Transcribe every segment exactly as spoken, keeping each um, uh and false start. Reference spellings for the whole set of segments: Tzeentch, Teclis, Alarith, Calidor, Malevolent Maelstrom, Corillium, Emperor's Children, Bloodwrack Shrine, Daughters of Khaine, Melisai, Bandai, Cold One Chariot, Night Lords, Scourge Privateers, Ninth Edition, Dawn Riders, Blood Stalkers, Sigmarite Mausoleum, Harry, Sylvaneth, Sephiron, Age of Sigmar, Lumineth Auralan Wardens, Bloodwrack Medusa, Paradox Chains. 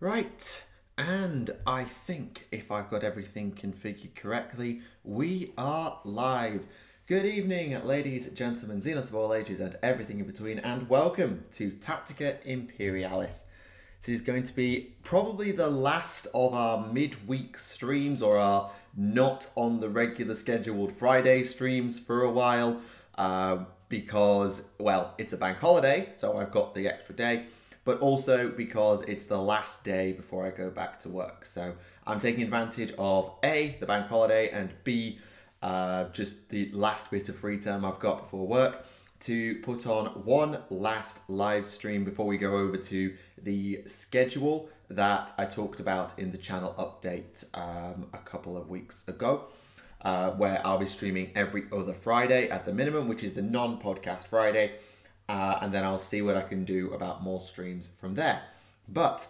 Right, and I think if I've got everything configured correctly, we are live. Good evening, ladies, gentlemen, Xenos of all ages and everything in between, and welcome to Tactica Imperialis. This is going to be probably the last of our midweek streams, or our not on the regular scheduled Friday streams for a while, uh, because, well, it's a bank holiday, so I've got the extra day, but also because it's the last day before I go back to work. So I'm taking advantage of A, the bank holiday, and B, uh, just the last bit of free time I've got before work to put on one last live stream before we go over to the schedule that I talked about in the channel update um, a couple of weeks ago, uh, where I'll be streaming every other Friday at the minimum, which is the non-podcast Friday. Uh, and then I'll see what I can do about more streams from there. But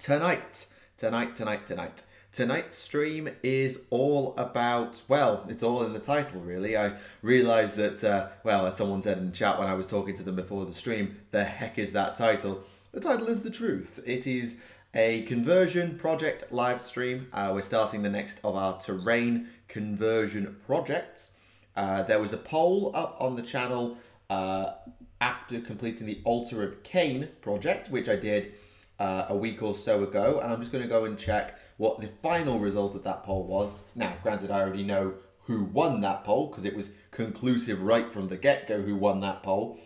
tonight, tonight, tonight, tonight, tonight's stream is all about, well, it's all in the title really. I realised that, uh, well, as someone said in chat when I was talking to them before the stream, the heck is that title? The title is the truth. It is a conversion project live stream. Uh, we're starting the next of our terrain conversion projects. Uh, there was a poll up on the channel uh, after completing the Altar of Khaine project, which I did uh, a week or so ago, and I'm just going to go and check what the final result of that poll was. Now, granted, I already know who won that poll, because it was conclusive right from the get-go who won that poll,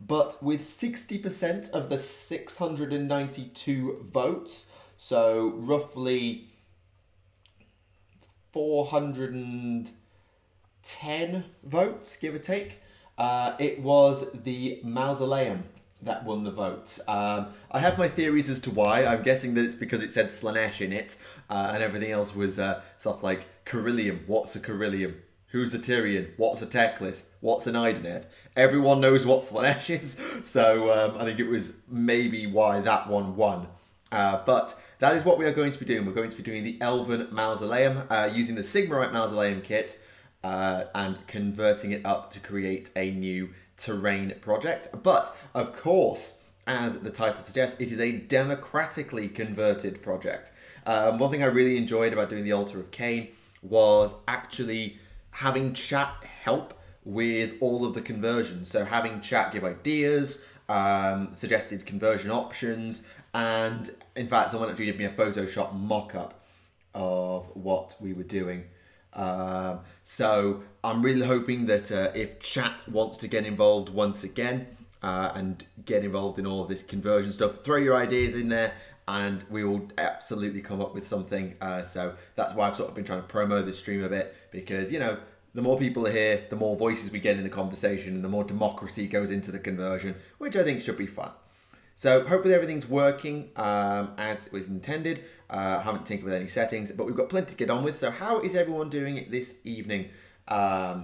but with sixty percent of the six hundred ninety-two votes, so roughly four hundred ten votes, give or take, Uh, it was the Mausoleum that won the vote. Um, I have my theories as to why. I'm guessing that it's because it said Slaanesh in it, uh, and everything else was uh, stuff like Corillium. What's a Corillium? Who's a Tyrion? What's a Teclis? What's an Idoneth? Everyone knows what Slaanesh is, so um, I think it was maybe why that one won. Uh, but that is what we are going to be doing. We're going to be doing the Elven Mausoleum uh, using the Sigmarite Mausoleum kit, Uh, and converting it up to create a new terrain project. But, of course, as the title suggests, it is a democratically converted project. Um, one thing I really enjoyed about doing the Altar of Khaine was actually having chat help with all of the conversions. So having chat give ideas, um, suggested conversion options, and in fact someone actually did me a Photoshop mock-up of what we were doing. Um, so I'm really hoping that uh, if chat wants to get involved once again uh, and get involved in all of this conversion stuff, throw your ideas in there and we will absolutely come up with something. Uh, so that's why I've sort of been trying to promo this stream a bit, because, you know, the more people are here, the more voices we get in the conversation and the more democracy goes into the conversion, which I think should be fun. So hopefully everything's working um, as it was intended. Uh, haven't tinkered with any settings, but we've got plenty to get on with. So how is everyone doing it this evening? Um,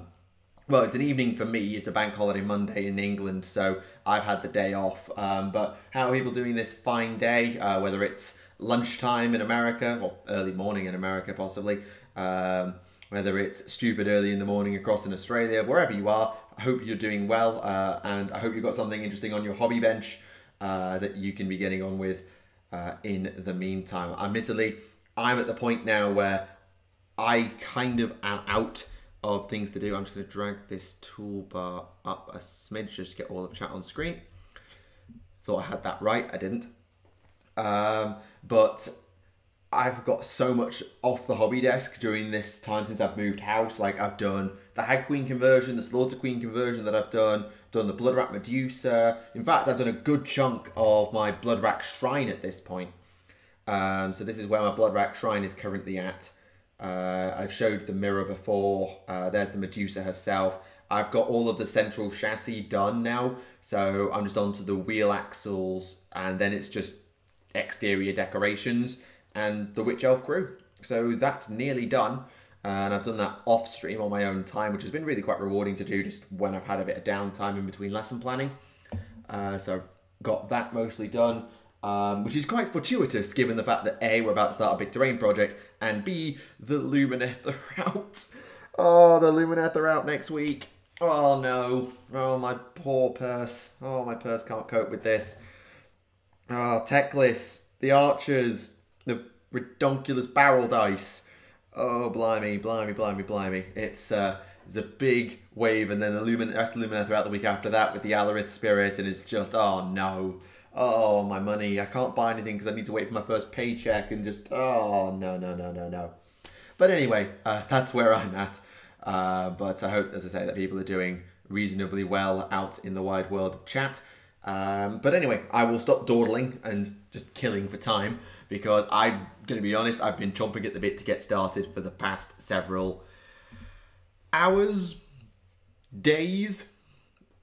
well, it's an evening for me. It's a bank holiday Monday in England, so I've had the day off. Um, but how are people doing this fine day? Uh, whether it's lunchtime in America, or early morning in America possibly, um, whether it's stupid early in the morning across in Australia, wherever you are, I hope you're doing well. Uh, and I hope you've got something interesting on your hobby bench Uh, that you can be getting on with uh, in the meantime. Admittedly, I'm at the point now where I kind of am out of things to do. I'm just going to drag this toolbar up a smidge just to get all of chat on screen. Thought I had that right, I didn't. Um, but I've got so much off the hobby desk during this time since I've moved house. Like, I've done the Hag Queen conversion, the Slaughter Queen conversion that I've done, done the Bloodwrack Medusa. In fact, I've done a good chunk of my Bloodwrack Shrine at this point. Um, so this is where my Bloodwrack Shrine is currently at. Uh, I've showed the mirror before. Uh, there's the Medusa herself. I've got all of the central chassis done now. So I'm just onto the wheel axles, and then it's just exterior decorations and the Witch Elf crew. So that's nearly done. And I've done that off stream on my own time, which has been really quite rewarding to do just when I've had a bit of downtime in between lesson planning. Uh, so I've got that mostly done, um, which is quite fortuitous given the fact that A, we're about to start a big terrain project, and B, the Lumineth are out. Oh, the Lumineth are out next week. Oh no, oh my poor purse. Oh, my purse can't cope with this. Oh, Teclis, the archers, the redonkulous barrel dice. Oh, blimey, blimey, blimey, blimey. It's, uh, it's a big wave, and then the Lumin rest of Lumineth throughout the week after that with the Alarith Spirit, and it's just, oh no. Oh, my money. I can't buy anything because I need to wait for my first paycheck and just, oh, no, no, no, no, no. But anyway, uh, that's where I'm at. Uh, but I hope, as I say, that people are doing reasonably well out in the wide world of chat. Um, but anyway, I will stop dawdling and just killing for time because I'm going to be honest, I've been chomping at the bit to get started for the past several hours, days.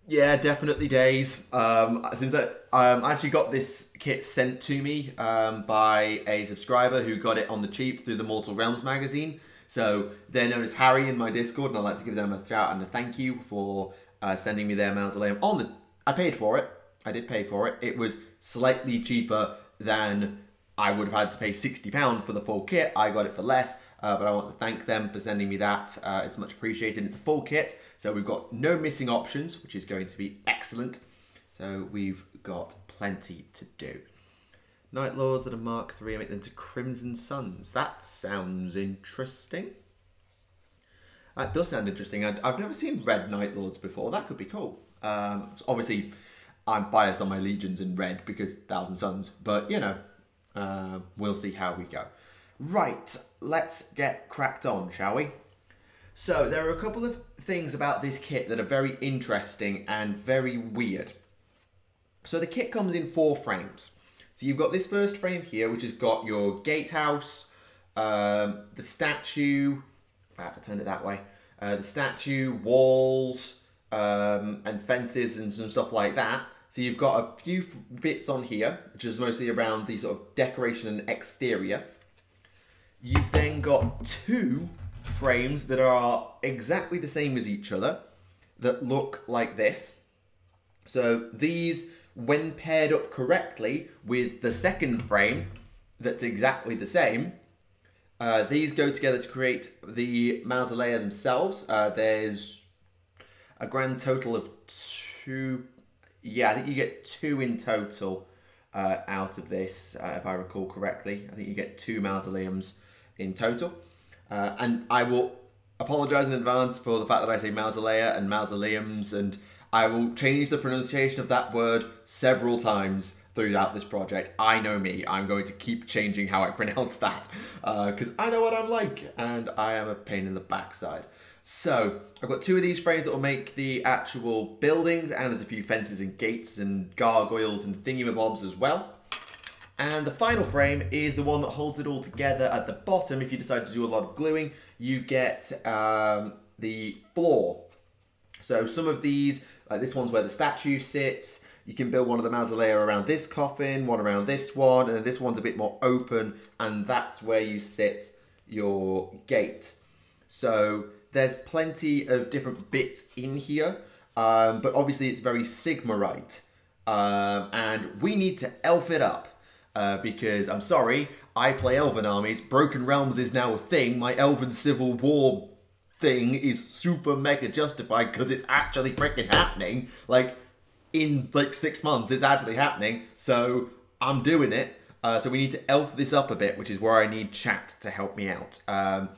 Yeah, definitely days. Um, since I um, actually got this kit sent to me um, by a subscriber who got it on the cheap through the Mortal Realms magazine. So they're known as Harry in my Discord, and I'd like to give them a shout and a thank you for uh, sending me their mausoleum. On the, I paid for it. I did pay for it. It was slightly cheaper than I would have had to pay sixty pounds for the full kit. I got it for less. Uh, but I want to thank them for sending me that. Uh, it's much appreciated. It's a full kit, so we've got no missing options, which is going to be excellent. So we've got plenty to do. Night Lords that are Mark three, I make them to Crimson Suns. That sounds interesting. That does sound interesting. I'd, I've never seen red Night Lords before. That could be cool. Um, obviously, I'm biased on my legions in red because Thousand Suns, but, you know, uh, we'll see how we go. Right, let's get cracked on, shall we? So, there are a couple of things about this kit that are very interesting and very weird. So, the kit comes in four frames. So, you've got this first frame here, which has got your gatehouse, um, the statue... I have to turn it that way. Uh, the statue, walls, um, and fences and some stuff like that. So, you've got a few bits on here, which is mostly around the sort of decoration and exterior. You've then got two frames that are exactly the same as each other that look like this. So these, when paired up correctly with the second frame that's exactly the same, uh, these go together to create the mausolea themselves. Uh, there's a grand total of two. Yeah, I think you get two in total uh, out of this, uh, if I recall correctly. I think you get two mausoleums in total. Uh, and I will apologise in advance for the fact that I say mausolea and mausoleums, and I will change the pronunciation of that word several times throughout this project. I know me. I'm going to keep changing how I pronounce that because uh, I know what I'm like, and I am a pain in the backside. So I've got two of these frames that will make the actual buildings, and there's a few fences and gates and gargoyles and thingamabobs as well. And the final frame is the one that holds it all together at the bottom. If you decide to do a lot of gluing, you get um, the floor. So some of these, like this one's where the statue sits. You can build one of the mausolea around this coffin, one around this one, and then this one's a bit more open, and that's where you sit your gate. So there's plenty of different bits in here, um, but obviously it's very Sigmarite, um, and we need to elf it up. Uh, because, I'm sorry, I play Elven armies, Broken Realms is now a thing, my Elven Civil War thing is super mega justified because it's actually freaking happening, like, in, like, six months it's actually happening, so I'm doing it, uh, so we need to elf this up a bit, which is where I need chat to help me out. Um,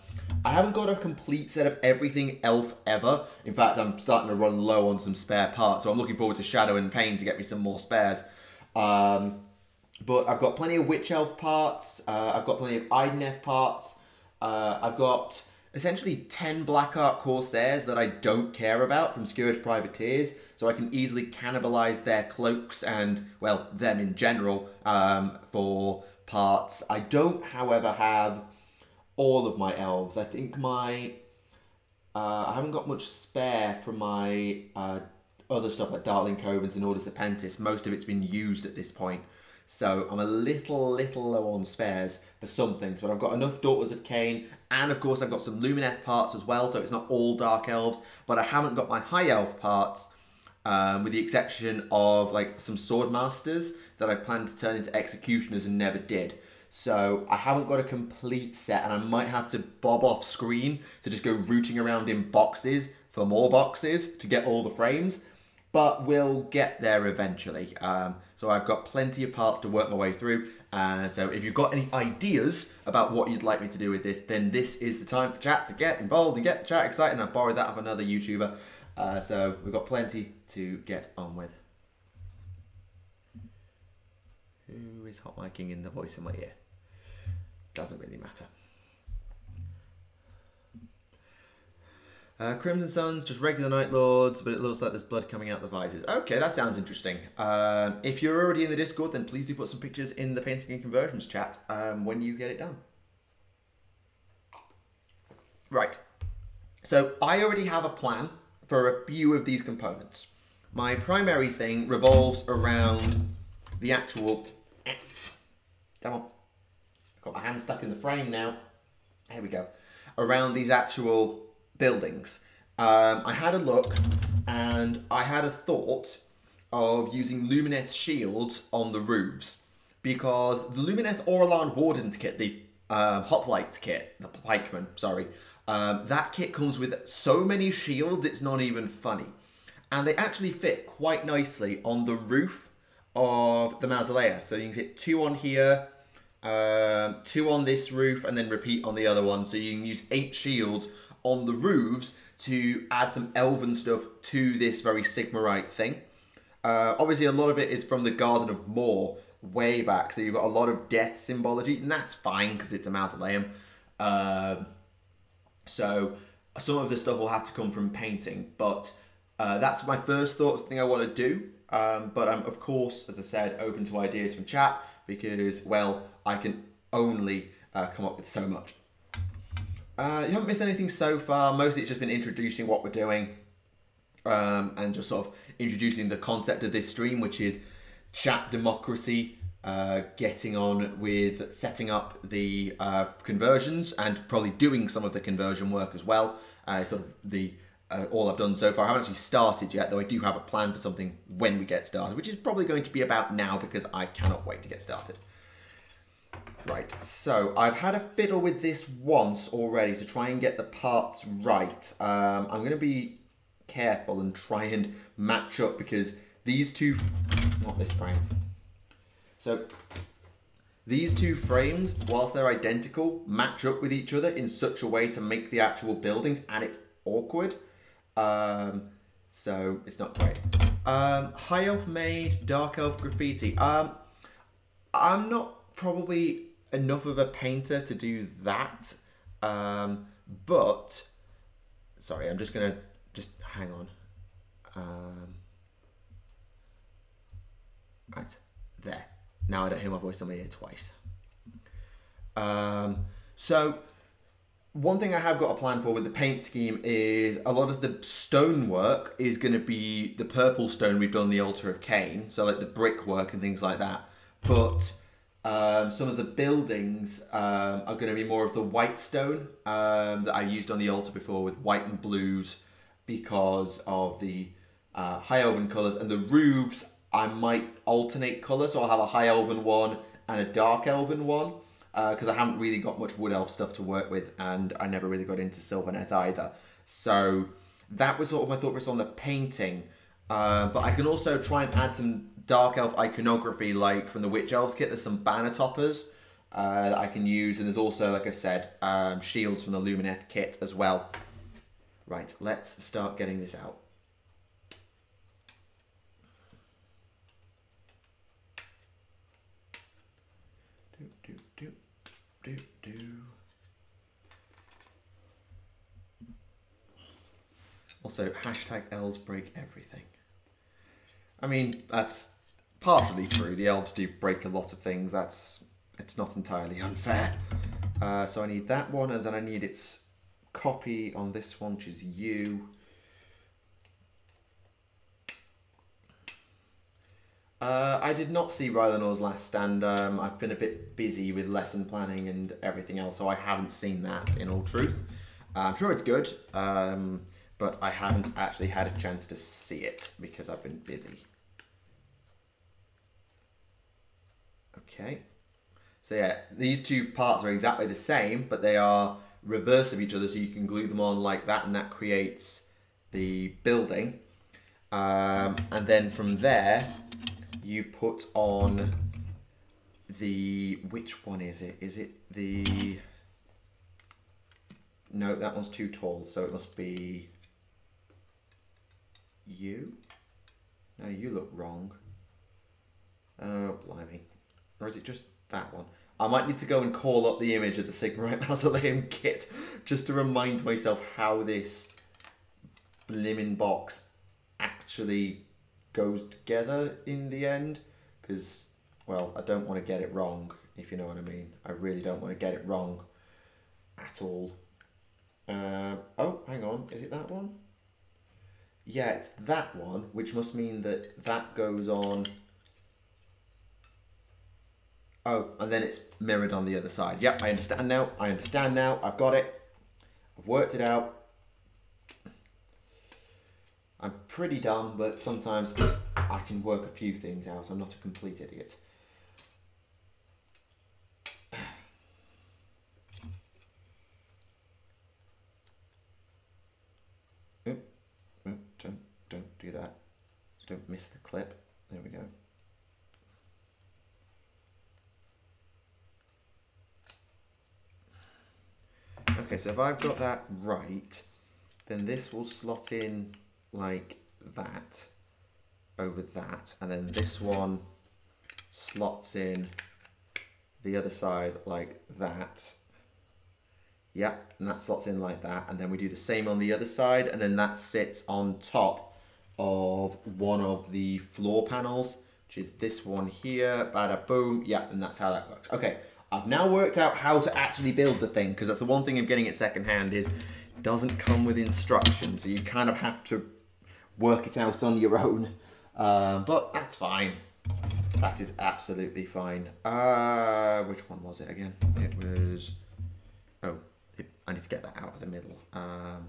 I haven't got a complete set of everything elf ever, in fact I'm starting to run low on some spare parts, so I'm looking forward to Shadow and Pain to get me some more spares. Um... But I've got plenty of Witch Elf parts, uh, I've got plenty of Idoneth parts, uh, I've got essentially ten Black Ark Corsairs that I don't care about from Scourge Privateers, so I can easily cannibalise their cloaks and, well, them in general, um, for parts. I don't, however, have all of my elves. I think my... Uh, I haven't got much spare from my uh, other stuff like Darkling Covens and Order Serpentis. Most of it's been used at this point. So I'm a little, little low on spares for some things, but I've got enough Daughters of Khaine, and of course I've got some Lumineth parts as well, so it's not all Dark Elves, but I haven't got my High Elf parts, um, with the exception of like some Swordmasters that I planned to turn into Executioners and never did. So I haven't got a complete set, and I might have to bob off screen to just go rooting around in boxes for more boxes to get all the frames. But we'll get there eventually. Um, so I've got plenty of parts to work my way through, Uh, so if you've got any ideas about what you'd like me to do with this, then this is the time for chat to get involved and get the chat excited. And I borrowed that of another YouTuber. Uh, so we've got plenty to get on with. Who is hot micing in the voice in my ear? Doesn't really matter. Uh, Crimson Suns, just regular Night Lords, but it looks like there's blood coming out the visors. Okay, that sounds interesting. Um, if you're already in the Discord, then please do put some pictures in the painting and conversions chat um, when you get it done. Right. So I already have a plan for a few of these components. My primary thing revolves around the actual... Come on. I've got my hand stuck in the frame now. Here we go. Around these actual... buildings. Um, I had a look and I had a thought of using Lumineth shields on the roofs, because the Lumineth Auralan Wardens kit, the uh, Hoplites kit, the Pikeman, sorry, um, that kit comes with so many shields it's not even funny. And they actually fit quite nicely on the roof of the mausolea. So you can get two on here, um, two on this roof, and then repeat on the other one. So you can use eight shields on the roofs to add some elven stuff to this very Sigmarite thing. Uh, obviously a lot of it is from the Garden of Mor way back, so you've got a lot of death symbology, and that's fine because it's a mausoleum. Um, so some of the stuff will have to come from painting, but uh, that's my first thought, thing I want to do. Um, but I'm, of course, as I said, open to ideas from chat, because, well, I can only uh, come up with so much. Uh, you haven't missed anything so far. Mostly it's just been introducing what we're doing, um, and just sort of introducing the concept of this stream, which is chat democracy, uh, getting on with setting up the uh, conversions and probably doing some of the conversion work as well. Uh, sort of the uh, all I've done so far. I haven't actually started yet, though I do have a plan for something when we get started, which is probably going to be about now, because I cannot wait to get started. Right, so I've had a fiddle with this once already to try and get the parts right. Um, I'm going to be careful and try and match up, because these two... Not this frame. So, these two frames, whilst they're identical, match up with each other in such a way to make the actual buildings, and it's awkward. Um, so, it's not great. Um, High Elf made Dark Elf graffiti. Um, I'm not probably... enough of a painter to do that, um, but sorry, I'm just gonna just hang on. Um, right there. Now I don't hear my voice on my ear twice. Um, so one thing I have got a plan for with the paint scheme is a lot of the stonework is going to be the purple stone we've done on the Altar of Khaine, so like the brickwork and things like that, but. Um, some of the buildings um, are going to be more of the white stone um, that I used on the altar before, with white and blues, because of the uh, high elven colours. And the roofs, I might alternate colours, so I'll have a high elven one and a dark elven one, because uh, I haven't really got much wood elf stuff to work with, and I never really got into Sylvaneth either. So that was sort of my thought process on the painting. Uh, but I can also try and add some Dark Elf iconography, like from the Witch Elves kit. There's some banner toppers uh, that I can use, and there's also, like I've said, um, shields from the Lumineth kit as well. Right, let's start getting this out. Do, do, do, do, do. Also, hashtag elves break everything. I mean, that's partially true. The elves do break a lot of things. That's, it's not entirely unfair. Uh, so I need that one, and then I need its copy on this one, which is you. Uh, I did not see Rylanor's Last Stand. Um, I've been a bit busy with lesson planning and everything else, so I haven't seen that, in all truth. Uh, I'm sure it's good, um, but I haven't actually had a chance to see it because I've been busy. Okay, so yeah, these two parts are exactly the same, but they are reverse of each other, so you can glue them on like that, and that creates the building. Um, and then from there, you put on the, which one is it? Is it the, no, that one's too tall, so it must be you? No, you look wrong. Oh, blimey. Or is it just that one? I might need to go and call up the image of the Sigmarite Mausoleum kit just to remind myself how this blimmin' box actually goes together in the end. Because, well, I don't want to get it wrong, if you know what I mean. I really don't want to get it wrong at all. Uh, oh, hang on. Is it that one? Yeah, it's that one, which must mean that that goes on... Oh, and then it's mirrored on the other side. Yep, I understand now. I understand now. I've got it. I've worked it out. I'm pretty dumb, but sometimes I can work a few things out. I'm not a complete idiot. Oop, oop, don't, don't do that. Don't miss the clip. There we go. Okay, so if I've got that right, then this will slot in like that, over that, and then this one slots in the other side like that. Yep, and that slots in like that, and then we do the same on the other side, and then that sits on top of one of the floor panels, which is this one here, bada boom, yep, and that's how that works. Okay. I've now worked out how to actually build the thing, because that's the one thing of getting it secondhand is it doesn't come with instructions, so you kind of have to work it out on your own. Uh, but that's fine. That is absolutely fine. Uh, which one was it again? It was... Oh, it, I need to get that out of the middle. Um,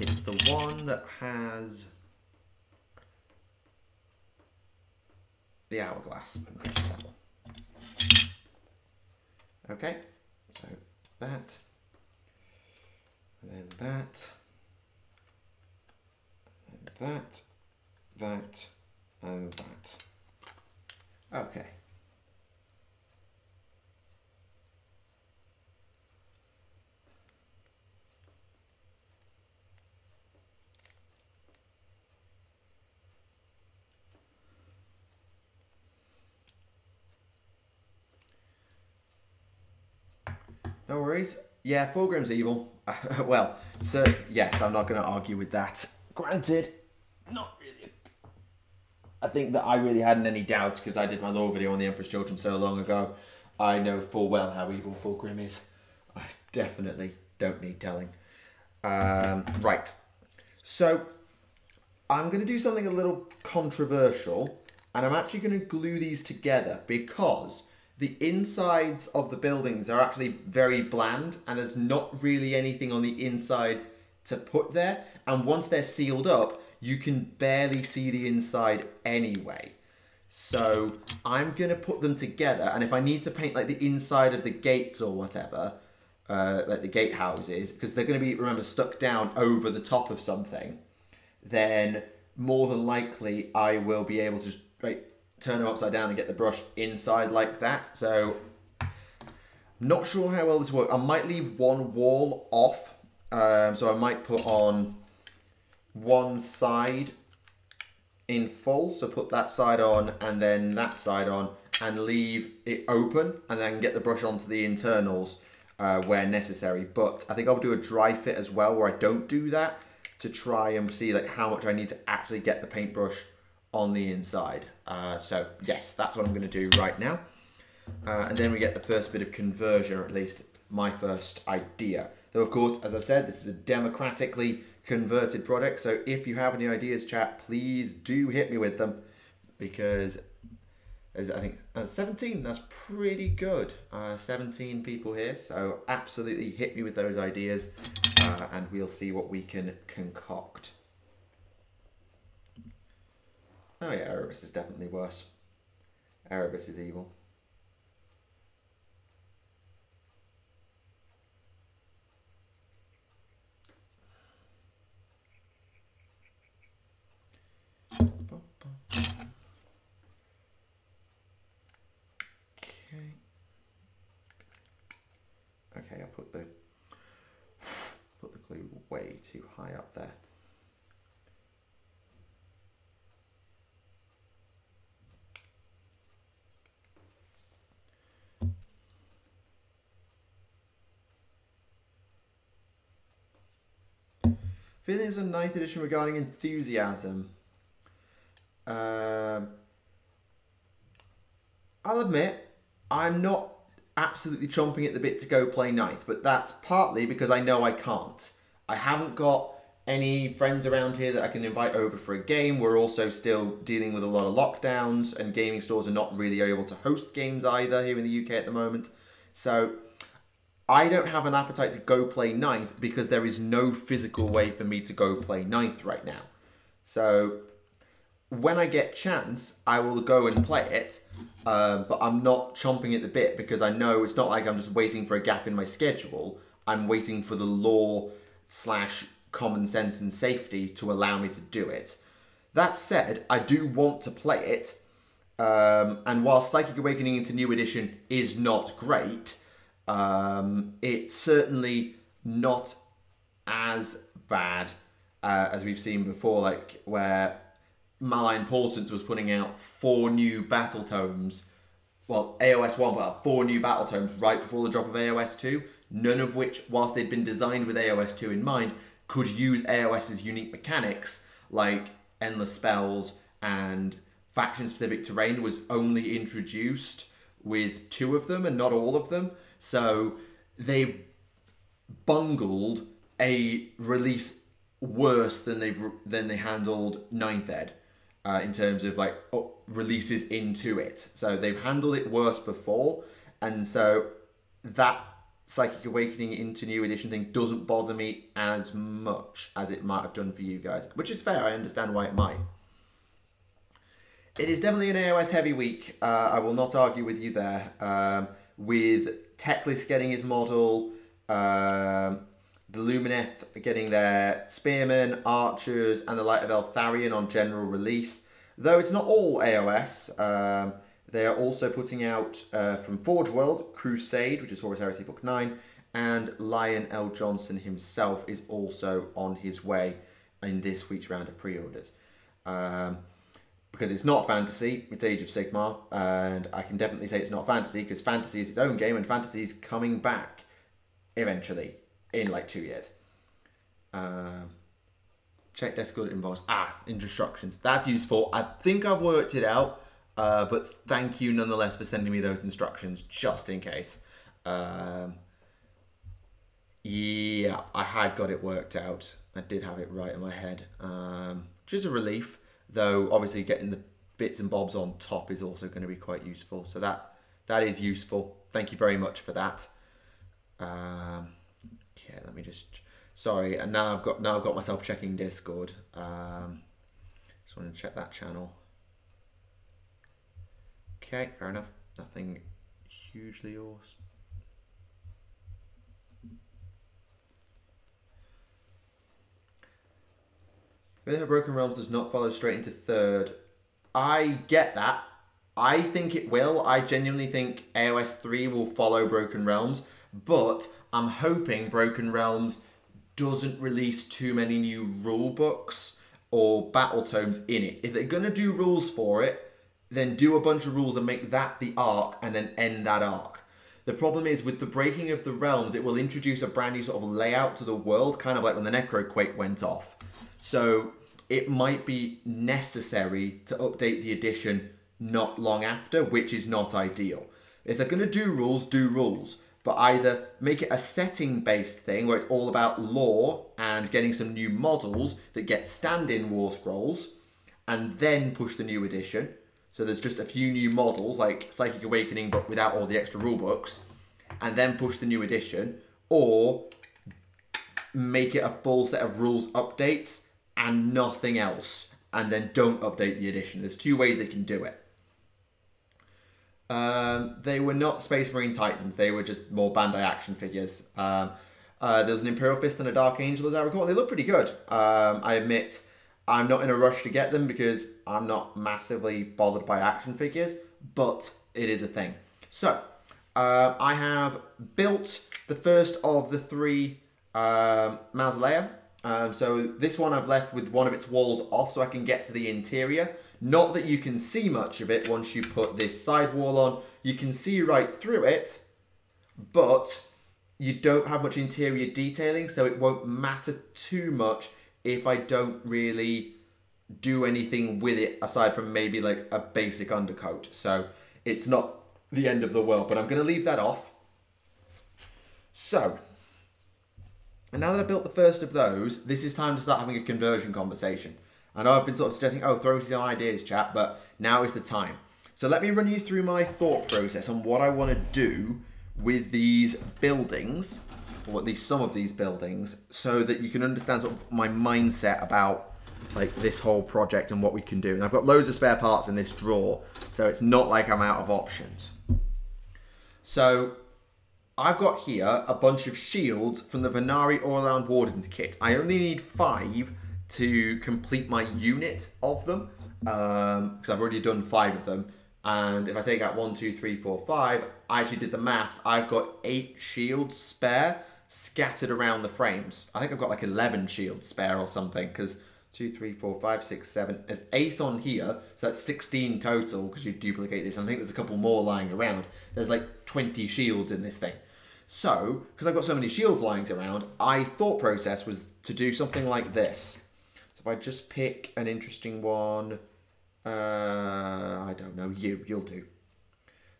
it's the one that has... the hourglass. Okay, that one. Okay, so that, and then that, and that, that, and that. Okay. No worries. Yeah, Fulgrim's evil. Well, so yes, I'm not going to argue with that. Granted, not really. I think that I really hadn't any doubt because I did my lore video on the Emperor's Children so long ago. I know full well how evil Fulgrim is. I definitely don't need telling. Um, right. So, I'm going to do something a little controversial. And I'm actually going to glue these together because... the insides of the buildings are actually very bland and there's not really anything on the inside to put there. And once they're sealed up, you can barely see the inside anyway. So I'm going to put them together. And if I need to paint like the inside of the gates or whatever, uh, like the gatehouses, because they're going to be, remember, stuck down over the top of something, then more than likely I will be able to just like, turn them upside down and get the brush inside like that. So, not sure how well this works. I might leave one wall off. Um, so I might put on one side in full. So put that side on and then that side on and leave it open and then get the brush onto the internals uh, where necessary. But I think I'll do a dry fit as well where I don't do that to try and see like how much I need to actually get the paintbrush on the inside. Uh, so yes, that's what I'm going to do right now. Uh, and then we get the first bit of conversion, or at least my first idea. Though of course, as I've said, this is a democratically converted product. So if you have any ideas, chat, please do hit me with them. Because as I think uh, seventeen, that's pretty good. Uh, seventeen people here. So absolutely hit me with those ideas uh, and we'll see what we can concoct. Oh yeah, Erebus is definitely worse. Erebus is evil. Okay. put the put the glue way too high up there. Feelings on ninth edition regarding enthusiasm. Uh, I'll admit, I'm not absolutely chomping at the bit to go play ninth, but that's partly because I know I can't. I haven't got any friends around here that I can invite over for a game. We're also still dealing with a lot of lockdowns, and gaming stores are not really able to host games either here in the U K at the moment. So I don't have an appetite to go play ninth because there is no physical way for me to go play ninth right now. So when I get chance, I will go and play it, uh, but I'm not chomping at the bit because I know it's not like I'm just waiting for a gap in my schedule. I'm waiting for the law slash common sense and safety to allow me to do it. That said, I do want to play it, um, and while Psychic Awakening into New Edition is not great, Um, it's certainly not as bad uh, as we've seen before, like where Malign Portent was putting out four new battle tomes, well, A O S one, but four new battle tomes right before the drop of A O S two, none of which, whilst they'd been designed with A O S two in mind, could use AOS's unique mechanics, like endless spells and faction-specific terrain was only introduced with two of them and not all of them. So they bungled a release worse than they've than they handled ninth ed uh, in terms of like oh, releases into it. So they've handled it worse before, and so that Psychic Awakening into New Edition thing doesn't bother me as much as it might have done for you guys, which is fair. I understand why it might. It is definitely an A O S heavy week. Uh, I will not argue with you there. Um, with Teclis getting his model, um, the Lumineth getting their Spearmen, Archers, and the Light of Eltharion on general release. Though it's not all A O S, um, they are also putting out uh, from Forge World, Crusade, which is Horus Heresy Book nine, and Lion L. Johnson himself is also on his way in this week's round of pre-orders. Um, Because it's not fantasy, it's Age of Sigmar, and I can definitely say it's not fantasy because fantasy is its own game and fantasy is coming back eventually in like two years. Um, check Discord involves ah instructions. That's useful. I think I've worked it out, uh, but thank you nonetheless for sending me those instructions just in case. Um, yeah, I had got it worked out. I did have it right in my head, um, which is a relief. Though obviously getting the bits and bobs on top is also going to be quite useful. So that that is useful. Thank you very much for that. Um, yeah, let me just. Sorry, and now I've got now I've got myself checking Discord. Um, just want to check that channel. Okay, fair enough. Nothing hugely awesome. Whether Broken Realms does not follow straight into third. I get that. I think it will. I genuinely think A O S three will follow Broken Realms, but I'm hoping Broken Realms doesn't release too many new rule books or battle tomes in it. If they're going to do rules for it, then do a bunch of rules and make that the arc and then end that arc. The problem is with the breaking of the realms, it will introduce a brand new sort of layout to the world, kind of like when the Necroquake went off. So it might be necessary to update the edition not long after, which is not ideal. If they're going to do rules, do rules. But either make it a setting-based thing where it's all about lore and getting some new models that get stand-in war scrolls, and then push the new edition. So there's just a few new models, like Psychic Awakening, but without all the extra rule books, and then push the new edition. Or make it a full set of rules updates and nothing else, and then don't update the edition. There's two ways they can do it. Um, they were not Space Marine Titans, they were just more Bandai action figures. Um, uh, there was an Imperial Fist and a Dark Angel, as I recall, and they look pretty good. Um, I admit, I'm not in a rush to get them because I'm not massively bothered by action figures, but it is a thing. So, Uh, I have built the first of the three um, mausolea. Um, so this one I've left with one of its walls off so I can get to the interior. Not that you can see much of it once you put this side wall on. You can see right through it, but you don't have much interior detailing, so it won't matter too much if I don't really do anything with it aside from maybe like a basic undercoat. So it's not the end of the world, but I'm going to leave that off. So, and now that I've built the first of those, this is time to start having a conversion conversation. I know I've been sort of suggesting, oh, throw some ideas, chat, but now is the time. So let me run you through my thought process on what I want to do with these buildings, or at least some of these buildings, so that you can understand sort of my mindset about like this whole project and what we can do. And I've got loads of spare parts in this drawer, so it's not like I'm out of options. So I've got here a bunch of shields from the Lumineth Auralan Wardens kit. I only need five to complete my unit of them, because um, I've already done five of them. And if I take out one, two, three, four, five, I actually did the maths. I've got eight shields spare scattered around the frames. I think I've got like eleven shields spare or something, because two, three, four, five, six, seven. There's eight on here, so that's sixteen total, because you duplicate this. I think there's a couple more lying around. There's like twenty shields in this thing. So, because I've got so many shields lying around, my thought process was to do something like this. So if I just pick an interesting one, uh, I don't know, you, you'll do.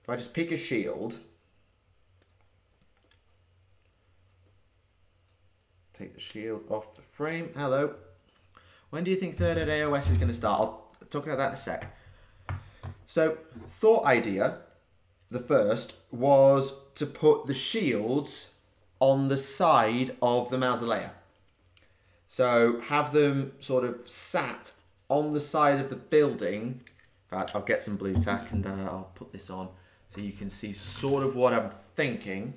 If I just pick a shield, take the shield off the frame, hello. When do you think third ed A O S is going to start? I'll talk about that in a sec. So, thought idea, the first, was to put the shields on the side of the mausolea. So, have them sort of sat on the side of the building. In fact, I'll get some blue tack and uh, I'll put this on so you can see sort of what I'm thinking.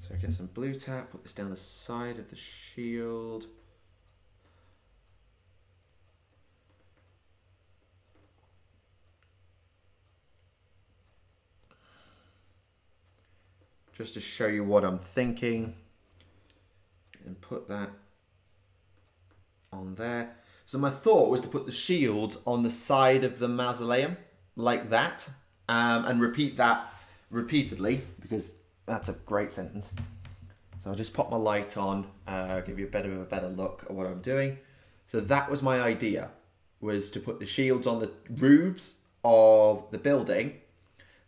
So I get some blue tack, put this down the side of the shield. Just to show you what I'm thinking. And put that on there. So my thought was to put the shields on the side of the mausoleum, like that. Um, and repeat that repeatedly, because that's a great sentence. So I'll just pop my light on, uh, give you a bit of a better look at what I'm doing. So that was my idea, was to put the shields on the roofs of the building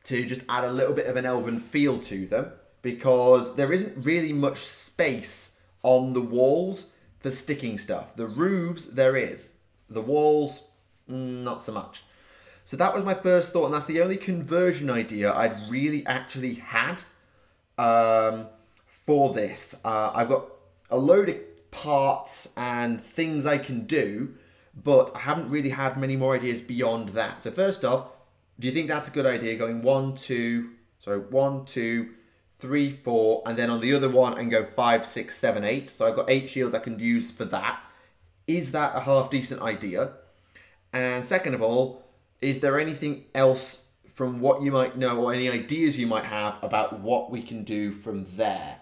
to just add a little bit of an elven feel to them, because there isn't really much space on the walls for sticking stuff. The roofs, there is. The walls, not so much. So that was my first thought, and that's the only conversion idea I'd really actually had. Um, for this, uh, I've got a load of parts and things I can do, but I haven't really had many more ideas beyond that. So first off, do you think that's a good idea? Going one, two, so one, two, three, four, and then on the other one and go five, six, seven, eight. So I've got eight shields I can use for that. Is that a half decent idea? And second of all, is there anything else from what you might know or any ideas you might have about what we can do from there?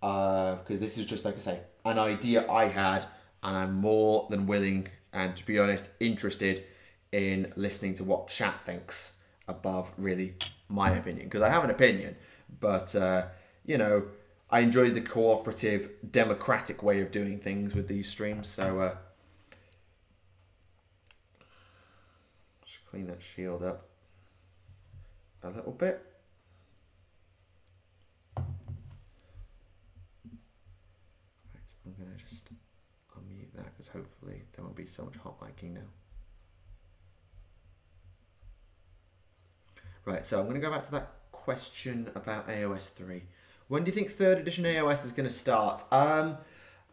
Because uh, this is just, like I say, an idea I had, and I'm more than willing and, to be honest, interested in listening to what chat thinks above, really, my opinion. Because I have an opinion, but, uh, you know, I enjoy the cooperative, democratic way of doing things with these streams, so uh, just clean that shield up a little bit. Right, so I'm going to just unmute that, because hopefully there won't be so much hot micing now. Right, so I'm going to go back to that question about A O S three. When do you think third edition A O S is going to start? Um,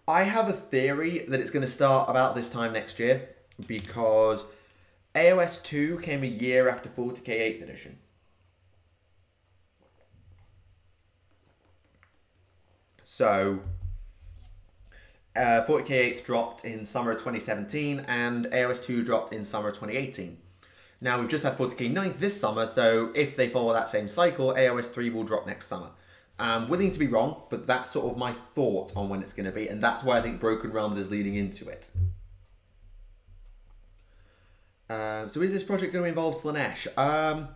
I have a theory that it's going to start about this time next year, because A O S two came a year after forty K eighth edition. So, Uh, forty K eight dropped in summer twenty seventeen, and A O S two dropped in summer twenty eighteen. Now, we've just had forty K ninth this summer, so if they follow that same cycle, A O S three will drop next summer. I'm willing to be wrong, but that's sort of my thought on when it's going to be, and that's why I think Broken Realms is leading into it. Um, so is this project going to involve Slaanesh? Um,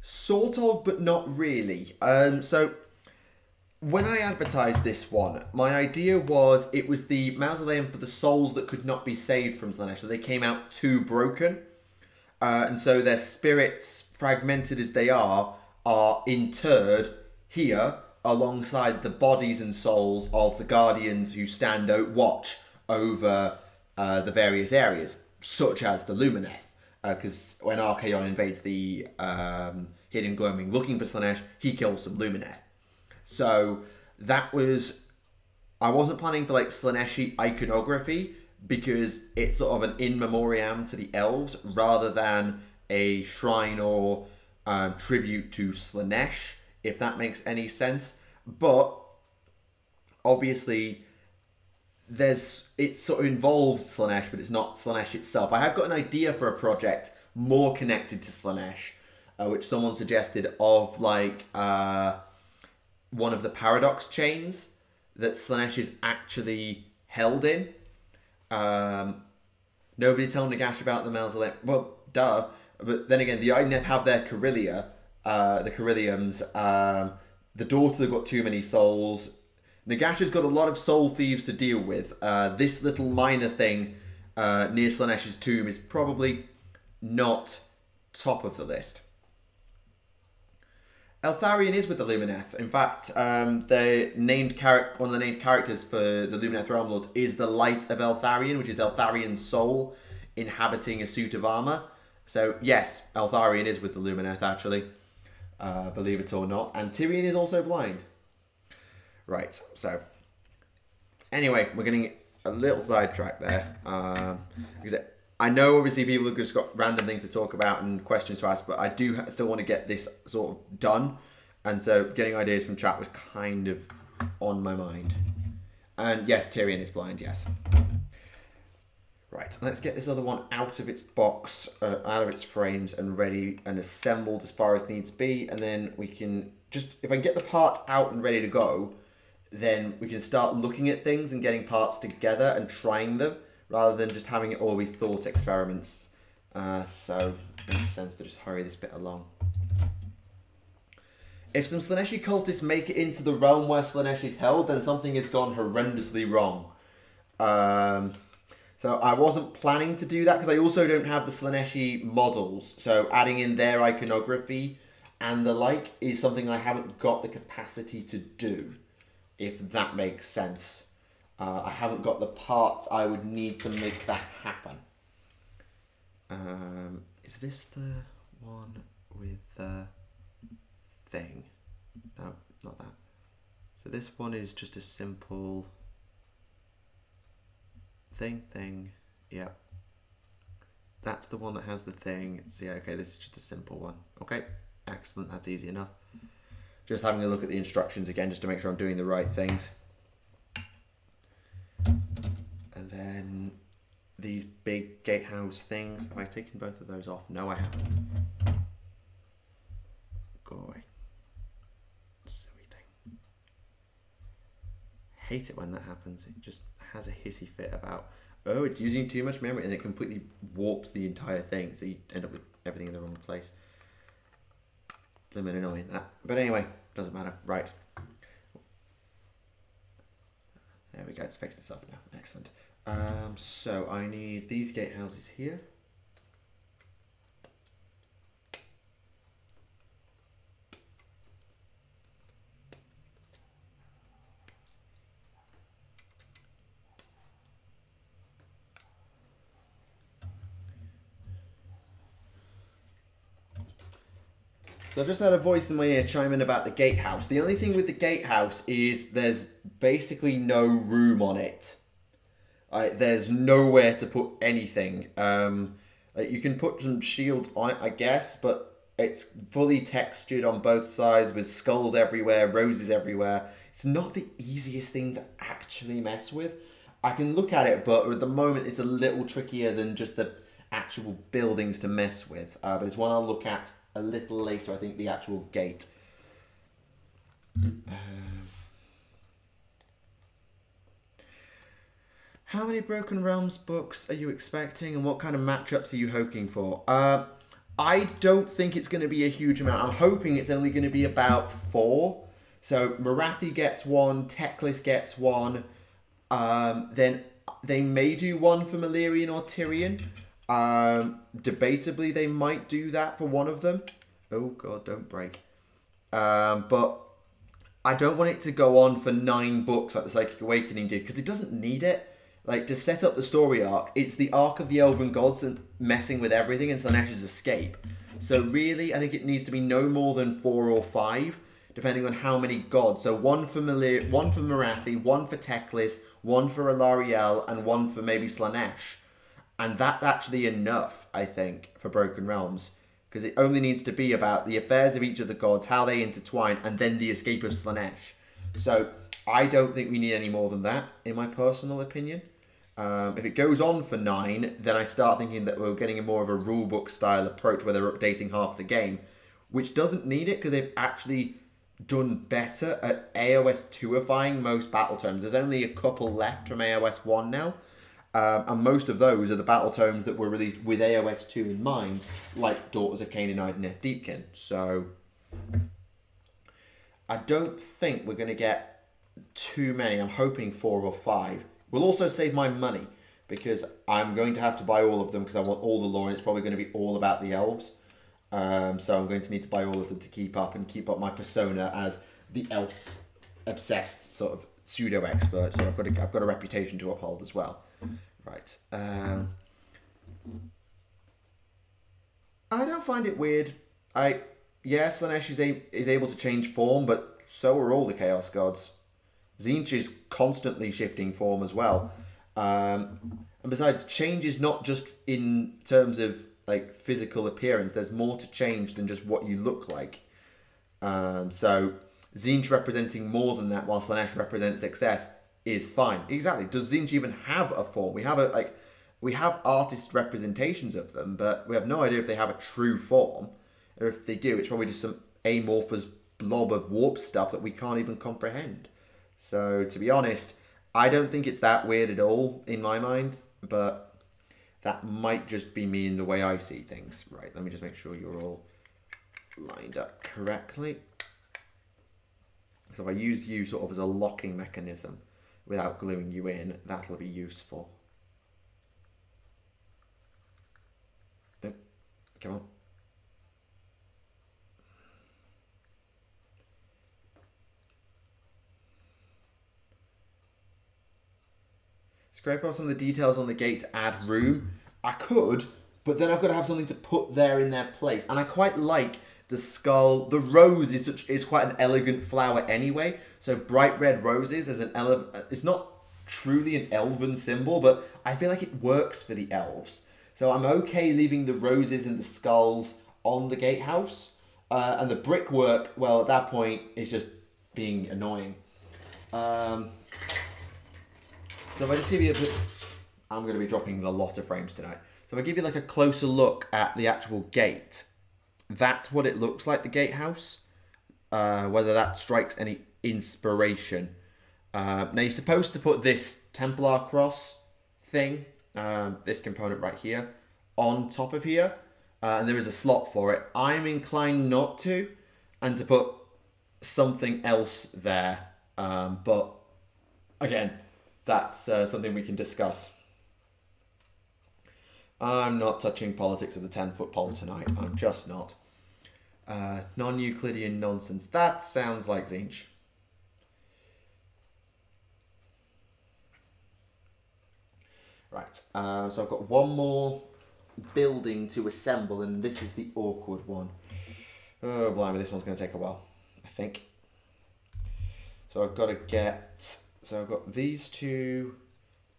sort of, but not really. Um, so... When I advertised this one, my idea was it was the mausoleum for the souls that could not be saved from Slaanesh. So they came out too broken. Uh, and so their spirits, fragmented as they are, are interred here alongside the bodies and souls of the guardians who stand out watch over uh, the various areas, such as the Lumineth. Because uh, when Archaon invades the um, Hidden Gloaming looking for Slaanesh, he kills some Lumineth. So that was, I wasn't planning for like Slaaneshi iconography because it's sort of an in memoriam to the elves rather than a shrine or um, tribute to Slaanesh, if that makes any sense. But obviously there's, it sort of involves Slaanesh, but it's not Slaanesh itself. I have got an idea for a project more connected to Slaanesh, uh, which someone suggested of like, uh, one of the paradox chains that Slaanesh is actually held in. Um, nobody tell Nagash about the mausoleum. Well, duh. But then again, the Idoneth have their Corillia, uh, the Corilliums. Um, the Daughters have got too many souls. Nagash has got a lot of soul thieves to deal with. Uh, this little minor thing uh, near Slaanesh's tomb is probably not top of the list. Eltharion is with the Lumineth. In fact, um, the named character, one of the named characters for the Lumineth Realm Lords is the Light of Eltharion, which is Eltharion's soul inhabiting a suit of armor. So yes, Eltharion is with the Lumineth, actually, uh, believe it or not. And Tyrion is also blind. Right. So anyway, we're getting a little sidetracked there um, because I know obviously people have just got random things to talk about and questions to ask, but I do still want to get this sort of done. And so getting ideas from chat was kind of on my mind. And yes, Tyrion is blind, yes. Right, let's get this other one out of its box, uh, out of its frames and ready and assembled as far as needs be. And then we can just, if I can get the parts out and ready to go, then we can start looking at things and getting parts together and trying them, rather than just having it all be thought experiments. Uh, so it makes sense to just hurry this bit along. If some Slaaneshi cultists make it into the realm where Slaanesh is held, then something has gone horrendously wrong. Um, so I wasn't planning to do that because I also don't have the Slaaneshi models. So adding in their iconography and the like is something I haven't got the capacity to do, if that makes sense. Uh, I haven't got the parts I would need to make that happen. Um, is this the one with the thing? No, not that. So this one is just a simple thing, thing. Yep. That's the one that has the thing. So yeah, okay, this is just a simple one. Okay, excellent. That's easy enough. Just having a look at the instructions again, just to make sure I'm doing the right things. And then these big gatehouse things. Have I taken both of those off? No, I haven't. Go away. Silly thing. I hate it when that happens. It just has a hissy fit about, oh, it's using too much memory, and it completely warps the entire thing. So you end up with everything in the wrong place. Blimmin' annoying that. But anyway, doesn't matter. Right. There we go, it's fixed itself now. Excellent. Um, so I need these gatehouses here. So I've just had a voice in my ear chime in about the gatehouse. The only thing with the gatehouse is there's basically no room on it. Uh, there's nowhere to put anything. Um, you can put some shield on it, I guess, but it's fully textured on both sides with skulls everywhere, roses everywhere. It's not the easiest thing to actually mess with. I can look at it, but at the moment it's a little trickier than just the actual buildings to mess with. Uh, but it's one I'll look at a little later, I think, the actual gate. Uh, how many Broken Realms books are you expecting, and what kind of matchups are you hoping for? Uh, I don't think it's going to be a huge amount. I'm hoping it's only going to be about four. So Morathi gets one, Teclis gets one, um, then they may do one for Malerion or Tyrion. Um, debatably, they might do that for one of them. Oh god, don't break. Um, but I don't want it to go on for nine books like the Psychic Awakening did, because it doesn't need it. Like, to set up the story arc, it's the arc of the Elven Gods and messing with everything and Slaanesh's escape. So really, I think it needs to be no more than four or five, depending on how many gods. So one for Malir, one for Morathi, one for Teclis, one for Alariel, and one for maybe Slaanesh. And that's actually enough, I think, for Broken Realms. Because it only needs to be about the affairs of each of the gods, how they intertwine, and then the escape of Slaanesh. So I don't think we need any more than that, in my personal opinion. Um, if it goes on for nine, then I start thinking that we're getting a more of a rulebook style approach where they're updating half the game, which doesn't need it because they've actually done better at A O S two-ifying most battle tomes. There's only a couple left from A O S one now, um, and most of those are the battle tomes that were released with A O S two in mind, like Daughters of Khaine and Idoneth Deepkin. So I don't think we're going to get too many. I'm hoping four or five. We'll also save my money, because I'm going to have to buy all of them, because I want all the lore, and it's probably going to be all about the elves. Um, so I'm going to need to buy all of them to keep up, and keep up my persona as the elf-obsessed sort of pseudo-expert. So I've got, a, I've got a reputation to uphold as well. Right. Um, I don't find it weird. I Yeah, Slaanesh is, a, is able to change form, but so are all the Chaos Gods. Tzeentch is constantly shifting form as well. Um, and besides, change is not just in terms of like physical appearance. There's more to change than just what you look like. Um, so Tzeentch representing more than that, while Slaanesh represents excess, is fine. Exactly. Does Tzeentch even have a form? We have a like, we have artist representations of them, but we have no idea if they have a true form. Or if they do, it's probably just some amorphous blob of warp stuff that we can't even comprehend. So, to be honest, I don't think it's that weird at all, in my mind, but that might just be me in the way I see things. Right, let me just make sure you're all lined up correctly. So if I use you sort of as a locking mechanism without gluing you in, that'll be useful. No, come on. Scrape out some of the details on the gate to add room. I could, but then I've got to have something to put there in their place. And I quite like the skull. The rose is such is quite an elegant flower anyway. So bright red roses as an ele. It's not truly an elven symbol, but I feel like it works for the elves. So I'm okay leaving the roses and the skulls on the gatehouse. Uh, and the brickwork, well, at that point, is just being annoying. Um... So if I just give you a bit, I'm going to be dropping a lot of frames tonight. So if I give you like a closer look at the actual gate, that's what it looks like, the gatehouse. Uh, whether that strikes any inspiration. Uh, now you're supposed to put this Templar cross thing, um, this component right here, on top of here. Uh, and there is a slot for it. I'm inclined not to, and to put something else there. Um, but again, that's uh, something we can discuss. I'm not touching politics with a ten-foot pole tonight. I'm just not. Uh, Non-Euclidean nonsense. That sounds like Tzeentch. Right. Uh, so I've got one more building to assemble, and this is the awkward one. Oh, blimey. This one's going to take a while, I think. So I've got to get... So I've got these two,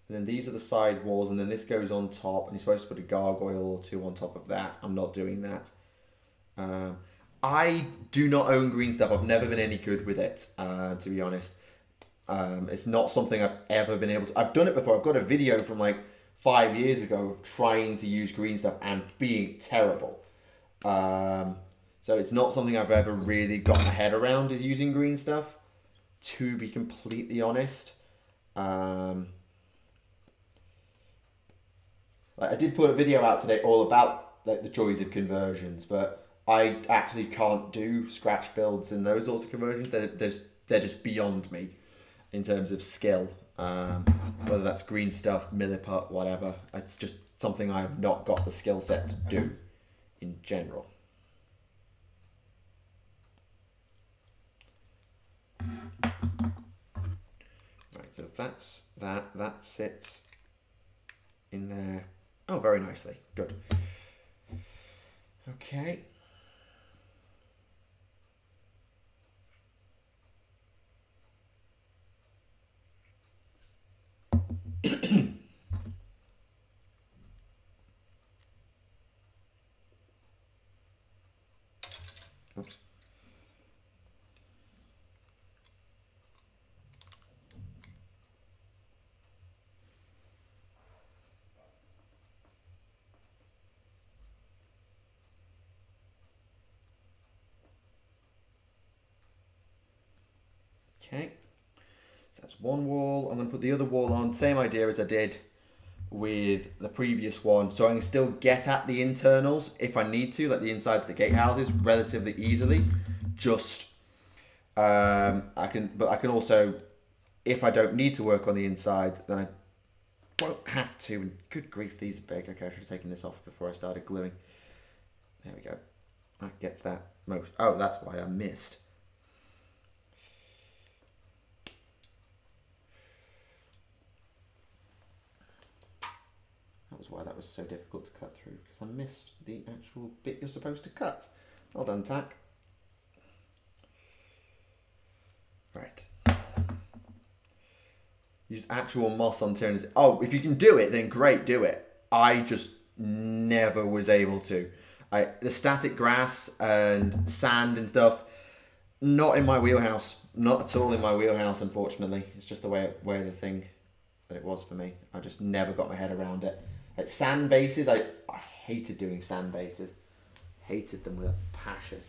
and then these are the side walls, and then this goes on top, and you're supposed to put a gargoyle or two on top of that. I'm not doing that. Uh, I do not own green stuff. I've never been any good with it, uh, to be honest. Um, it's not something I've ever been able to... I've done it before. I've got a video from like five years ago of trying to use green stuff and being terrible. Um, so it's not something I've ever really got my head around, is using green stuff, to be completely honest. Um, like I did put a video out today all about like the joys of conversions, but I actually can't do scratch builds and those sorts of conversions. They're, they're, they're just beyond me in terms of skill. Um, whether that's green stuff, milliput, whatever. It's just something I have not got the skill set to do in general. Right, so that's that. That sits in there. Oh, very nicely. Good. Okay. Oops. Okay, so that's one wall. I'm going to put the other wall on. Same idea as I did with the previous one, so I can still get at the internals if I need to, like the insides of the gatehouses, relatively easily. Just um, I can, but I can also, if I don't need to work on the inside, then I won't have to. And good grief, these are big. Okay, I should have taken this off before I started gluing. There we go. That gets that most. Oh, that's why I missed. That was why that was so difficult to cut through, because I missed the actual bit you're supposed to cut. Well done, Tack. Right. Use actual moss on Tyrion's. Oh, if you can do it, then great, do it. I just never was able to. I, the static grass and sand and stuff, not in my wheelhouse. Not at all in my wheelhouse, unfortunately. It's just the way, way the thing that it was for me. I just never got my head around it. Like sand bases, I, I hated doing sand bases. Hated them with a passion.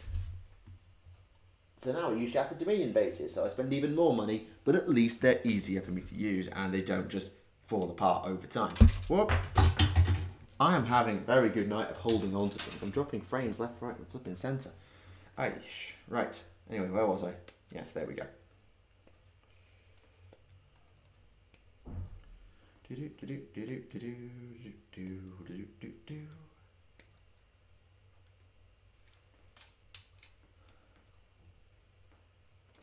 So now I usually have to Dominion bases, so I spend even more money, but at least they're easier for me to use and they don't just fall apart over time. Whoop! I am having a very good night of holding on to things. I'm dropping frames left, right, and flipping centre. Aish. Right. Anyway, where was I? Yes, there we go. Do do do do do do do do do do do.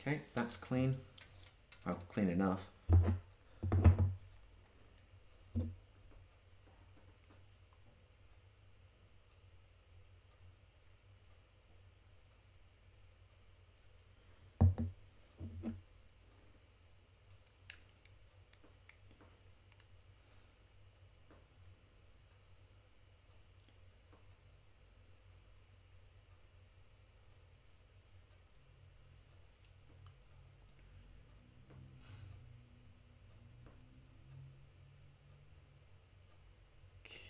Okay, that's clean. Well, clean enough.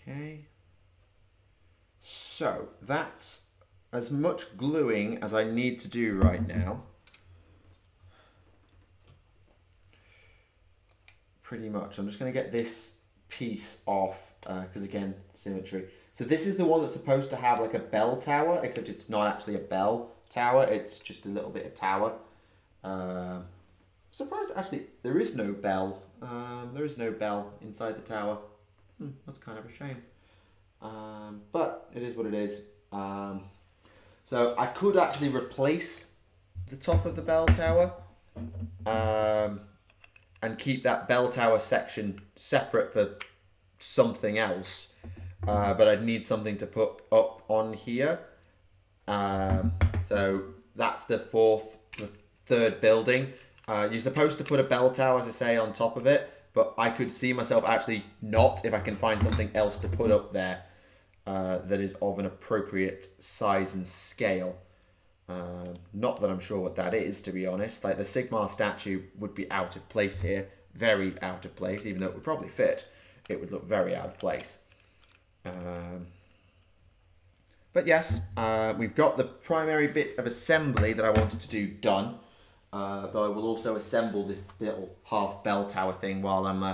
Okay, so that's as much gluing as I need to do right now. Pretty much. I'm just going to get this piece off, because uh, again, symmetry. So this is the one that's supposed to have like a bell tower, except it's not actually a bell tower, it's just a little bit of tower. Uh, I'm surprised that actually there is no bell. Um, there is no bell inside the tower. Hmm, that's kind of a shame, um, but it is what it is. Um, so I could actually replace the top of the bell tower um, and keep that bell tower section separate for something else, uh, but I'd need something to put up on here. Um, so that's the fourth, the third building. Uh, you're supposed to put a bell tower, as I say, on top of it, but I could see myself actually not, if I can find something else to put up there uh, that is of an appropriate size and scale. Uh, not that I'm sure what that is, to be honest. Like, the Sigmar statue would be out of place here. Very out of place. Even though it would probably fit, it would look very out of place. Um, but yes, uh, we've got the primary bit of assembly that I wanted to do done. Uh, though I will also assemble this little half bell tower thing while I'm uh,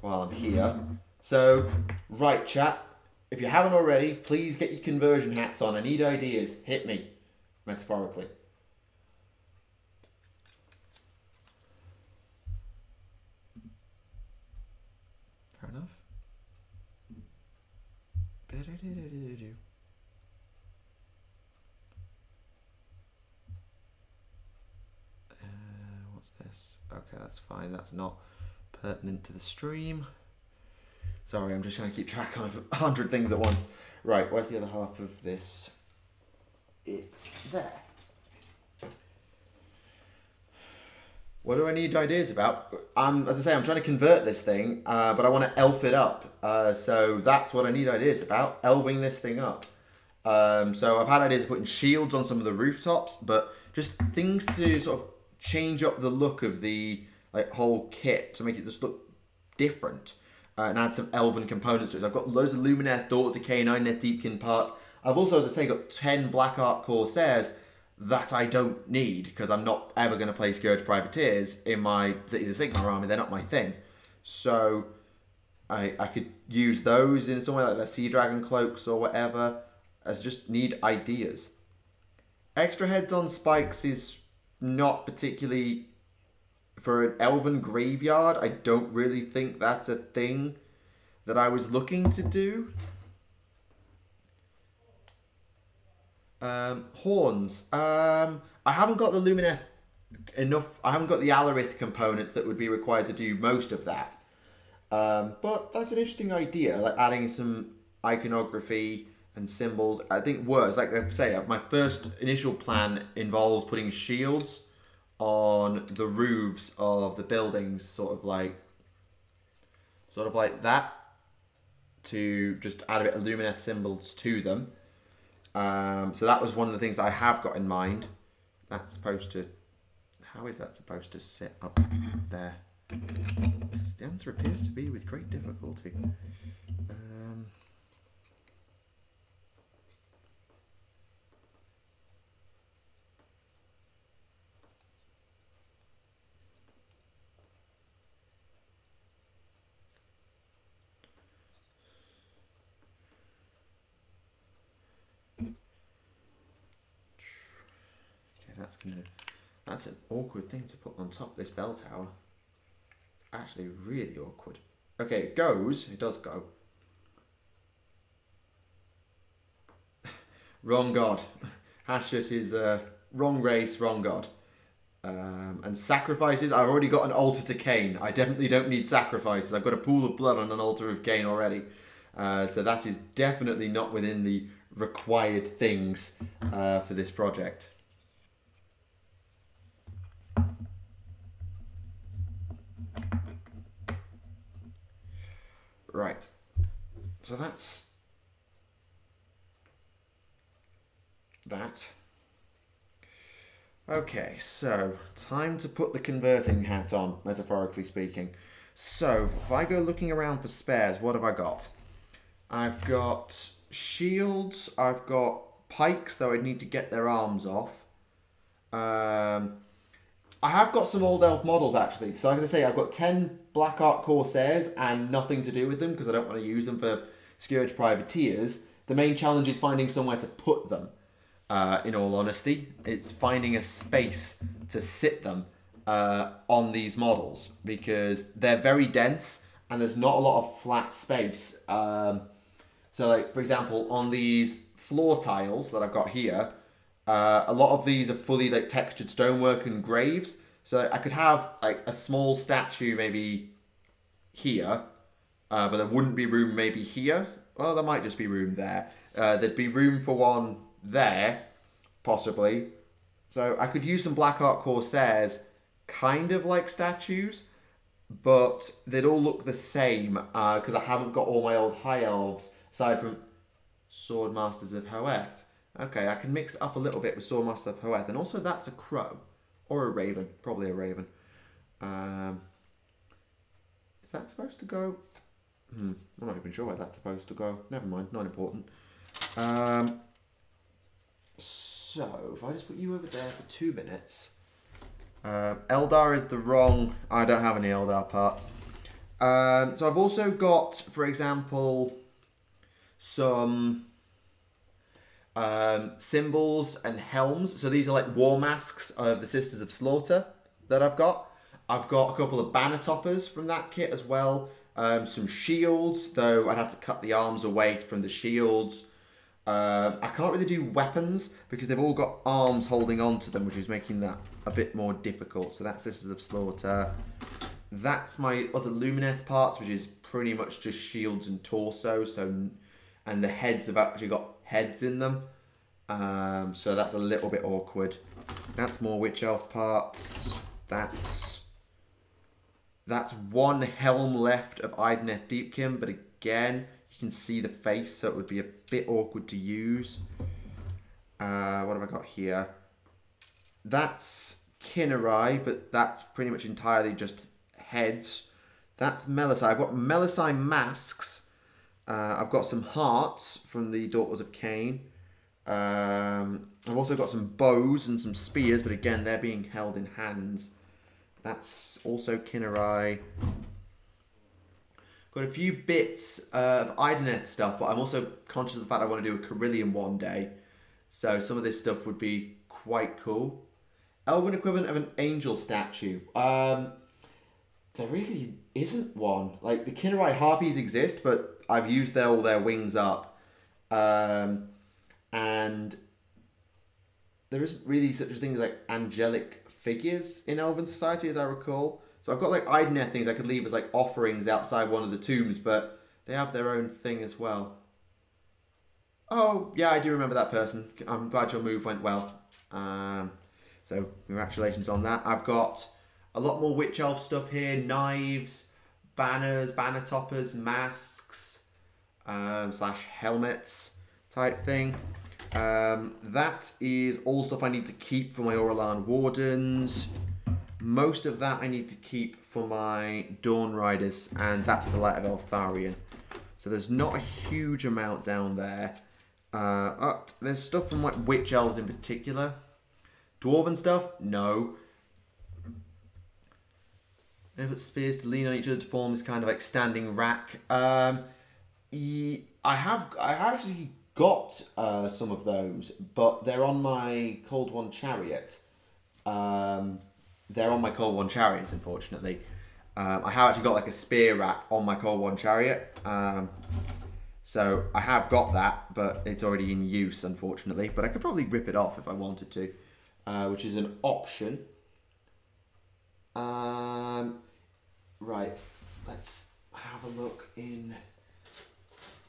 while I'm here. So, right, chat. If you haven't already, please get your conversion hats on. I need ideas. Hit me, metaphorically. Fair enough. Uh, what's this? Okay, that's fine. That's not pertinent to the stream. Sorry, I'm just trying to keep track of a hundred things at once. Right, where's the other half of this? It's there. What do I need ideas about? Um, as I say, I'm trying to convert this thing, uh, but I want to elf it up. Uh, so that's what I need ideas about, elving this thing up. Um, so I've had ideas of putting shields on some of the rooftops, but just things to sort of change up the look of the like whole kit to make it just look different. Uh, and add some elven components to it. So I've got loads of Lumineth, Daughters of Khaine, Idoneth Deepkin parts. I've also, as I say, got ten Black Ark Corsairs that I don't need because I'm not ever going to play Scourge Privateers in my Cities of Sigmar army. They're not my thing. So I, I could use those in somewhere like the Sea Dragon Cloaks or whatever. I just need ideas. Extra heads on spikes is not particularly... For an elven graveyard, I don't really think that's a thing that I was looking to do. Um, horns. Um, I haven't got the Lumineth enough. I haven't got the Alarith components that would be required to do most of that. Um, but that's an interesting idea, like adding some iconography and symbols. I think works. Like I say, my first initial plan involves putting shields on the roofs of the buildings, sort of like, sort of like that, to just add a bit of Lumineth symbols to them. Um, so that was one of the things I have got in mind. That's supposed to, how is that supposed to sit up there? The answer appears to be with great difficulty. Um, That's gonna, that's an awkward thing to put on top of this bell tower. It's actually really awkward. Okay, it goes. It does go. Wrong god. Hachette is uh, wrong race, wrong god. Um, and sacrifices. I've already got an altar to Khaine. I definitely don't need sacrifices. I've got a pool of blood on an altar of Khaine already. Uh, so that is definitely not within the required things uh, for this project. Right, so that's that. Okay, so time to put the converting hat on, metaphorically speaking. So if I go looking around for spares, what have I got? I've got shields, I've got pikes, though I'd need to get their arms off. Um, I have got some old elf models, actually. So as I say, I've got ten Black Ark Corsairs and nothing to do with them because I don't want to use them for Scourge Privateers. The main challenge is finding somewhere to put them, uh, in all honesty. It's finding a space to sit them uh, on these models because they're very dense and there's not a lot of flat space. Um, so, like for example, on these floor tiles that I've got here, Uh, a lot of these are fully like textured stonework and graves, so I could have like a small statue maybe here, uh, but there wouldn't be room maybe here. Well, there might just be room there. Uh, there'd be room for one there, possibly. So I could use some Black Ark Corsairs, kind of like statues, but they'd all look the same because uh, I haven't got all my old high elves aside from Swordmasters of Hoeth. Okay, I can mix up a little bit with Swordmasters of Hoeth. And also that's a crow. Or a raven. Probably a raven. Um, is that supposed to go? Hmm, I'm not even sure where that's supposed to go. Never mind, not important. Um, so, if I just put you over there for two minutes. Uh, Eldar is the wrong... I don't have any Eldar parts. Um, so I've also got, for example, some... Um, symbols and helms. So these are like war masks of the Sisters of Slaughter that I've got. I've got a couple of banner toppers from that kit as well. Um, some shields, though I'd have to cut the arms away from the shields. Um, I can't really do weapons because they've all got arms holding on to them, which is making that a bit more difficult. So that's Sisters of Slaughter. That's my other Lumineth parts, which is pretty much just shields and torso. So, and the heads have actually got heads in them, um, so that's a little bit awkward. That's more Witch Elf parts. That's that's one helm left of Idoneth Deepkin, but again, you can see the face, so it would be a bit awkward to use. Uh, what have I got here? That's Kinnerai, but that's pretty much entirely just heads. That's Melisai. I've got Melisai masks. Uh, I've got some hearts from the Daughters of Khaine. Um, I've also got some bows and some spears, but again, they're being held in hands. That's also Kinnerai. Got a few bits uh, of Idoneth stuff, but I'm also conscious of the fact I want to do a Corillium one day. So some of this stuff would be quite cool. Elven equivalent of an angel statue. Um, there really isn't one. Like, the Kinnerai harpies exist, but... I've used their, all their wings up, um, and there isn't really such a thing as like angelic figures in Elven society, as I recall. So I've got like Idoneth things I could leave as like offerings outside one of the tombs, but they have their own thing as well. Oh yeah, I do remember that person. I'm glad your move went well. Um, so congratulations on that. I've got a lot more Witch Elf stuff here, knives, banners, banner toppers, masks, um, slash helmets type thing. Um, that is all stuff I need to keep for my Auralan Wardens. Most of that I need to keep for my Dawn Riders, and that's the Light of Eltharion. So there's not a huge amount down there. Uh, oh, there's stuff from like Witch Elves in particular. Dwarven stuff? No. If spears to lean on each other to form this kind of like standing rack. Um, I have I actually got uh, some of those, but they're on my Cold One Chariot. Um, they're on my Cold One Chariots, unfortunately. Um, I have actually got like a spear rack on my Cold One Chariot. Um, so I have got that, but it's already in use, unfortunately. But I could probably rip it off if I wanted to, uh, which is an option. Um... Right, let's have a look in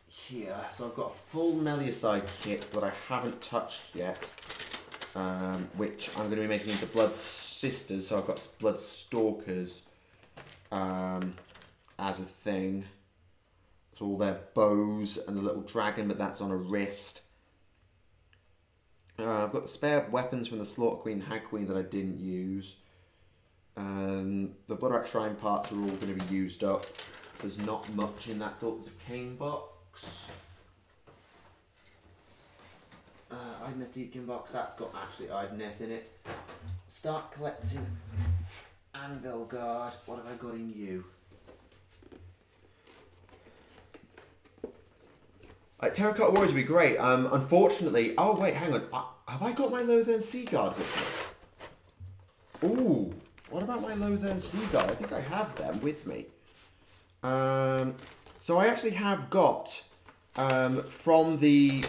here. So I've got a full Melisai kit that I haven't touched yet, um, which I'm going to be making into Blood Sisters, so I've got Blood Stalkers um, as a thing. So all their bows and the little dragon, but that's on a wrist. Uh, I've got spare weapons from the Slaughter Queen and Hag Queen that I didn't use. Um, the Bloodwrack Shrine parts are all going to be used up. There's not much in that Daughters of Khaine box. Uh, Idoneth Deepkin box, that's got actually Idoneth in it. Start collecting Anvil Guard. What have I got in you? Like, Terracotta Warriors would be great. Um, unfortunately, oh wait, hang on. I, have I got my Lothian Sea Guard with me? Ooh. What about my Lothian Sea Guard? I think I have them with me. Um, so I actually have got, um, from the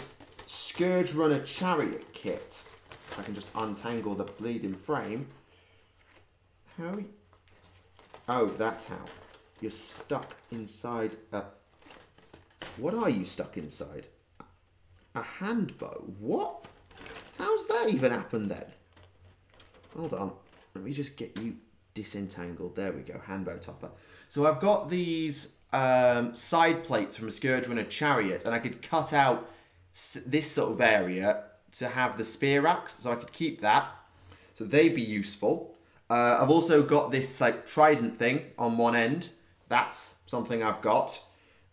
Scourge Runner Chariot kit, if I can just untangle the bleeding frame. How? Oh, that's how. You're stuck inside a... What are you stuck inside? A hand bow? What? How's that even happened then? Hold on. Let me just get you disentangled. There we go, handbow topper. So I've got these um, side plates from a Scourge Runner Chariot, and I could cut out s this sort of area to have the spear axe, so I could keep that. So they'd be useful. Uh, I've also got this like trident thing on one end. That's something I've got.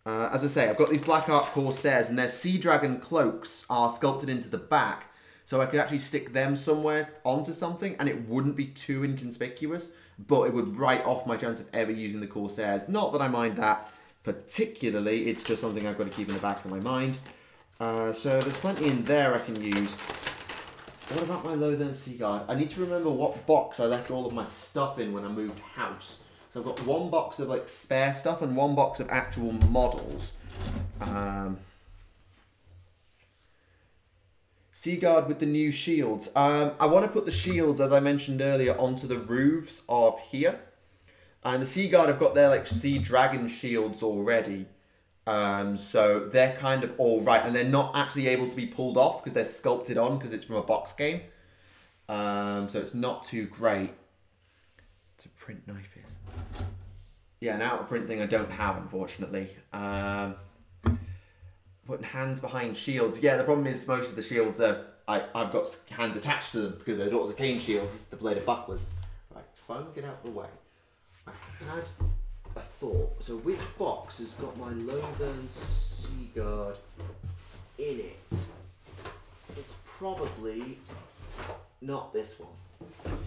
Uh, as I say, I've got these Black Ark Corsairs, and their sea dragon cloaks are sculpted into the back, so I could actually stick them somewhere onto something, and it wouldn't be too inconspicuous, but it would write off my chance of ever using the Corsairs. Not that I mind that particularly, it's just something I've got to keep in the back of my mind. Uh, so there's plenty in there I can use. What about my Lothern Sea Guard? I need to remember what box I left all of my stuff in when I moved house. So I've got one box of like spare stuff and one box of actual models. Um, Sea Guard with the new shields. Um, I want to put the shields, as I mentioned earlier, onto the roofs of here. And the Sea Guard have got their like sea dragon shields already. Um, so they're kind of all right, and they're not actually able to be pulled off because they're sculpted on because it's from a box game. Um, so it's not too great. It's a print knife is. Yeah, an out of print thing I don't have, unfortunately. Um, putting hands behind shields. Yeah, the problem is most of the shields are, I, I've got hands attached to them because they're Daughters of Khaine shields, the Blade of Bucklers. Right, finally get out of the way. I had a thought. So which box has got my Lothern Sea Guard in it? It's probably not this one.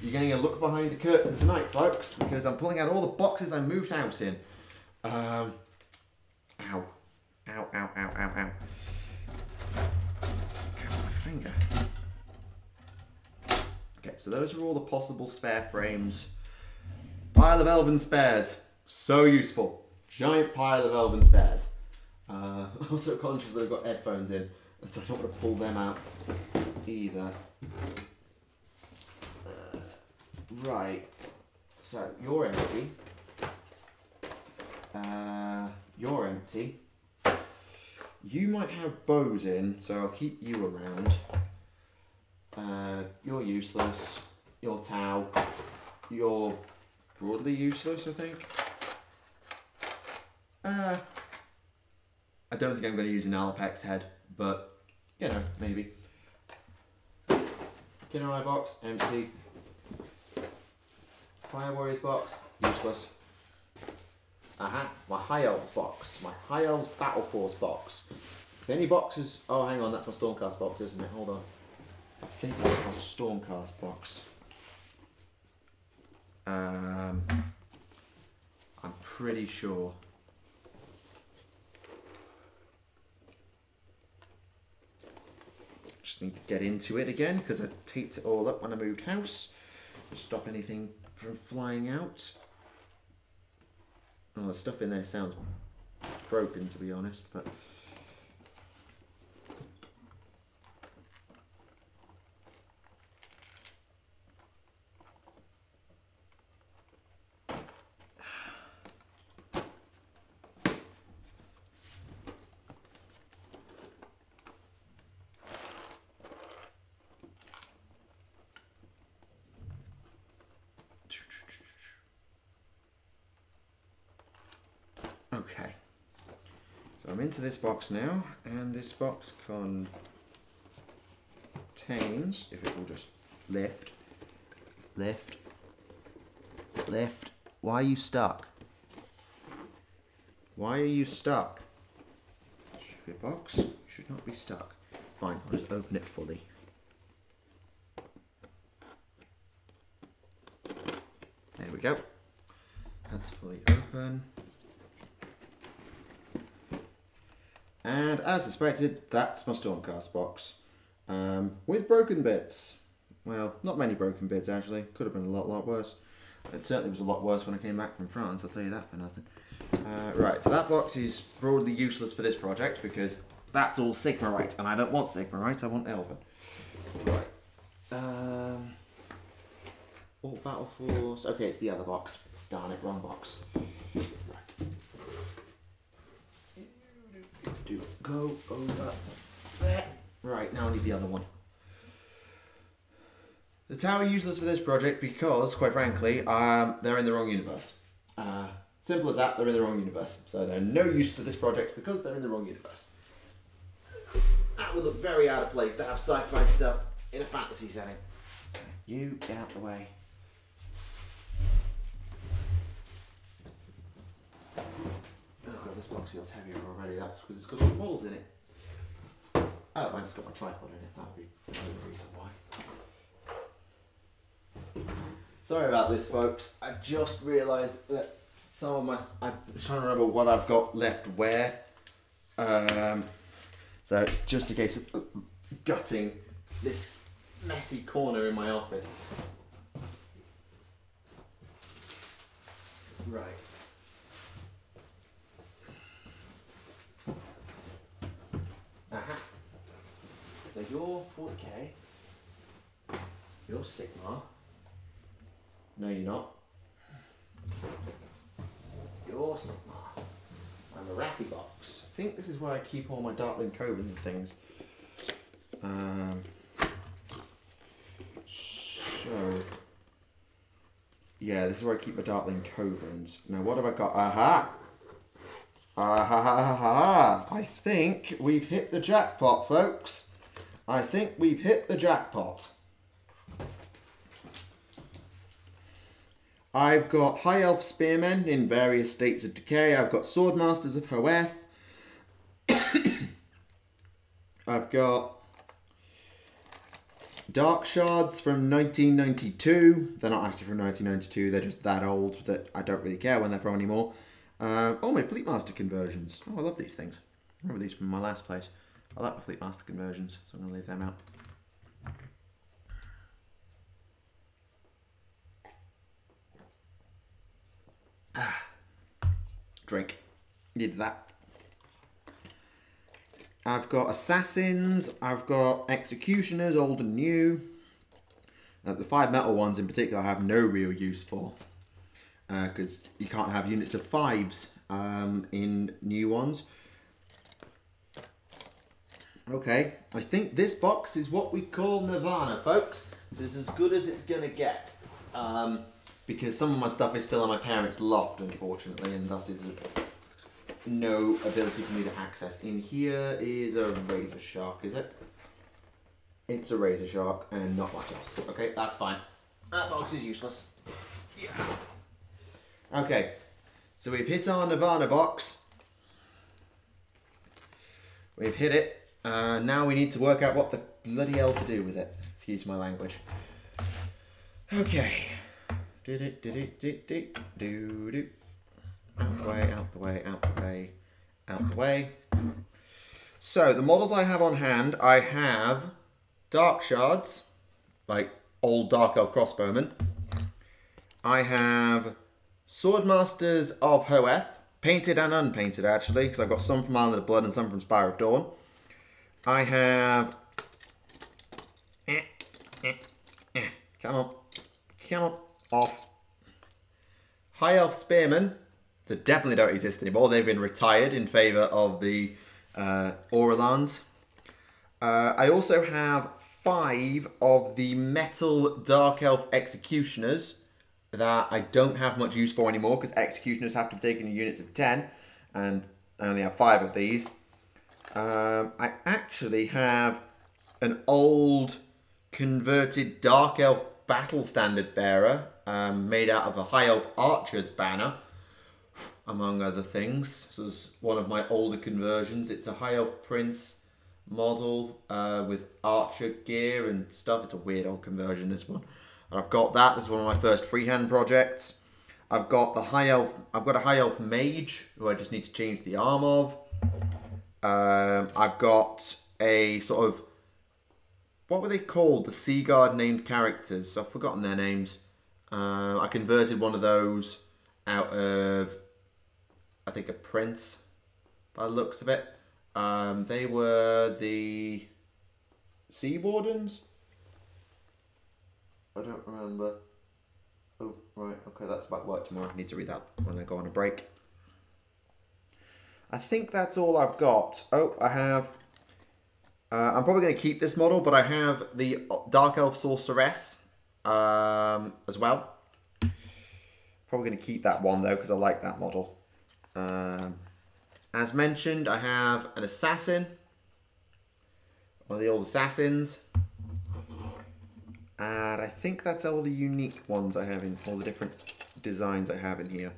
You're getting a look behind the curtain tonight, folks, because I'm pulling out all the boxes I moved house in. Um, ow. Ow, ow, ow, ow, ow. Finger. Okay, so those are all the possible spare frames. Pile of elven spares, so useful. Giant pile of elven spares. Uh, I'm also conscious that I've got headphones in, and so I don't want to pull them out either. Uh, right, so you're empty. Uh, you're empty. You might have bows in, so I'll keep you around. Uh, you're useless. You're Tau. You're broadly useless, I think. Uh, I don't think I'm going to use an Alapex head, but, you know, maybe. Kinnerai box, empty. Fire Warriors box, useless. Aha, my High Elves box, my High Elves Battle Force box. If any boxes, oh hang on, that's my Stormcast box, isn't it? Hold on. I think that's my Stormcast box. Um, I'm pretty sure. Just need to get into it again, because I taped it all up when I moved house. Stop anything from flying out. Oh, the stuff in there sounds broken, to be honest, but... Okay, so I'm into this box now, and this box contains, if it will just lift, lift, lift. Why are you stuck? Why are you stuck? Stupid box, you should not be stuck. Fine, I'll just open it fully. There we go. That's fully open. And as expected, that's my Stormcast box, um, with broken bits. Well, not many broken bits actually. Could have been a lot, lot worse. It certainly was a lot worse when I came back from France. I'll tell you that for nothing. Uh, right, so that box is broadly useless for this project because that's all Sigmarite, and I don't want Sigmarite. I want Elven. Right. Um, all Battle Force. Okay, it's the other box. Darn it, wrong box. Do go over there. Right, now I need the other one. The tower useless for this project because, quite frankly, um, they're in the wrong universe. Uh, Simple as that, they're in the wrong universe. So they're no use to this project because they're in the wrong universe. That would look very out of place to have sci-fi stuff in a fantasy setting. You get out the way. Oh god, this box feels heavier already. That's because it's got some walls in it. Oh, I just got my tripod in it. That would be the reason why. Sorry about this, folks. I just realised that some of my... I'm trying to remember what I've got left where. Um... So it's just a case of gutting this messy corner in my office. Right. Aha. So you're forty K. You're Sigma. No, you're not. You're Sigma. And the Raffy box. I think this is where I keep all my Darkling Covens and things. Um, so, yeah, this is where I keep my Darkling Covens. Now, what have I got? Aha! Aha! Ha, ha, ha. I think we've hit the jackpot, folks. I think we've hit the jackpot. I've got High Elf Spearmen in various states of decay. I've got Swordmasters of Hoeth. I've got Dark Shards from nineteen ninety-two. They're not actually from nineteen ninety-two. They're just that old that I don't really care when they're from anymore. Uh, oh, my Fleetmaster conversions. Oh, I love these things. I remember these from my last place. I like my Fleetmaster conversions, so I'm going to leave them out. Ah, drink. Did that. I've got assassins. I've got executioners, old and new. Uh, the five metal ones in particular I have no real use for. Because uh, you can't have units of fives um, in new ones. Okay, I think this box is what we call Nirvana, folks. This is as good as it's going to get. Um... Because some of my stuff is still in my parents' loft, unfortunately, and thus is no ability for me to access. In here is a razor shark, is it? It's a razor shark and not much else. Okay, that's fine. That box is useless. Yeah. Okay, so we've hit our Nirvana box. We've hit it. Uh, now we need to work out what the bloody hell to do with it. Excuse my language. Okay. Do do do do do do do. Out the way, out the way, out the way, out the way. So the models I have on hand, I have Dark Shards, like old Dark Elf crossbowmen. I have Swordmasters of Hoeth, painted and unpainted actually, because I've got some from Island of Blood and some from Spire of Dawn. I have. Eh, eh, eh. Come on, come on. Off High Elf Spearmen that definitely don't exist anymore. They've been retired in favour of the uh, Auralans. Uh, I also have five of the Metal Dark Elf Executioners that I don't have much use for anymore because Executioners have to be taken in units of ten and I only have five of these. Um, I actually have an old converted Dark Elf Battle Standard Bearer um, made out of a High Elf Archer's banner, among other things. This is one of my older conversions. It's a High Elf Prince model uh, with archer gear and stuff. It's a weird old conversion, this one. I've got that. This is one of my first freehand projects. I've got the High Elf. I've got a High Elf Mage who I just need to change the arm of. Um, I've got a sort of. What were they called? The Sea Guard named characters. I've forgotten their names. Uh, I converted one of those out of, I think, a prince, by the looks of it. Um, they were the Sea Wardens? I don't remember. Oh, right. Okay, that's about work tomorrow. I need to read that when I go on a break. I think that's all I've got. Oh, I have... Uh, I'm probably going to keep this model, but I have the Dark Elf Sorceress um, as well. Probably going to keep that one, though, because I like that model. Um, as mentioned, I have an assassin. One of the old assassins. And I think that's all the unique ones I have in, all the different designs I have in here.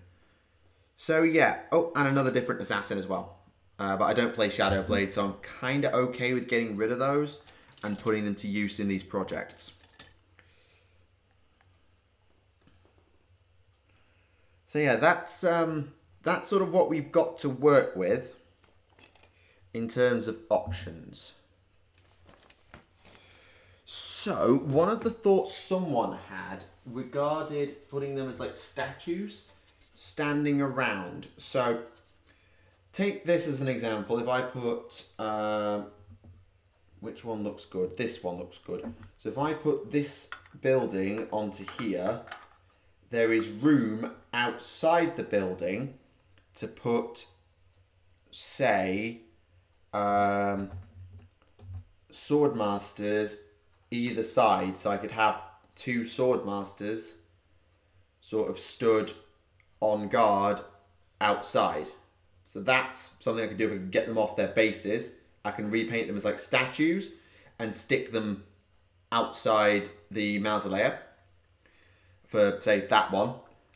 So, yeah. Oh, and another different assassin as well. Uh, but I don't play Shadowblade, so I'm kind of okay with getting rid of those and putting them to use in these projects. So yeah, that's um, that's sort of what we've got to work with in terms of options. So one of the thoughts someone had regarded putting them as like statues standing around. So take this as an example. If I put, uh, which one looks good? This one looks good. So if I put this building onto here, there is room outside the building to put, say, um, Swordmasters either side. So I could have two Swordmasters sort of stood on guard outside. So that's something I could do if I could get them off their bases. I can repaint them as like statues and stick them outside the mausoleum. For, say, that one.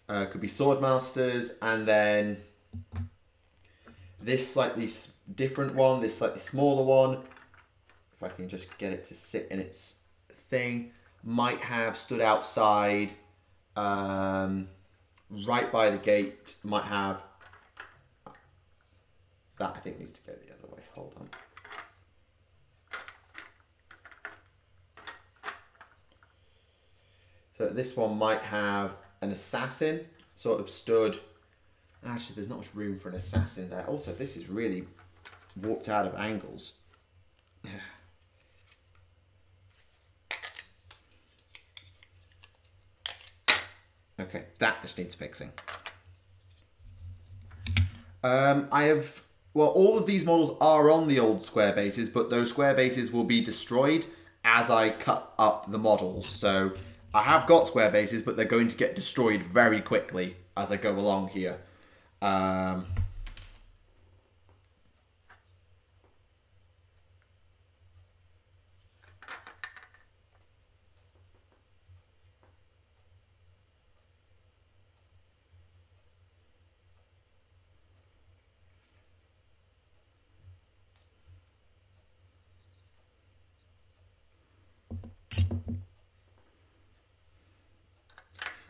Uh, could be Swordmasters, and then this slightly different one, this slightly smaller one, if I can just get it to sit in its thing, might have stood outside, um, right by the gate, might have... That, I think, needs to go the other way. Hold on. So this one might have an assassin sort of stood. Actually, there's not much room for an assassin there. Also, this is really warped out of angles. Okay, that just needs fixing. Um, I have, well, all of these models are on the old square bases, but those square bases will be destroyed as I cut up the models. So I have got square bases, but they're going to get destroyed very quickly as I go along here. Um,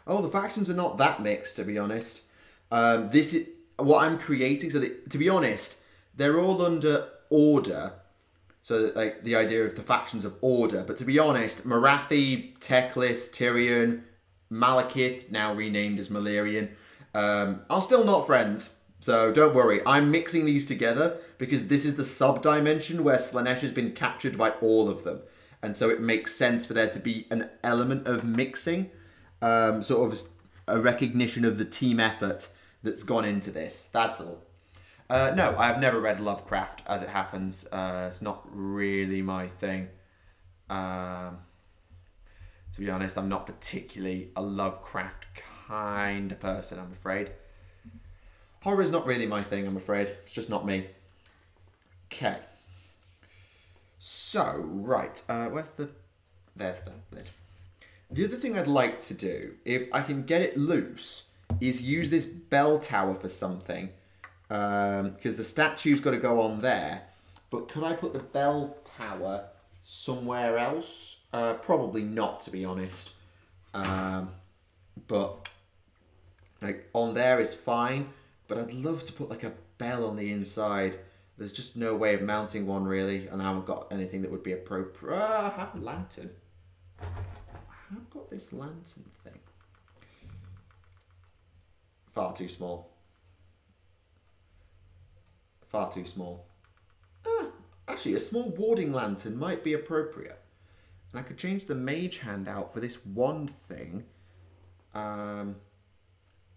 Oh, the factions are not that mixed, to be honest. Um, this is what I'm creating. So, that, to be honest, they're all under order. So, that, like the idea of the factions of order. But to be honest, Morathi, Teclis, Tyrion, Malekith, now renamed as Malerion, um, are still not friends. So, don't worry. I'm mixing these together because this is the sub-dimension where Slaanesh has been captured by all of them. And so, it makes sense for there to be an element of mixing. Um, sort of a recognition of the team effort that's gone into this. That's all. Uh, no, I've never read Lovecraft, as it happens. Uh, it's not really my thing. Um, to be honest, I'm not particularly a Lovecraft kind of person, I'm afraid. Horror is not really my thing, I'm afraid. It's just not me. Okay. So, right. Uh, where's the... There's the lid. The other thing I'd like to do, if I can get it loose, is use this bell tower for something. Because um, the statue's got to go on there. But could I put the bell tower somewhere else? Uh, probably not, to be honest. Um, but, like, on there is fine. But I'd love to put, like, a bell on the inside. There's just no way of mounting one, really. And I haven't got anything that would be appropriate. Uh, I have a lantern. I've got this lantern thing. Far too small. Far too small. Ah, actually, a small warding lantern might be appropriate. And I could change the mage hand out for this wand thing. Um,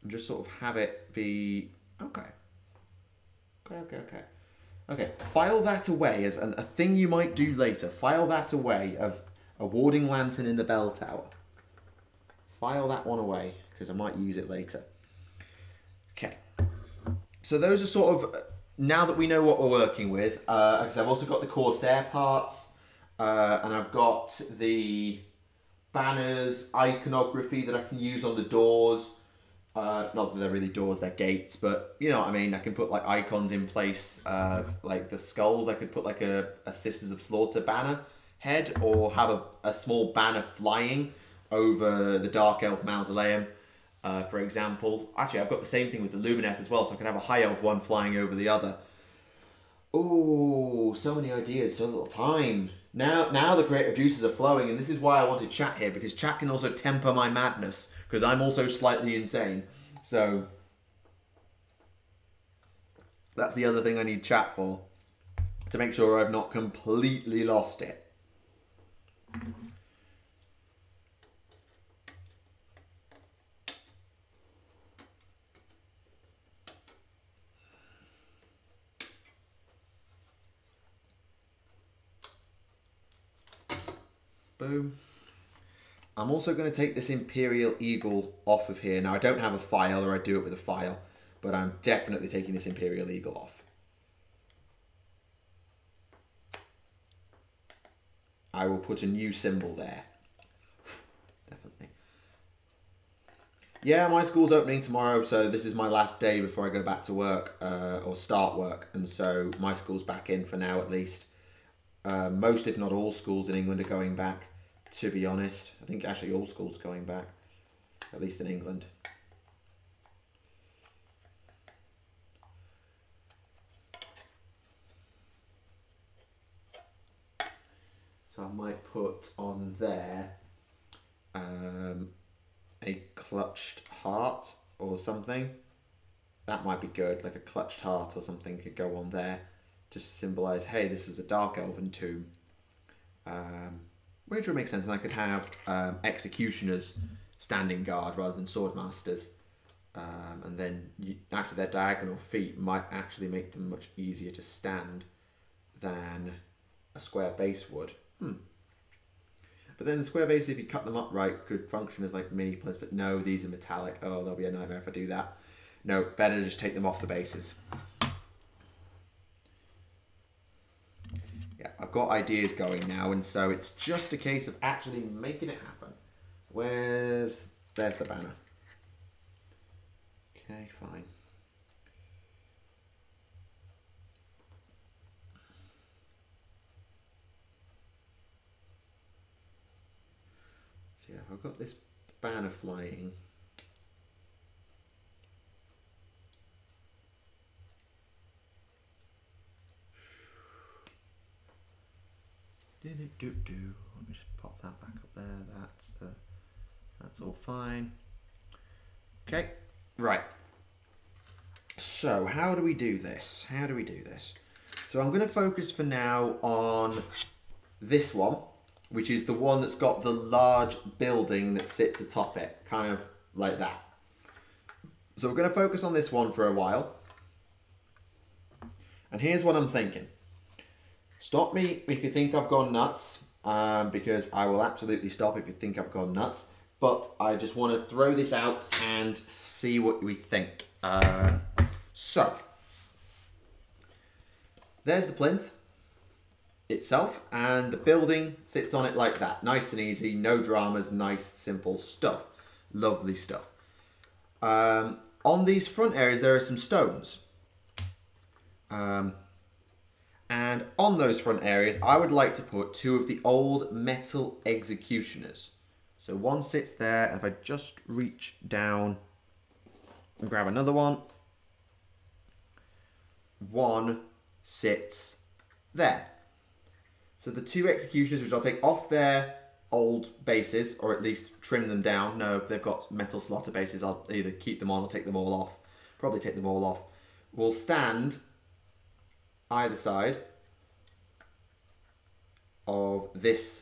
and just sort of have it be... Okay. Okay, okay, okay. Okay, file that away as an, a thing you might do later. File that away of... A warding lantern in the bell tower. File that one away, because I might use it later. Okay. So those are sort of, now that we know what we're working with, uh, because I've also got the Corsair parts, uh, and I've got the banners, iconography that I can use on the doors. Uh, not that they're really doors, they're gates, but you know what I mean? I can put like icons in place, uh, like the skulls. I could put like a, a Sisters of Slaughter banner head, or have a, a small banner flying over the Dark Elf Mausoleum, uh, for example. Actually, I've got the same thing with the Lumineth as well, so I can have a High Elf one flying over the other. Ooh, so many ideas, so little time. Now, now the creative juices are flowing, and this is why I wanted chat here, because chat can also temper my madness, because I'm also slightly insane. So that's the other thing I need chat for, to make sure I've not completely lost it. Boom. I'm also going to take this Imperial Eagle off of here. Now, I don't have a file, or I do it with a file, but I'm definitely taking this Imperial Eagle off. I will put a new symbol there. Definitely. Yeah, my school's opening tomorrow, so this is my last day before I go back to work, uh, or start work, and so my school's back in for now at least. Uh, most, if not all, schools in England are going back, to be honest. I think actually all schools are going back, at least in England. So I might put on there um, a clutched heart or something. That might be good, like a clutched heart or something could go on there. Just to symbolise, hey, this is a Dark Elven tomb. Um, which would make sense. And I could have um, executioners standing guard rather than swordmasters. Um, and then you, actually their diagonal feet might actually make them much easier to stand than a square base would. Hmm. But then the square base, if you cut them up right, could function as like mini players. But no, these are metallic. Oh, there'll be a nightmare if I do that. No, better just take them off the bases. I've got ideas going now, and so it's just a case of actually making it happen. Where's... There's the banner. Okay, fine. So yeah, I've got this banner flying. Did it do do? Let me just pop that back up there. That's uh, that's all fine. Okay, right. So how do we do this? How do we do this? So I'm going to focus for now on this one, which is the one that's got the large building that sits atop it, kind of like that. So we're going to focus on this one for a while. And here's what I'm thinking. Stop me if you think I've gone nuts, um, because I will absolutely stop if you think I've gone nuts. But I just want to throw this out and see what we think. Uh, so, there's the plinth itself, and the building sits on it like that. Nice and easy, no dramas, nice, simple stuff. Lovely stuff. Um, on these front areas, there are some stones. Um... And on those front areas, I would like to put two of the old metal executioners. So one sits there, and if I just reach down and grab another one, one sits there. So the two executioners, which I'll take off their old bases, or at least trim them down. No, they've got metal slaughter bases. I'll either keep them on or take them all off. Probably take them all off. We'll stand either side of this.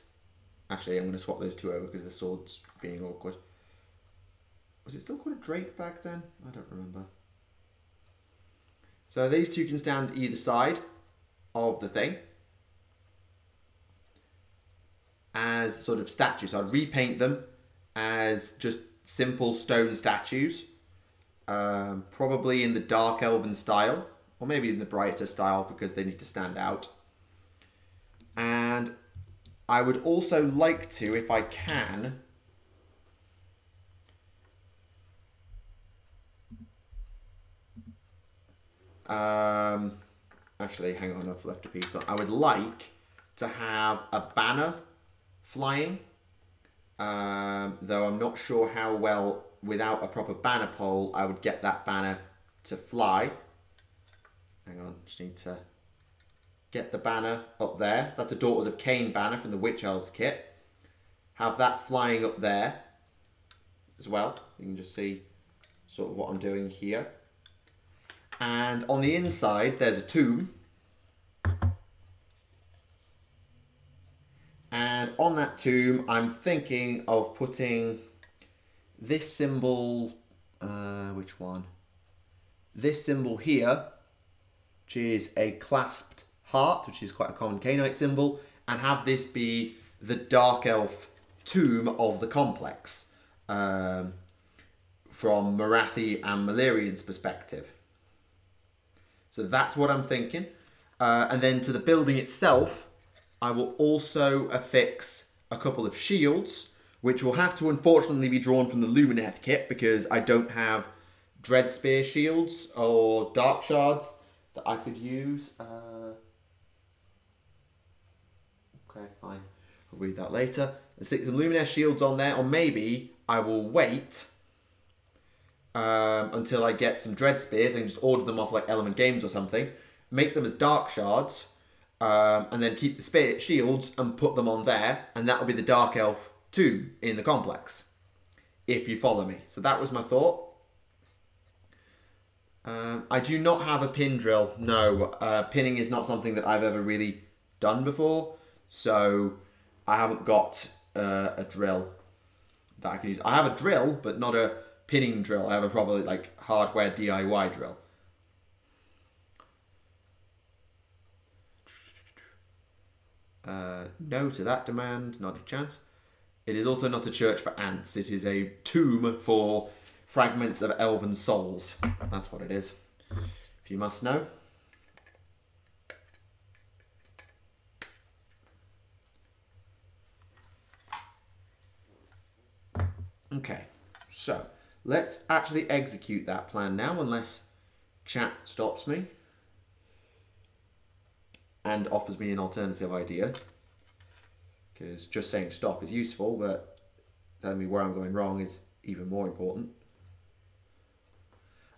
Actually, I'm going to swap those two over because the sword's being awkward. Was it still called a drake back then? I don't remember. So these two can stand either side of the thing as sort of statues. So I'd repaint them as just simple stone statues Um, probably in the Dark Elven style, or maybe in the brighter style because they need to stand out. And I would also like to, if I can, um, actually, hang on, I've left a piece on. I would like to have a banner flying, um, though I'm not sure how well. Without a proper banner pole, I would get that banner to fly. Hang on, just need to get the banner up there. That's a Daughters of Khaine banner from the Witch Elves kit. Have that flying up there as well. You can just see sort of what I'm doing here. And on the inside, there's a tomb. And on that tomb, I'm thinking of putting... this symbol, uh, which one? This symbol here, which is a clasped heart, which is quite a common Khaenite symbol, and have this be the Dark Elf tomb of the complex, um, from Morathi and Malerion's perspective. So that's what I'm thinking. Uh, and then to the building itself, I will also affix a couple of shields, which will have to unfortunately be drawn from the Lumineth kit because I don't have Dreadspear shields or Dark Shards that I could use. Uh, okay, fine. I'll read that later. Let's stick some Lumineth shields on there, or maybe I will wait um, until I get some Dreadspears and just order them off like Element Games or something, make them as Dark Shards, um, and then keep the spear shields and put them on there, and that will be the Dark Elf Two in the complex, if you follow me. So that was my thought. Um, I do not have a pin drill. No, uh, pinning is not something that I've ever really done before, so I haven't got uh, a drill that I can use. I have a drill, but not a pinning drill. I have a probably like hardware D I Y drill. Uh, no to that demand, not a chance. It is also not a church for ants. It is a tomb for fragments of elven souls. That's what it is, if you must know. Okay, so let's actually execute that plan now, unless chat stops me and offers me an alternative idea. Because just saying stop is useful, but telling me where I'm going wrong is even more important.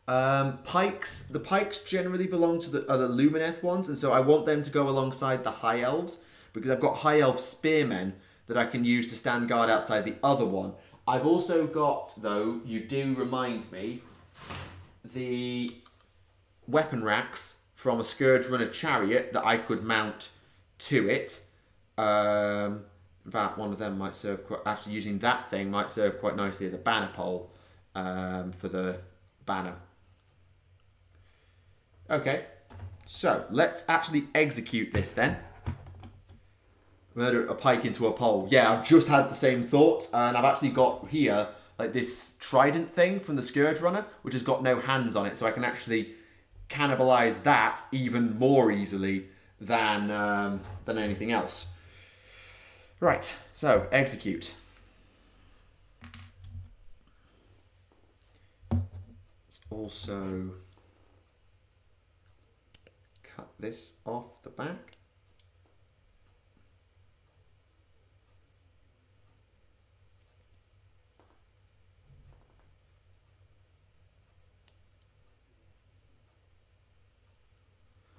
Um, pikes. The pikes generally belong to the other Lumineth ones, and so I want them to go alongside the High Elves, because I've got High Elf Spearmen that I can use to stand guard outside the other one. I've also got, though, you do remind me, the weapon racks from a Scourge Runner Chariot that I could mount to it. Um, in fact, one of them might serve quite, actually using that thing might serve quite nicely as a banner pole um, for the banner. Okay, so let's actually execute this then. Murder a pike into a pole. Yeah, I've just had the same thought, and I've actually got here like this trident thing from the Scourge Runner, which has got no hands on it, so I can actually cannibalize that even more easily than um, than anything else. Right, so execute. Let's also cut this off the back.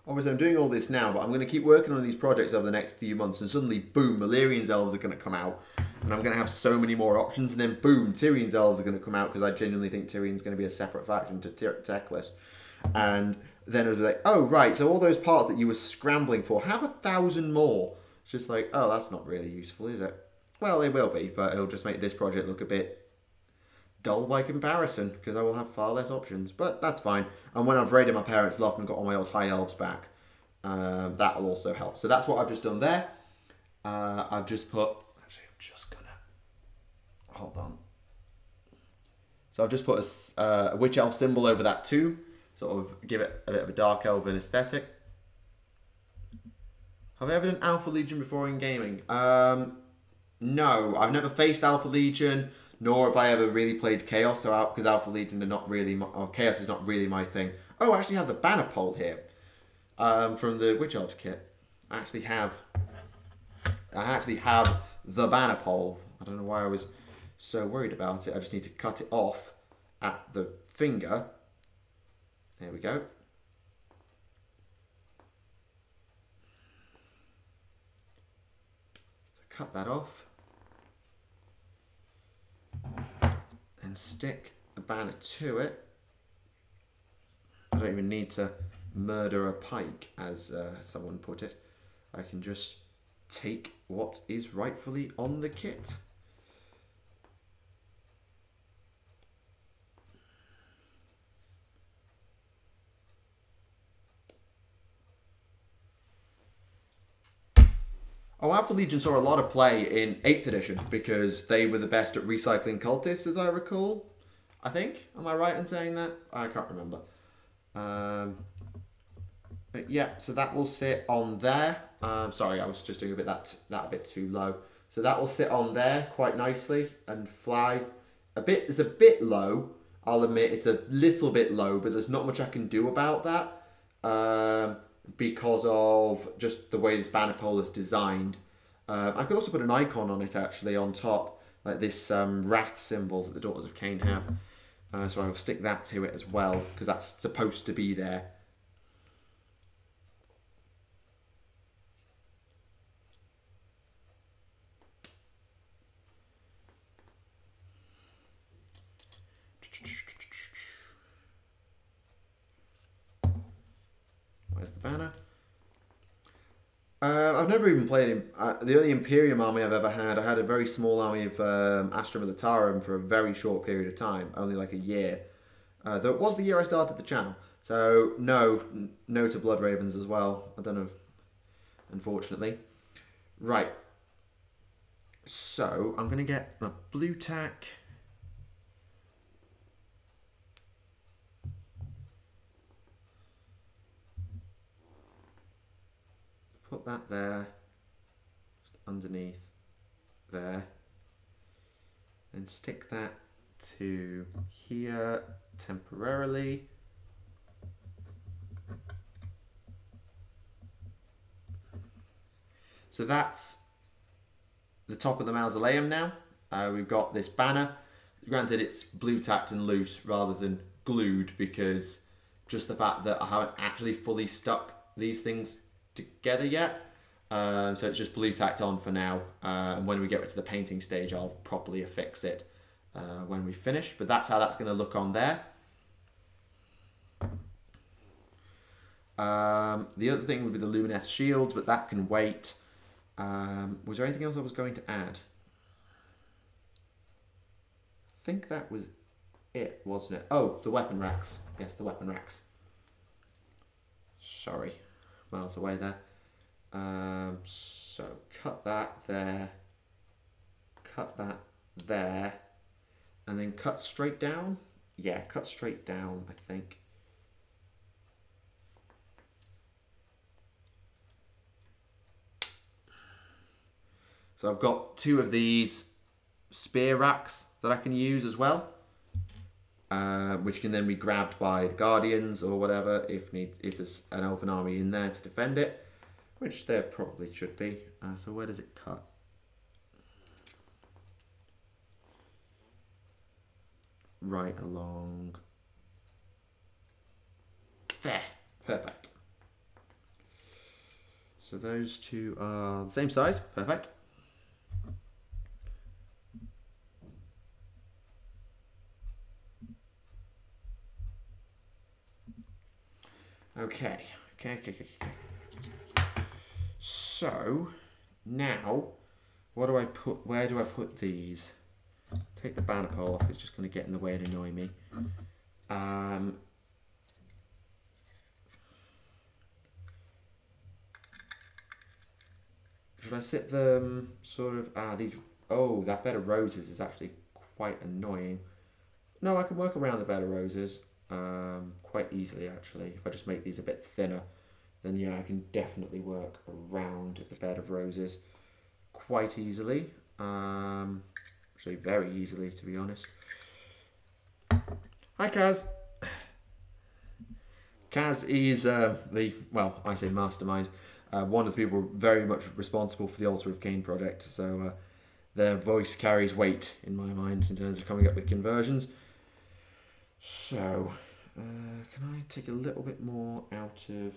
Obviously, I'm doing all this now, but I'm going to keep working on these projects over the next few months, and suddenly, boom, Malerion's Elves are going to come out, and I'm going to have so many more options, and then, boom, Tyrion's Elves are going to come out, because I genuinely think Tyrion's going to be a separate faction to Teclis. And then it'll be like, oh, right, so all those parts that you were scrambling for, have a thousand more. It's just like, oh, that's not really useful, is it? Well, it will be, but it'll just make this project look a bit dull by comparison, because I will have far less options, but that's fine. And when I've raided my parents' loft and got all my old High Elves back, um, that'll also help. So that's what I've just done there. Uh, I've just put... Actually, I'm just gonna... Hold on. So I've just put a, uh, a Witch Elf symbol over that too, sort of give it a bit of a Dark Elven aesthetic. Have I ever done Alpha Legion before in gaming? Um, no, I've never faced Alpha Legion, nor have I ever really played Chaos, so out because Alpha Legion are not really, my, or Chaos is not really my thing. Oh, I actually have the banner pole here um, from the Witch Elves kit. I actually have, I actually have the banner pole. I don't know why I was so worried about it. I just need to cut it off at the finger. There we go. Cut that off and stick a banner to it. I don't even need to murder a pike, as uh, someone put it. I can just take what is rightfully on the kit. Oh, Alpha Legion saw a lot of play in eighth edition because they were the best at recycling cultists, as I recall. I think. Am I right in saying that? I can't remember. Um, but yeah, so that will sit on there. Um, sorry, I was just doing a bit that that a bit too low. So that will sit on there quite nicely and fly a bit. It's a bit low. I'll admit it's a little bit low, but there's not much I can do about that. Um, because of just the way this banner pole is designed. Uh, I could also put an icon on it, actually, on top, like this um, wrath symbol that the Daughters of Khaine have. Uh, so I'll stick that to it as well, because that's supposed to be there. Banner. Uh, I've never even played in uh, the only Imperium army I've ever had. I had a very small army of um, Astra Militarum for a very short period of time, only like a year. Uh, though it was the year I started the channel, so no, no to Blood Ravens as well. I don't know, unfortunately. Right. So I'm gonna get my blue tack. Put that there, just underneath there, and stick that to here temporarily. So that's the top of the mausoleum now. Uh, we've got this banner. Granted, it's blue tacked and loose rather than glued because just the fact that I haven't actually fully stuck these things together yet, um, so it's just blue tacked on for now, uh, and when we get to the painting stage I'll properly affix it uh, when we finish, but that's how that's going to look on there. Um, the other thing would be the Lumineth shields, but that can wait. Um, was there anything else I was going to add? I think that was it, wasn't it? Oh, the weapon racks. Yes, the weapon racks. Sorry. Miles away there. Um, so cut that there, cut that there, and then cut straight down. Yeah, cut straight down, I think. So I've got two of these spear racks that I can use as well, Uh, which can then be grabbed by the Guardians or whatever if need, if there's an Elven army in there to defend it, which there probably should be. Uh, so where does it cut? Right along there. Perfect. So those two are the same size. Perfect. Okay, okay, okay, okay. So now, what do I put? Where do I put these? Take the banner pole off. It's just going to get in the way and annoy me. Um, should I sit them sort of? Ah, these. Oh, that bed of roses is actually quite annoying. No, I can work around the Bed of Roses um, quite easily, actually. If I just make these a bit thinner, then yeah, I can definitely work around the Bed of Roses quite easily. Um, actually, very easily, to be honest. Hi, Kaz. Kaz is uh, the, well, I say mastermind, uh, one of the people very much responsible for the Altar of Khaine project, so uh, their voice carries weight in my mind in terms of coming up with conversions. So, uh, can I take a little bit more out of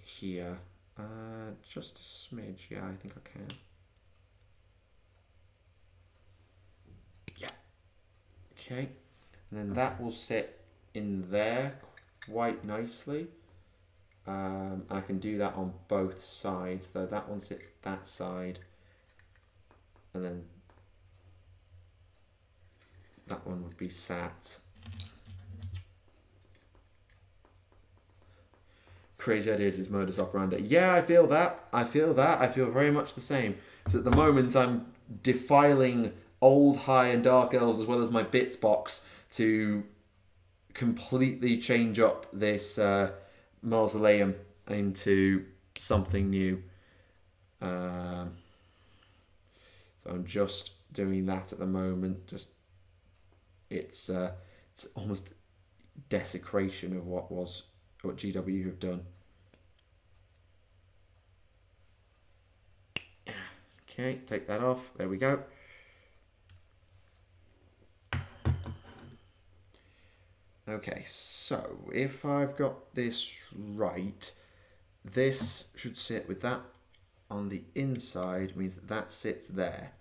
here? Uh, just a smidge, yeah, I think I can. Yeah. Okay, and then that will sit in there quite nicely. Um, I can do that on both sides, though that one sits that side, and then that one would be sat. Crazy Ideas is modus operandi. Yeah, I feel that. I feel that. I feel very much the same. So at the moment, I'm defiling old, high, and dark elves as well as my bits box to completely change up this uh, mausoleum into something new. Um, so I'm just doing that at the moment. Just it's uh, it's almost desecration of what was what G W have done. Okay, take that off. There we go. Okay, so if I've got this right, this should sit with that on the inside, means that that sits there.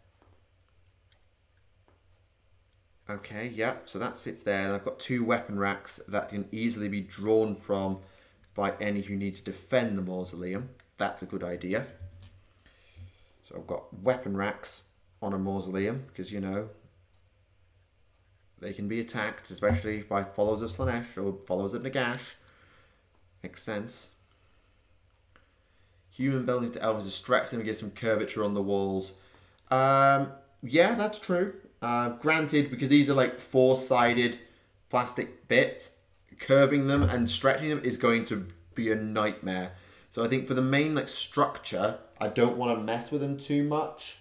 Okay, yeah, so that sits there, and I've got two weapon racks that can easily be drawn from by any who need to defend the mausoleum. That's a good idea. So I've got weapon racks on a mausoleum, because, you know, they can be attacked, especially by followers of Slaanesh or followers of Nagash. Makes sense. Human buildings to elves to stretch them and give some curvature on the walls. Um, yeah, that's true. Uh, granted, because these are like four-sided plastic bits, curving them and stretching them is going to be a nightmare. So I think for the main like structure, I don't want to mess with them too much.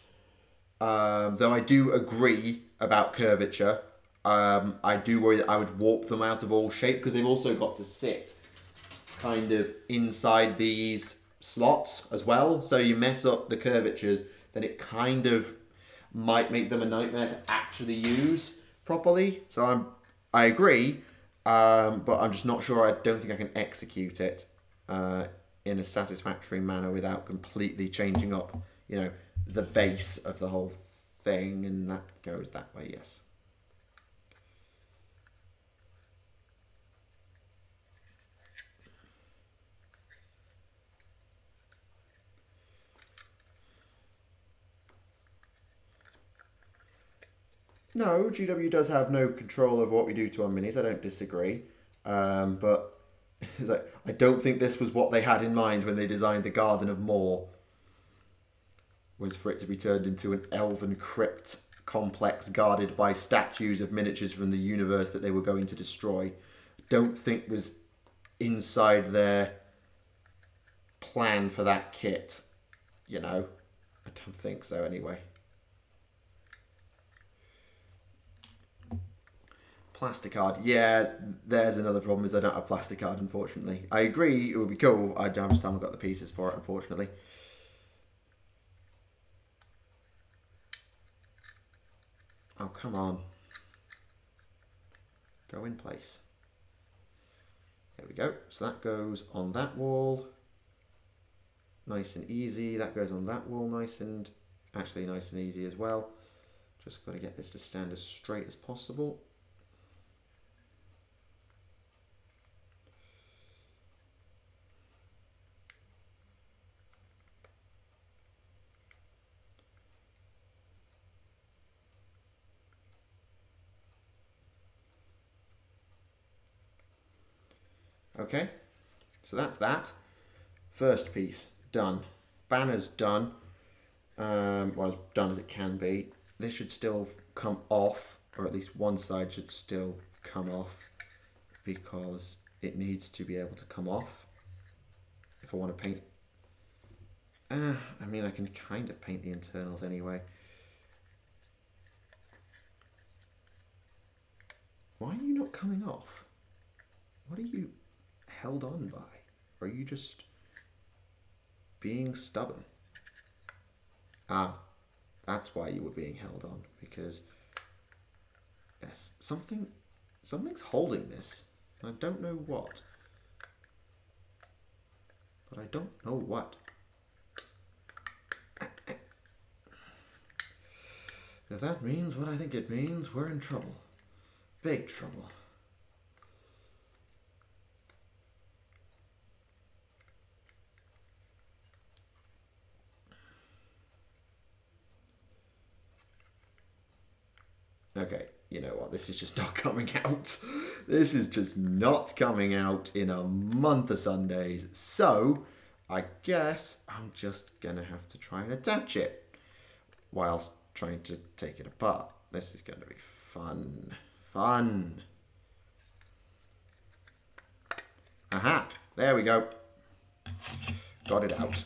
Um, though I do agree about curvature. Um, I do worry that I would warp them out of all shape because they've also got to sit kind of inside these slots as well. So you mess up the curvatures, then it kind of might make them a nightmare to actually use properly. So I'm, I agree, um, but I'm just not sure. I don't think I can execute it uh, in a satisfactory manner without completely changing up, you know, the base of the whole thing. And that goes that way, yes. No, G W does have no control over what we do to our minis. I don't disagree. Um, but it's like, I don't think this was what they had in mind when they designed the Garden of Moor. Was for it to be turned into an elven crypt complex guarded by statues of miniatures from the universe that they were going to destroy. I don't think was inside their plan for that kit. You know, I don't think so anyway. Plasticard, yeah, there's another problem is I don't have plasticard, unfortunately. I agree, it would be cool, I just haven't got the pieces for it, unfortunately. Oh, come on. Go in place. There we go, so that goes on that wall. Nice and easy, that goes on that wall, nice and, actually nice and easy as well. Just gotta get this to stand as straight as possible. Okay, so that's that. First piece, done. Banner's done. Um, well, as done as it can be. This should still come off or at least one side should still come off, because it needs to be able to come off if I want to paint. Uh, I mean, I can kind of paint the internals anyway. Why are you not coming off? What are you held on by? Or are you just being stubborn? Ah, that's why you were being held on, because yes, something, something's holding this. I don't know what, but I don't know what. If that means what I think it means, we're in trouble. Big trouble. Okay, you know what? This is just not coming out. This is just not coming out in a month of Sundays. So, I guess I'm just going to have to try and attach it whilst trying to take it apart. This is going to be fun. Fun. Aha, there we go. Got it out.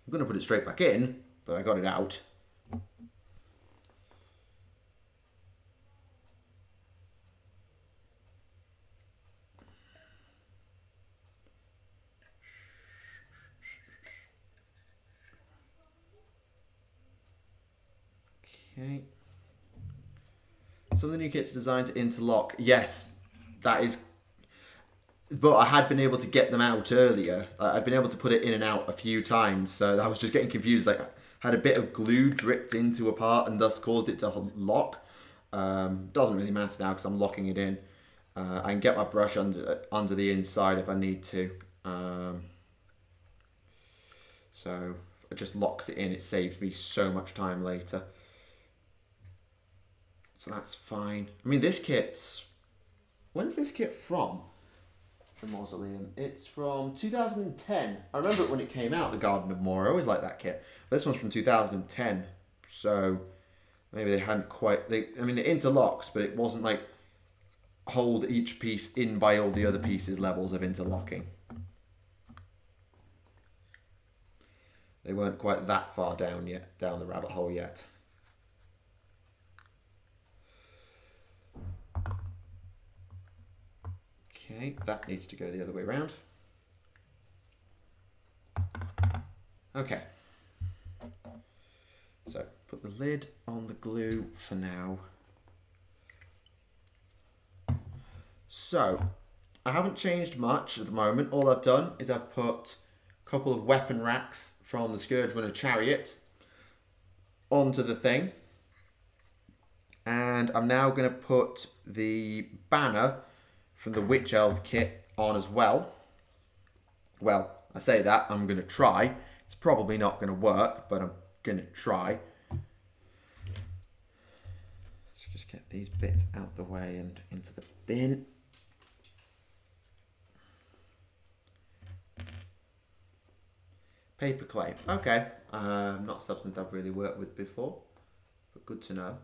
I'm going to put it straight back in, but I got it out. Okay. Some of the new kits designed to interlock. Yes, that is... But I had been able to get them out earlier. I'd been able to put it in and out a few times, so I was just getting confused. Like, I had a bit of glue dripped into a part and thus caused it to lock. Um, doesn't really matter now because I'm locking it in. Uh, I can get my brush under, under the inside if I need to. Um, so it just locks it in. It saves me so much time later. So that's fine. I mean, this kit's... When's this kit from? The Mausoleum. It's from two thousand ten. I remember it when it came out, the Garden of Moor. I always liked that kit. This one's from two thousand ten. So maybe they hadn't quite... They, I mean, it interlocks, but it wasn't like hold each piece in by all the other pieces levels of interlocking. They weren't quite that far down yet, down the rabbit hole yet. Okay, that needs to go the other way around. Okay. So, put the lid on the glue for now. So, I haven't changed much at the moment. All I've done is I've put a couple of weapon racks from the Scourge Runner Chariot onto the thing. And I'm now going to put the banner from the Witch Elves kit on as well. Well, I say that, I'm going to try. It's probably not going to work, but I'm going to try. Let's just get these bits out the way and into the bin. Paper clay. Okay, um, not something that I've really worked with before, but good to know.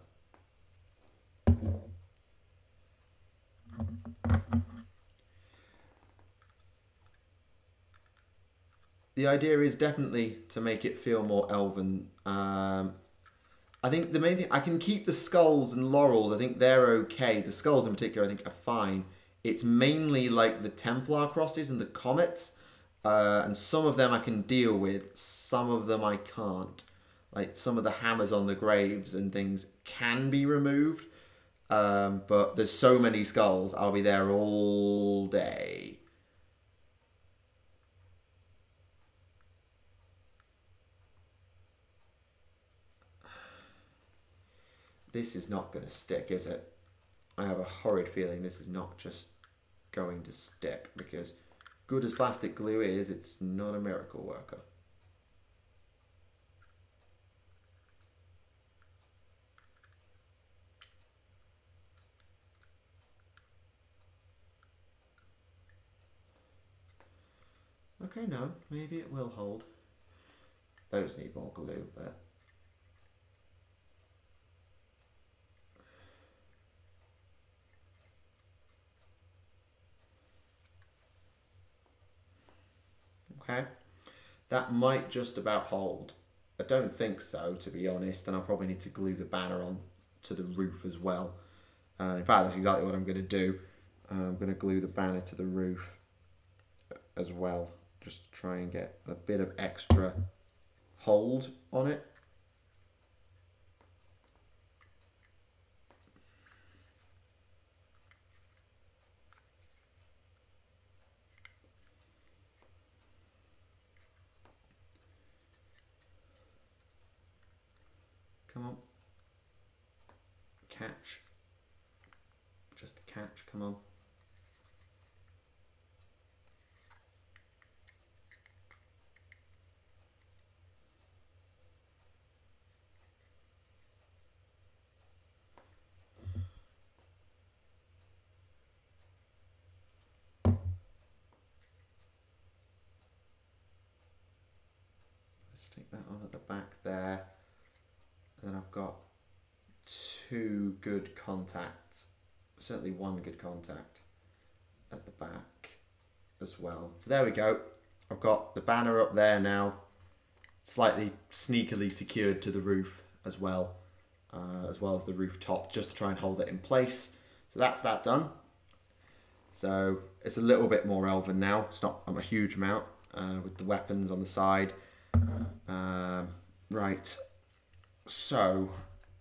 The idea is definitely to make it feel more elven. Um, I think the main thing, I can keep the skulls and laurels. I think they're okay. The skulls in particular, I think, are fine. It's mainly like the Templar crosses and the comets. Uh, and some of them I can deal with. Some of them I can't. Like some of the hammers on the graves and things can be removed. Um, but there's so many skulls. I'll be there all day. This is not going to stick, is it? I have a horrid feeling this is not just going to stick, because good as plastic glue is, it's not a miracle worker. Okay, no, maybe it will hold. Those need more glue, but... That might just about hold. I don't think so, to be honest, and I'll probably need to glue the banner on to the roof as well. Uh, in fact, that's exactly what I'm going to do. Uh, I'm going to glue the banner to the roof as well, just to try and get a bit of extra hold on it. Come on. Catch. Just a catch, come on. Stick that on at the back there. And then I've got two good contacts, certainly one good contact at the back as well. So there we go. I've got the banner up there now, slightly sneakily secured to the roof as well, uh, as well as the rooftop, just to try and hold it in place. So that's that done. So it's a little bit more elven now. It's not a huge amount uh, with the weapons on the side. Uh, right, so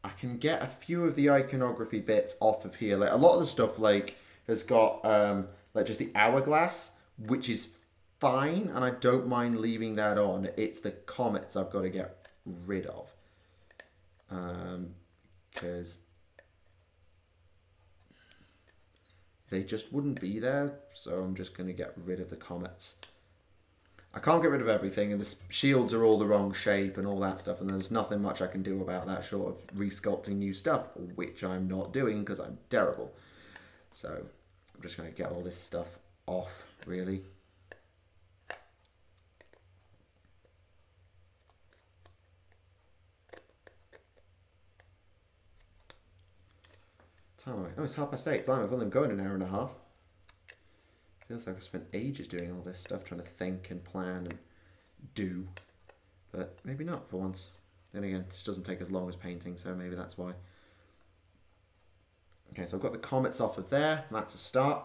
I can get a few of the iconography bits off of here. Like, a lot of the stuff like has got um, like just the hourglass, which is fine, and I don't mind leaving that on. It's the comets I've got to get rid of, um, because they just wouldn't be there. So I'm just going to get rid of the comets. I can't get rid of everything, and the shields are all the wrong shape and all that stuff, and there's nothing much I can do about that short of re-sculpting new stuff, which I'm not doing because I'm terrible. So I'm just going to get all this stuff off, really. Time away. Oh, it's half past eight. Blimey, I've only been going an hour and a half. Feels like I spent ages doing all this stuff, trying to think and plan and do, but maybe not for once. Then again, this doesn't take as long as painting, so maybe that's why. Okay, so I've got the comets off of there, and that's a start.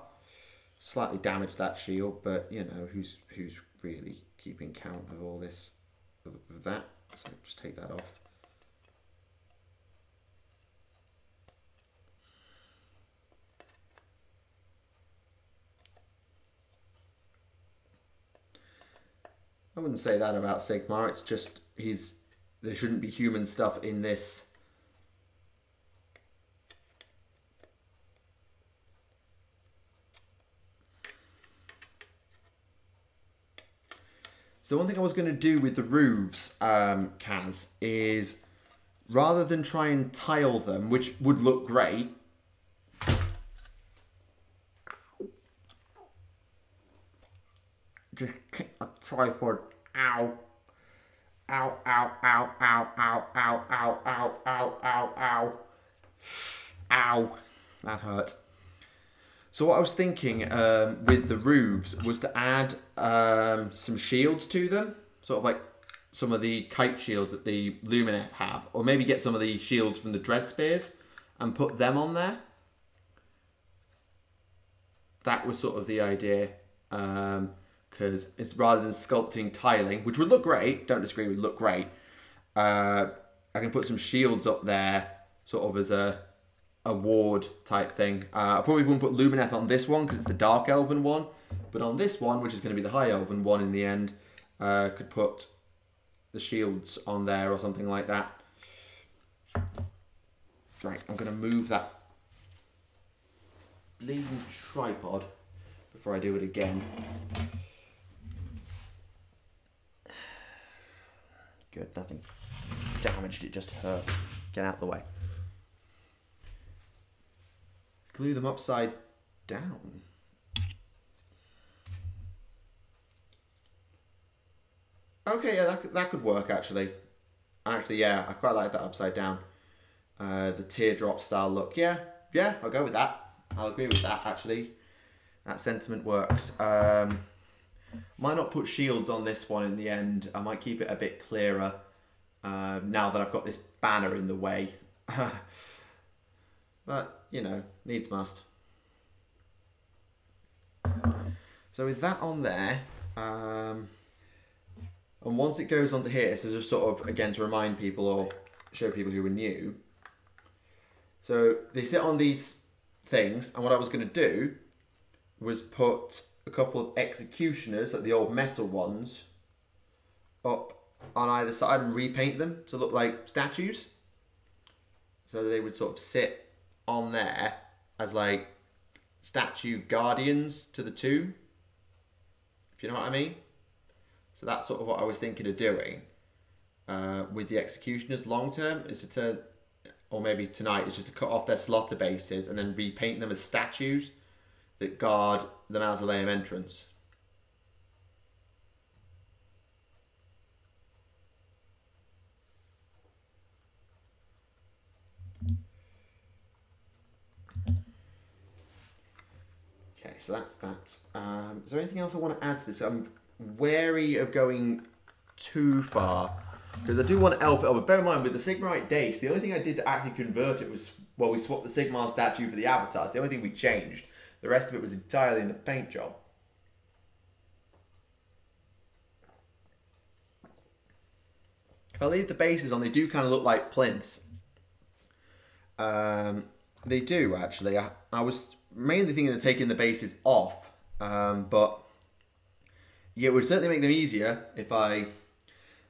Slightly damaged that shield, but you know, who's who's really keeping count of all this, of that? So just take that off. I wouldn't say that about Sigmar, it's just he's, there shouldn't be human stuff in this. So one thing I was going to do with the roofs, um, Kaz, is rather than try and tile them, which would look great, just kick a tripod. Ow. Ow, ow, ow, ow, ow, ow, ow, ow, ow, ow, ow. Ow. That hurt. So what I was thinking um, with the roofs was to add um, some shields to them. Sort of like some of the kite shields that the Lumineth have. Or maybe get some of the shields from the Dread Spears and put them on there. That was sort of the idea. Um... Because it's rather than sculpting tiling, which would look great, don't disagree, would look great. Uh, I can put some shields up there, sort of as a, a ward type thing. Uh, I probably wouldn't put Lumineth on this one because it's the Dark Elven one. But on this one, which is going to be the High Elven one in the end, uh, could put the shields on there or something like that. Right, I'm going to move that bleeding tripod before I do it again. Good, nothing's damaged, it just hurt. Get out of the way. Glue them upside down. Okay, yeah, that, that could work, actually. Actually, yeah, I quite like that upside down. Uh, the teardrop style look. Yeah, yeah, I'll go with that. I'll agree with that, actually. That sentiment works. Um, Might not put shields on this one in the end. I might keep it a bit clearer uh, now that I've got this banner in the way. But, you know, needs must. So with that on there, um, and once it goes onto here, so just sort of, again, to remind people or show people who are new. So they sit on these things, and what I was going to do was put a couple of executioners, like the old metal ones, up on either side and repaint them to look like statues. So they would sort of sit on there as like statue guardians to the tomb, if you know what I mean. So that's sort of what I was thinking of doing uh, with the executioners long term, is to turn, or maybe tonight, is just to cut off their slaughter bases and then repaint them as statues that guard the mausoleum entrance. Okay, so that's that. Um, is there anything else I want to add to this? I'm wary of going too far, because I do want to elf it up. But bear in mind, with the Sigmarite Dace, the only thing I did to actually convert it was, well, we swapped the Sigmar statue for the Avatar. It's the only thing we changed. The rest of it was entirely in the paint job. If I leave the bases on, they do kind of look like plinths. Um, they do, actually. I, I was mainly thinking of taking the bases off, um, but yeah, it would certainly make them easier if I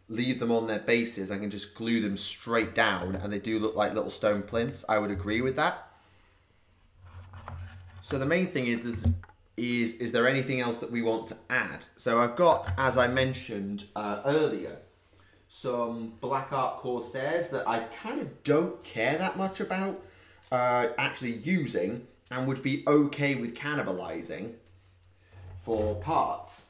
leave them on their bases. I can just glue them straight down, and they do look like little stone plinths. I would agree with that. So the main thing is, this, is, is there anything else that we want to add? So I've got, as I mentioned uh, earlier, some Black Ark Corsairs that I kind of don't care that much about uh, actually using, and would be okay with cannibalizing for parts.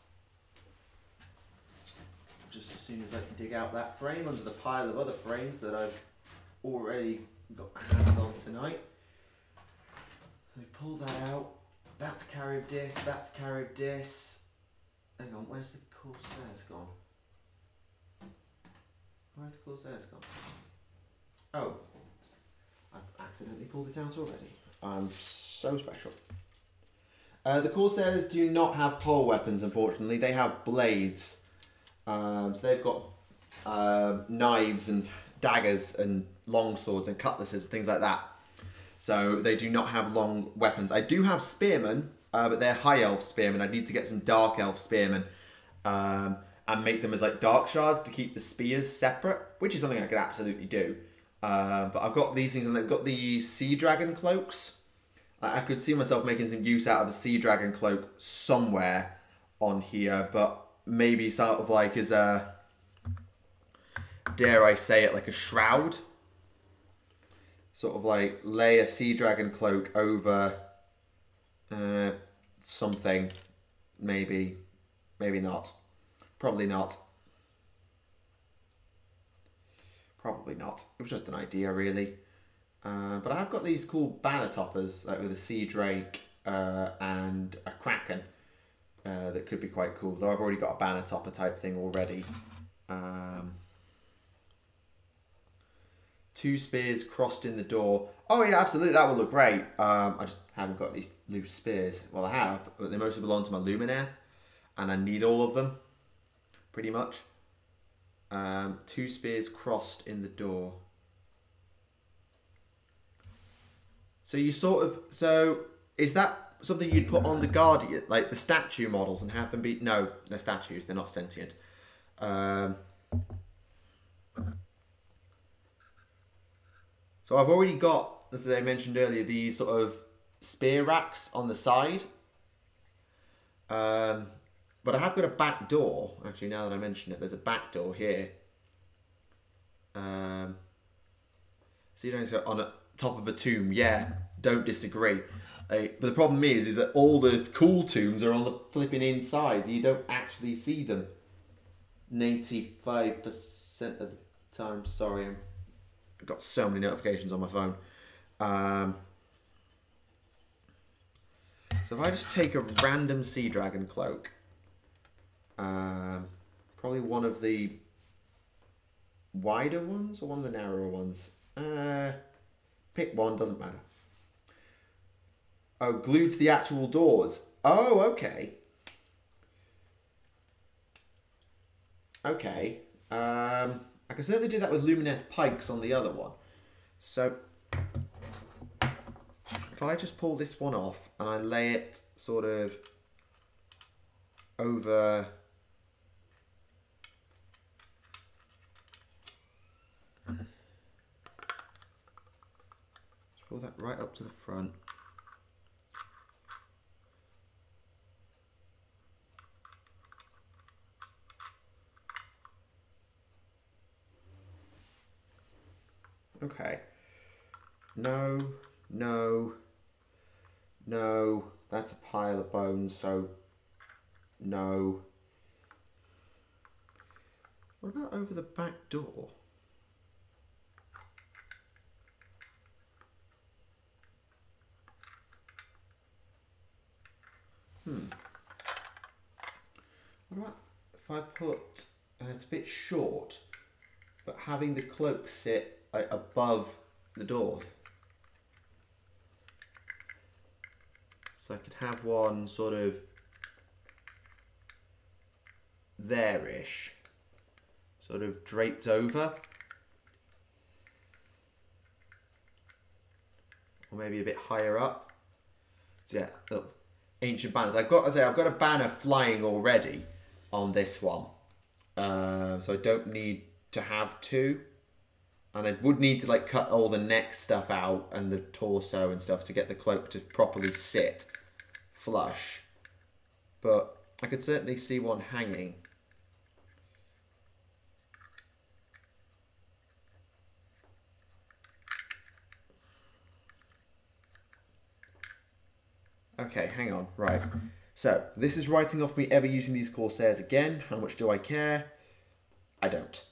Just as soon as I can dig out that frame under the pile of other frames that I've already got hands on tonight. So pull that out. That's Carib Dis, that's Carib Dis. Hang on, where's the Corsairs gone? Where are the Corsairs gone? Oh, I've accidentally pulled it out already. I'm so special. Uh, the Corsairs do not have pole weapons, unfortunately. They have blades. Um, so they've got uh, knives and daggers and longswords and cutlasses and things like that. So they do not have long weapons. I do have spearmen, uh, but they're high elf spearmen. I need to get some dark elf spearmen um, and make them as like dark shards to keep the spears separate, which is something I could absolutely do. Uh, but I've got these things, and I've got the sea dragon cloaks. I, I could see myself making some use out of a sea dragon cloak somewhere on here, but maybe sort of like as a, dare I say it, like a shroud. Sort of like lay a sea dragon cloak over uh, something, maybe, maybe not, probably not, probably not. It was just an idea, really. Uh, but I've got these cool banner toppers, like with a sea drake uh, and a kraken, uh, that could be quite cool. Though I've already got a banner topper type thing already. Um, Two spears crossed in the door. Oh yeah, absolutely, that will look great. Um, I just haven't got these loose spears. Well, I have, but they mostly belong to my Lumineth, and I need all of them, pretty much. Um, two spears crossed in the door. So you sort of, so is that something you'd put on the Guardian, like the statue models, and have them be, no, they're statues, they're not sentient. Um... So I've already got, as I mentioned earlier, these sort of spear racks on the side. Um, but I have got a back door. Actually, now that I mention it, there's a back door here. Um, so you don't go on a, top of a tomb. Yeah, don't disagree. Like, but the problem is, is that all the cool tombs are on the flipping inside. You don't actually see them. ninety-five percent of the time, sorry, I'm I've got so many notifications on my phone. Um, so if I just take a random sea dragon cloak Um, probably one of the wider ones or one of the narrower ones. Uh, pick one, doesn't matter. Oh, glued to the actual doors. Oh, okay. Okay. Um, I can certainly do that with Lumineth Pikes on the other one. So, if I just pull this one off and I lay it sort of over... Let's pull that right up to the front. Okay. No, no, no. That's a pile of bones, so no. What about over the back door? Hmm. What about if I put, uh, it's a bit short, but having the cloak sit above the door, so I could have one sort of there-ish, sort of draped over, or maybe a bit higher up. So yeah, look, ancient banners. I've got to say, I've got a banner flying already on this one, um, so I don't need to have two. And I would need to like cut all the neck stuff out and the torso and stuff to get the cloak to properly sit flush. But I could certainly see one hanging. Okay, hang on, right. So this is writing off me ever using these Corsairs again. How much do I care? I don't.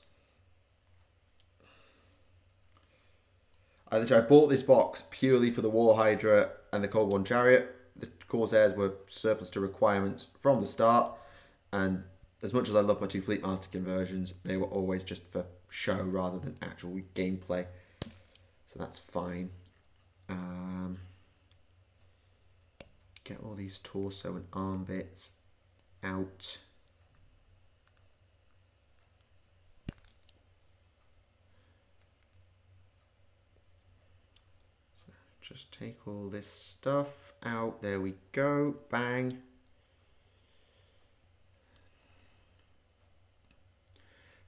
I literally I bought this box purely for the War Hydra and the Cold One Chariot. The Corsairs were surplus to requirements from the start, and as much as I love my two Fleet Master conversions, they were always just for show rather than actual gameplay. So that's fine. Um, get all these torso and arm bits out. Just take all this stuff out. There we go. Bang.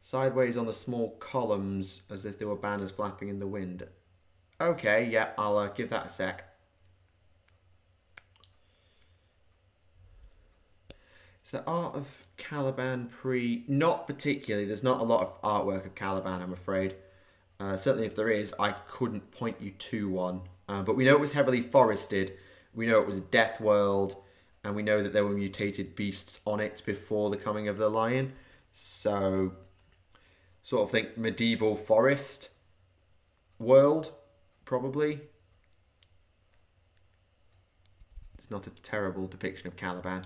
Sideways on the small columns as if there were banners flapping in the wind. Okay, yeah, I'll uh, give that a sec. It's the art of Caliban pre... Not particularly. There's not a lot of artwork of Caliban, I'm afraid. Uh, certainly if there is, I couldn't point you to one. Uh, but we know it was heavily forested, we know it was a death world, and we know that there were mutated beasts on it before the coming of the lion. So, sort of think medieval forest world, probably. It's not a terrible depiction of Caliban.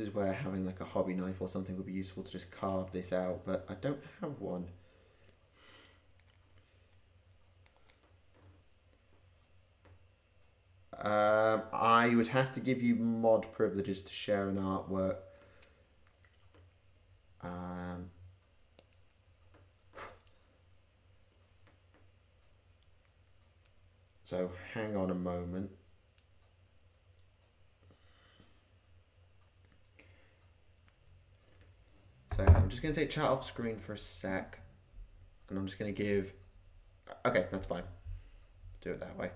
Is where having like a hobby knife or something would be useful to just carve this out, but I don't have one. Um, I would have to give you mod privileges to share an artwork. Um, so hang on a moment. So I'm just going to take chat off screen for a sec, and I'm just going to give... Okay, that's fine. Do it that way.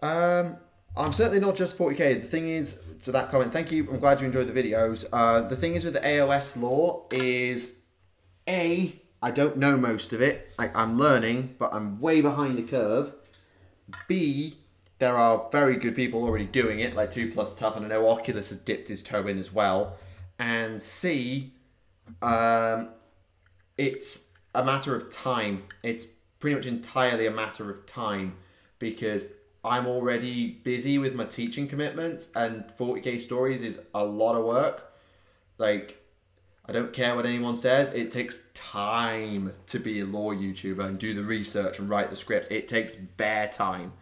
Um, I'm certainly not just forty K. The thing is, to that comment, thank you. I'm glad you enjoyed the videos. Uh, the thing is with the A O S lore is, A, I don't know most of it. I, I'm learning, but I'm way behind the curve. B, there are very good people already doing it, like two plus tough, and I know Oculus has dipped his toe in as well. And C, um, it's a matter of time. It's pretty much entirely a matter of time, because I'm already busy with my teaching commitments, and forty K Stories is a lot of work. Like, I don't care what anyone says, it takes time to be a lore YouTuber and do the research and write the script. It takes bare time.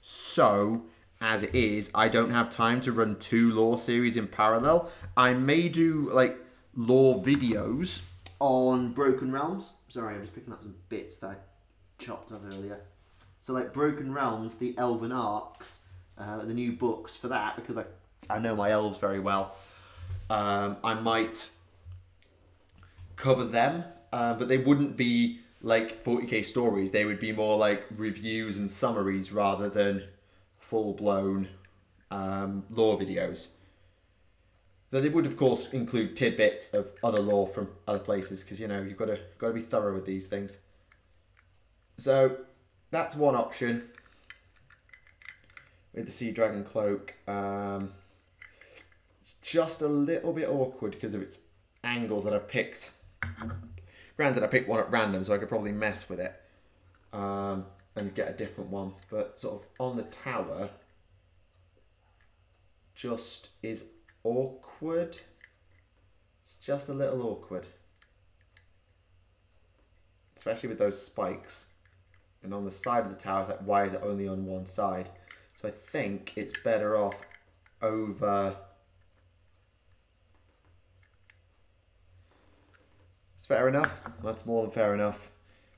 So, as it is, I don't have time to run two lore series in parallel. I may do, like, lore videos on Broken Realms. Sorry, I'm just picking up some bits that I chopped up earlier. So, like, Broken Realms, the Elven Arcs, uh, the new books for that, because I, I know my elves very well. Um, I might cover them, uh, but they wouldn't be, like, forty K Stories. They would be more, like, reviews and summaries rather than full-blown um, lore videos. Though they would, of course, include tidbits of other lore from other places, because, you know, you've got to, got to be thorough with these things. So, that's one option with the Sea Dragon Cloak. Um, it's just a little bit awkward because of its angles that I've picked. Granted, I picked one at random, so I could probably mess with it um, and get a different one. But sort of on the tower just is awkward. It's just a little awkward. Especially with those spikes. And on the side of the tower, it's like, why is it only on one side? So I think it's better off over... It's fair enough. That's more than fair enough.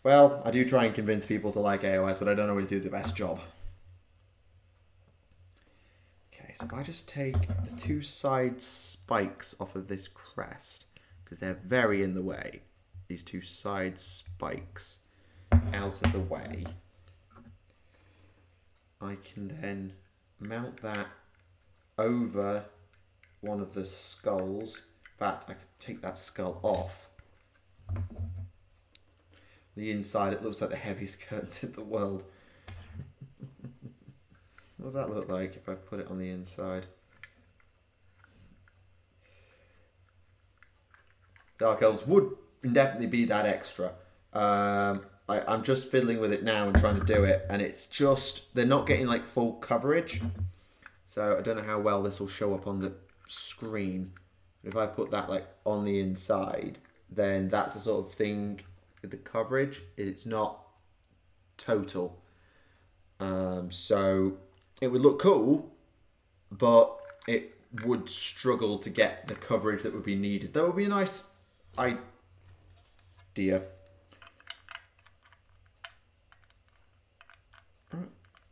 Well, I do try and convince people to like A O S, but I don't always do the best job. Okay, so if I just take the two side spikes off of this crest, because they're very in the way, these two side spikes... out of the way, I can then mount that over one of the skulls. In fact, I could take that skull off. The inside, it looks like the heaviest curtains in the world. What does that look like if I put it on the inside? Dark Elves would definitely be that extra. Um, I, I'm just fiddling with it now and trying to do it, and it's just, they're not getting like full coverage, so I don't know how well this will show up on the screen. If I put that like on the inside, then that's the sort of thing with the coverage, it's not total. Um, so it would look cool, but it would struggle to get the coverage that would be needed. That would be a nice idea.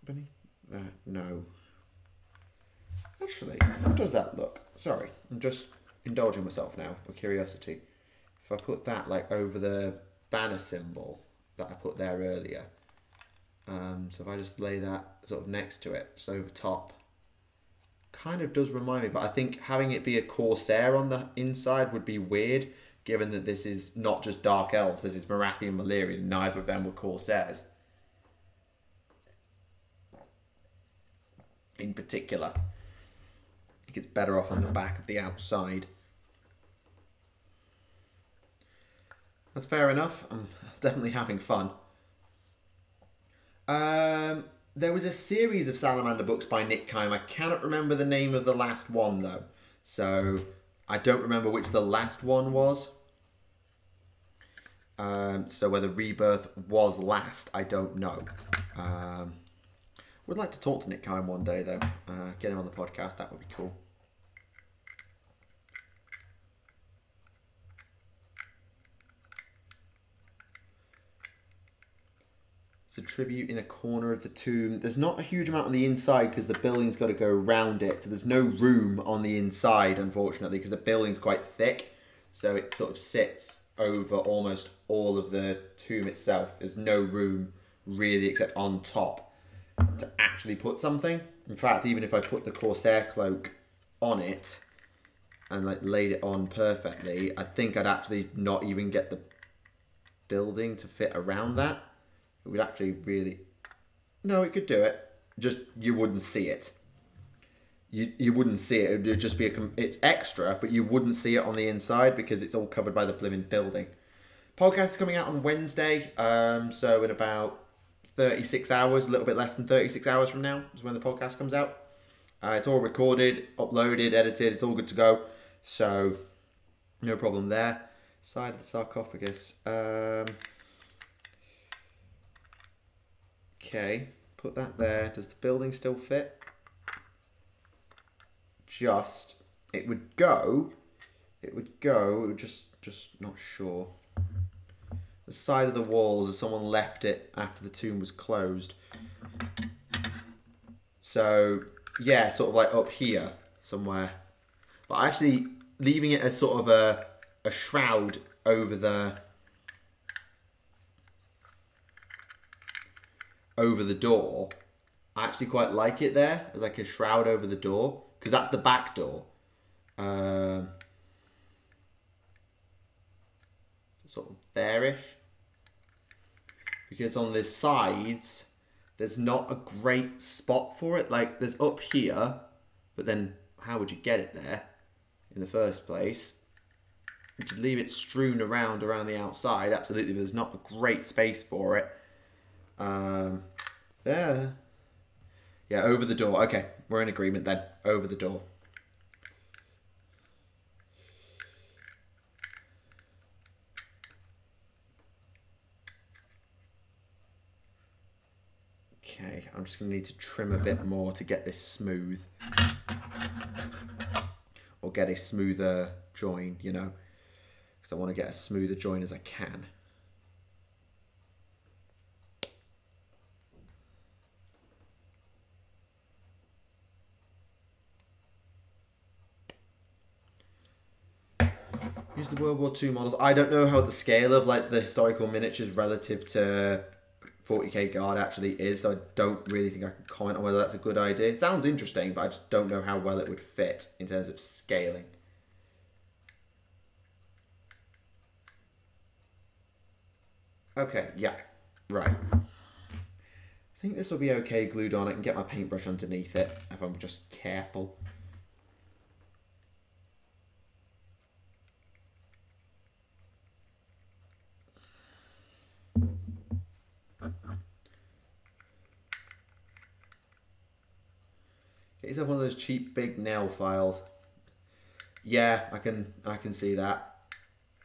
Beneath that, no. Actually, how does that look? Sorry, I'm just indulging myself now with curiosity. If I put that like over the banner symbol that I put there earlier, um, so if I just lay that sort of next to it, just over top, kind of does remind me, but I think having it be a Corsair on the inside would be weird, given that this is not just Dark Elves, this is Morathi and Malerion, neither of them were Corsairs. In particular, I think it's better off on the back of the outside. That's fair enough. I'm definitely having fun. Um, there was a series of Salamander books by Nick Keim. I cannot remember the name of the last one though, so I don't remember which the last one was. Um, so whether Rebirth was last, I don't know. Um, Would like to talk to Nick Keim one day though, uh, get him on the podcast, that would be cool. It's a tribute in a corner of the tomb. There's not a huge amount on the inside because the building's got to go around it, so there's no room on the inside unfortunately because the building's quite thick, so it sort of sits over almost all of the tomb itself. There's no room really except on top to actually put something, In fact, even if I put the Corsair cloak on it and like laid it on perfectly, I think I'd actually not even get the building to fit around that. It would actually really... No, it could do it. Just, you wouldn't see it. You, you wouldn't see it. It would just be a... It's extra, but you wouldn't see it on the inside because it's all covered by the blooming building. Podcast is coming out on Wednesday. Um, so in about thirty-six hours, a little bit less than thirty-six hours from now is when the podcast comes out. Uh, it's all recorded, uploaded, edited. It's all good to go. So no problem there. Side of the sarcophagus. Um, okay. Put that there. Does the building still fit? Just. It would go. It would go. It would just, just not sure. The side of the walls as someone left it after the tomb was closed. So, yeah, sort of like up here somewhere. But actually leaving it as sort of a, a shroud over the over the door. I actually quite like it there as like a shroud over the door because that's the back door. Um, sort of there-ish. Because on the sides, there's not a great spot for it. Like, there's up here, but then how would you get it there in the first place? You could leave it strewn around, around the outside, absolutely, but there's not a great space for it. Um, there. Yeah, over the door. Okay, we're in agreement then. Over the door. Okay, I'm just going to need to trim a bit more to get this smooth. Or get a smoother join, you know. Because I want to get as smooth a join as I can. Use the World War Two models. I don't know how the scale of like the historical miniatures relative to... forty K guard actually is, so I don't really think I can comment on whether that's a good idea. It sounds interesting, but I just don't know how well it would fit in terms of scaling. Okay, yeah, right. I think this will be okay glued on. I can get my paintbrush underneath it if I'm just careful. Get yourself one of those cheap big nail files. Yeah, I can I can see that.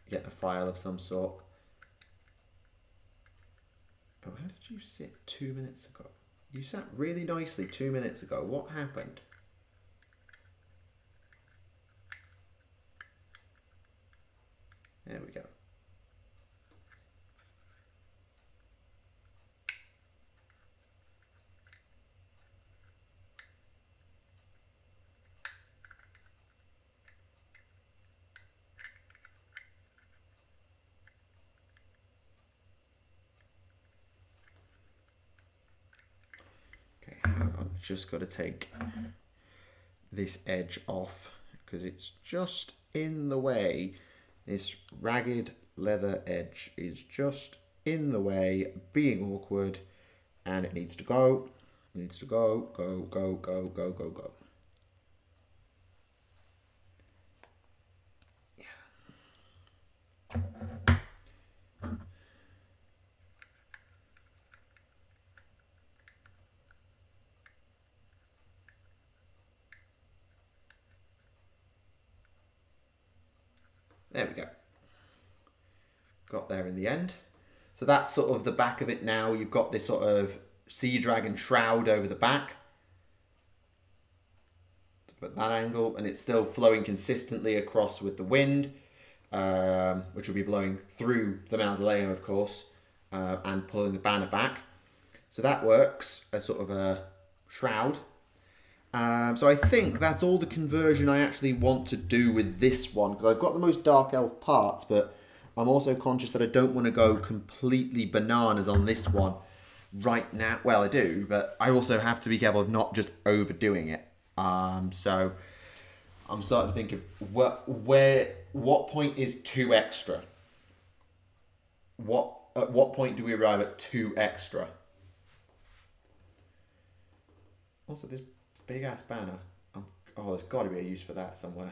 Get a file of some sort. Oh, how did you sit two minutes ago? You sat really nicely two minutes ago. What happened? There we go. Just got to take this edge off because it's just in the way. This ragged leather edge is just in the way, being awkward, and it needs to go. It needs to go, go, go, go, go, go, go. There we go. Got there in the end. So that's sort of the back of it now. You've got this sort of sea dragon shroud over the back. At that angle, and it's still flowing consistently across with the wind, um, which will be blowing through the mausoleum, of course, uh, and pulling the banner back. So that works as sort of a shroud. Um, so I think that's all the conversion I actually want to do with this one, because I've got the most Dark Elf parts, but I'm also conscious that I don't want to go completely bananas on this one. right now. Well, I do, but I also have to be careful of not just overdoing it. Um, so I'm starting to think of what, where, what point is too extra? What, at what point do we arrive at too extra? Also, this big-ass banner. Um, oh, there's got to be a use for that somewhere.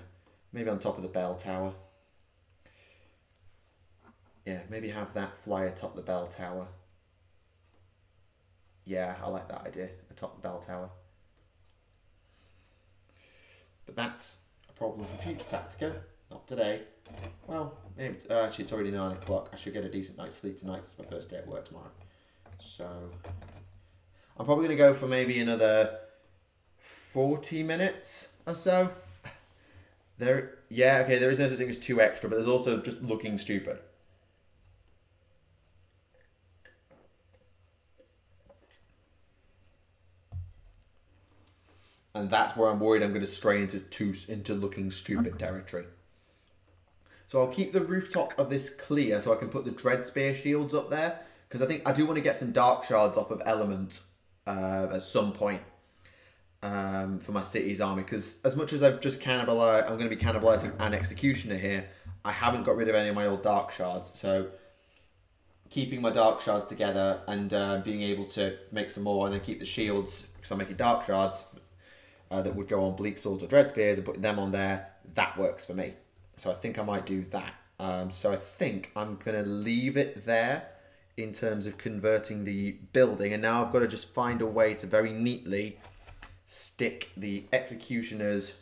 Maybe on top of the bell tower. Yeah, maybe have that fly atop the bell tower. Yeah, I like that idea, atop the bell tower. But that's a problem for future Tactica. Not today. Well, maybe, uh, actually, it's already nine o'clock. I should get a decent night's sleep tonight. It's my first day at work tomorrow. So I'm probably going to go for maybe another forty minutes or so. There, yeah, okay, there is no such thing as too extra, but there's also just looking stupid. And that's where I'm worried I'm going to stray into too, into looking stupid territory. So I'll keep the rooftop of this clear so I can put the Dreadspear shields up there. Because I think I do want to get some Dark Shards off of Element uh, at some point um, for my city's army. Because as much as I've just cannibalized, I'm going to be cannibalizing an Executioner here, I haven't got rid of any of my old Dark Shards. So keeping my Dark Shards together and uh, being able to make some more and then keep the shields, because I'm making Dark Shards, Uh, that would go on Bleak Swords or Dreadspears and putting them on there, that works for me. So I think I might do that. Um, so I think I'm going to leave it there in terms of converting the building. And now I've got to just find a way to very neatly stick the Executioners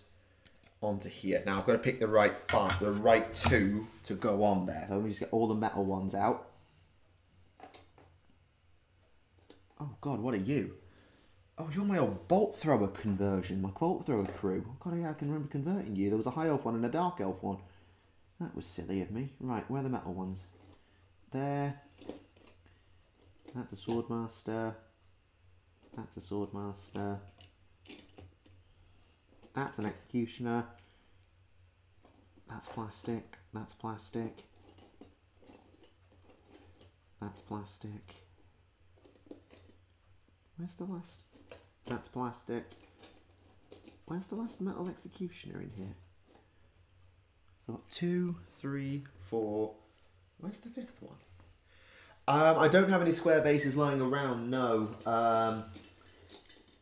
onto here. Now I've got to pick the right five, the right two to go on there. So let me just get all the metal ones out. Oh God, what are you? Oh, you're my old bolt thrower conversion, my bolt thrower crew. Oh God, yeah, I can remember converting you. There was a high elf one and a dark elf one. That was silly of me. Right, where are the metal ones? There. That's a swordmaster. That's a swordmaster. That's an executioner. That's plastic. That's plastic. That's plastic. Where's the last? That's plastic. Where's the last metal executioner in here? I've got two, three, four. Where's the fifth one? Um, I don't have any square bases lying around, no. Um,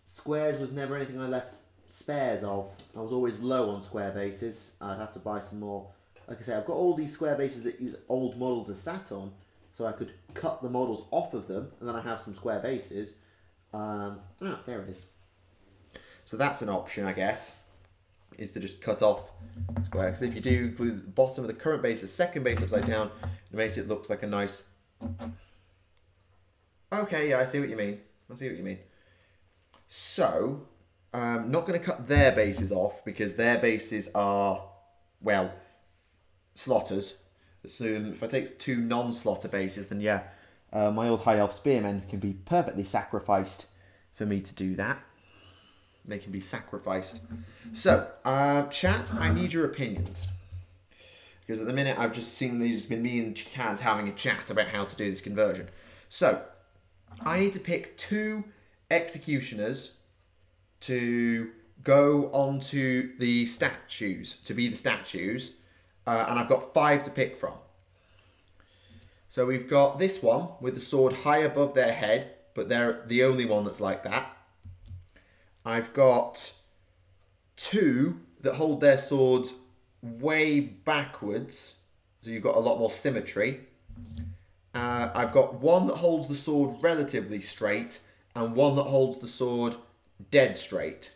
squares was never anything I left spares of. I was always low on square bases. I'd have to buy some more. Like I say, I've got all these square bases that these old models are sat on, so I could cut the models off of them, and then I have some square bases. Um, ah, there it is. So that's an option, I guess, is to just cut off square. Because if you do glue the bottom of the current base, the second base upside down, it makes it look like a nice... Okay, yeah, I see what you mean. I see what you mean. So, I'm um, not going to cut their bases off, because their bases are, well, slotters. So if I take two non-slotter bases, then yeah... Uh, my old high elf spearmen can be perfectly sacrificed for me to do that. They can be sacrificed. So, uh, chat, I need your opinions. Because at the minute, I've just seen there's been me and Kaz having a chat about how to do this conversion. So, I need to pick two executioners to go onto the statues, to be the statues. Uh, and I've got five to pick from. So we've got this one with the sword high above their head, but they're the only one that's like that. I've got two that hold their swords way backwards, so you've got a lot more symmetry. Uh, I've got one that holds the sword relatively straight, and one that holds the sword dead straight.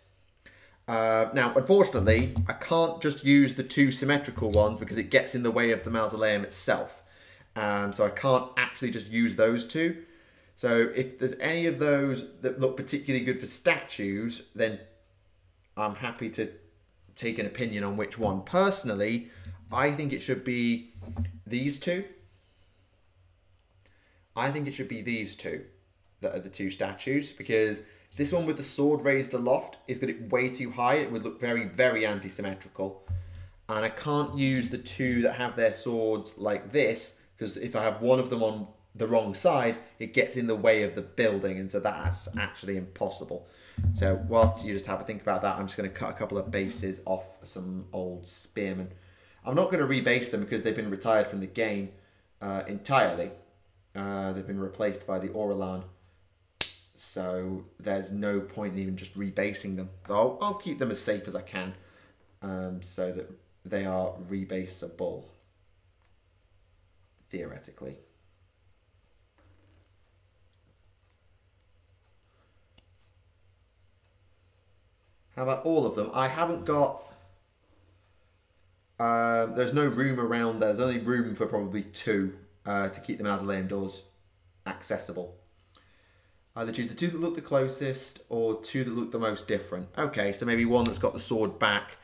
Uh, now, unfortunately, I can't just use the two symmetrical ones because it gets in the way of the mausoleum itself. Um, so I can't actually just use those two. So if there's any of those that look particularly good for statues, then I'm happy to take an opinion on which one. Personally, I think it should be these two. I think it should be these two that are the two statues, because this one with the sword raised aloft is going to be way too high. It would look very, very anti-symmetrical. And I can't use the two that have their swords like this, because if I have one of them on the wrong side, it gets in the way of the building, and so that's actually impossible. So whilst you just have a think about that, I'm just going to cut a couple of bases off some old spearmen. I'm not going to rebase them because they've been retired from the game uh, entirely. Uh, they've been replaced by the Auralan. So there's no point in even just rebasing them. I'll, I'll keep them as safe as I can um, so that they are rebasable, theoretically. How about all of them? I haven't got... Uh, there's no room around there. There's only room for probably two uh, to keep the mausoleum doors accessible. Either choose the two that look the closest or two that look the most different. Okay, so maybe one that's got the sword back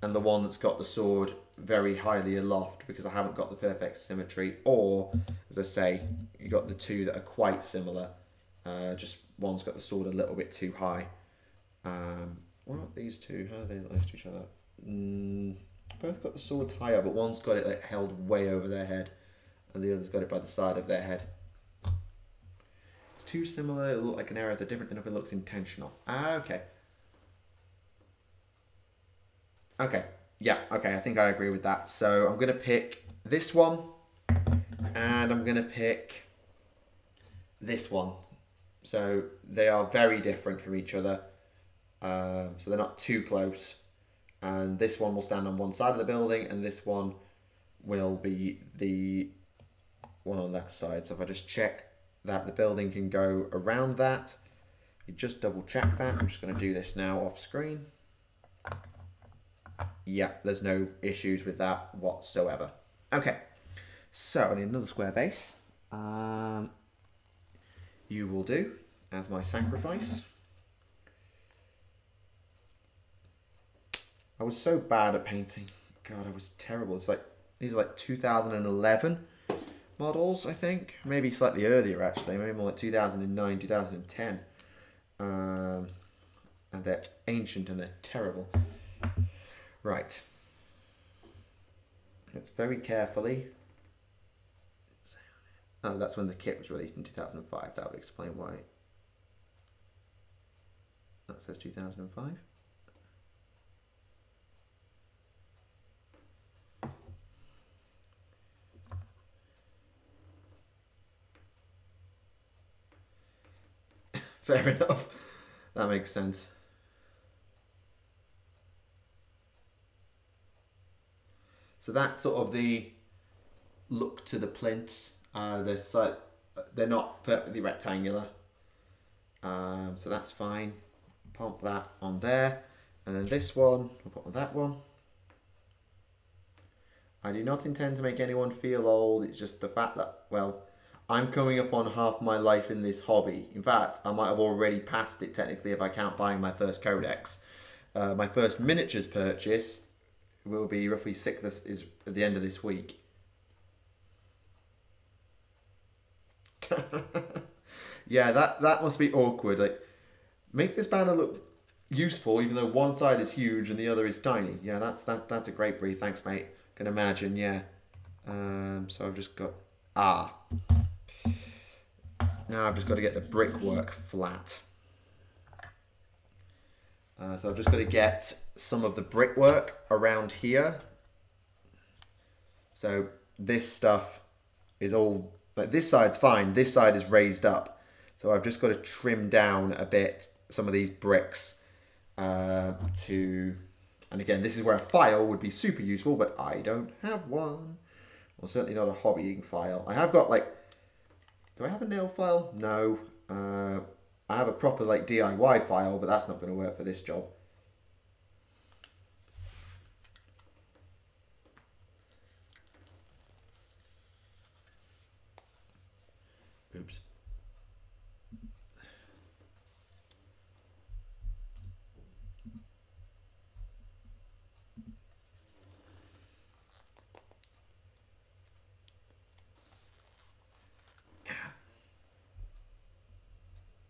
and the one that's got the sword very highly aloft, because I haven't got the perfect symmetry. Or, as I say, you got the two that are quite similar. Uh, just one's got the sword a little bit too high. Um, what are these two? How are they close to each other? Mm, both got the sword higher, but one's got it like held way over their head and the other's got it by the side of their head. Too similar, it'll look like an error. They're different enough, it looks intentional. Ah, okay. Okay, yeah, okay, I think I agree with that. So I'm gonna pick this one, and I'm gonna pick this one. So they are very different from each other, um, so they're not too close. And this one will stand on one side of the building, and this one will be the one on that side. So if I just check that the building can go around that. You just double check that. I'm just going to do this now off screen. Yeah, there's no issues with that whatsoever. Okay, so I need another square base. Um, you will do as my sacrifice. I was so bad at painting. God, I was terrible. It's like, these are like two thousand eleven. Models, I think. Maybe slightly earlier, actually. Maybe more like two thousand nine, two thousand ten. Um, and they're ancient and they're terrible. Right. Let's very carefully... Oh, that's when the kit was released in two thousand five. That would explain why. That says two thousand five. Fair enough. That makes sense. So that's sort of the look to the plinths. Uh, they're, slight, they're not perfectly rectangular. Um, so that's fine. Pump that on there. And then this one, we'll put on that one. I do not intend to make anyone feel old. It's just the fact that, well, I'm coming up on half my life in this hobby. In fact, I might have already passed it technically if I count buying my first codex. Uh, my first miniatures purchase will be roughly six. This is at the end of this week. Yeah, that that must be awkward. Like, make this banner look useful, even though one side is huge and the other is tiny. Yeah, that's that. That's a great breed. Thanks, mate. Can imagine. Yeah. Um. So I've just got ah. Now I've just got to get the brickwork flat. Uh, so I've just got to get some of the brickwork around here. So this stuff is all, but this side's fine. This side is raised up. So I've just got to trim down a bit some of these bricks uh, to, and again, this is where a file would be super useful, but I don't have one. Well, certainly not a hobbying file. I have got like, do I have a nail file? No. Uh, I have a proper like D I Y file, but that's not going to work for this job. Oops.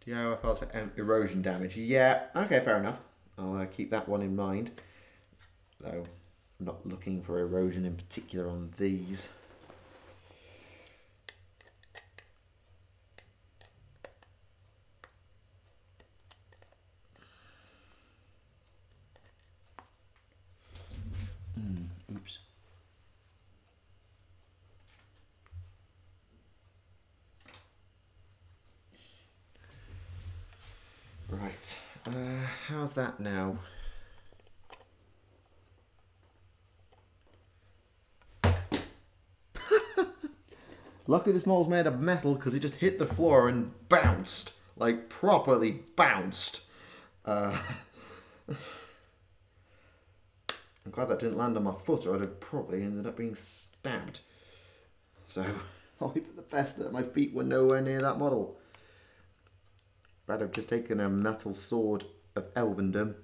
D I Y files for um, erosion damage. Yeah, okay, fair enough. I'll uh, keep that one in mind. Though, I'm not looking for erosion in particular on these. Uh, how's that now? Luckily this mole's made of metal because he just hit the floor and bounced. Like, properly bounced. Uh, I'm glad that didn't land on my foot or I'd have probably ended up being stabbed. So, I'll leave it the best that my feet were nowhere near that model. I'd have just taken a metal sword of elvendom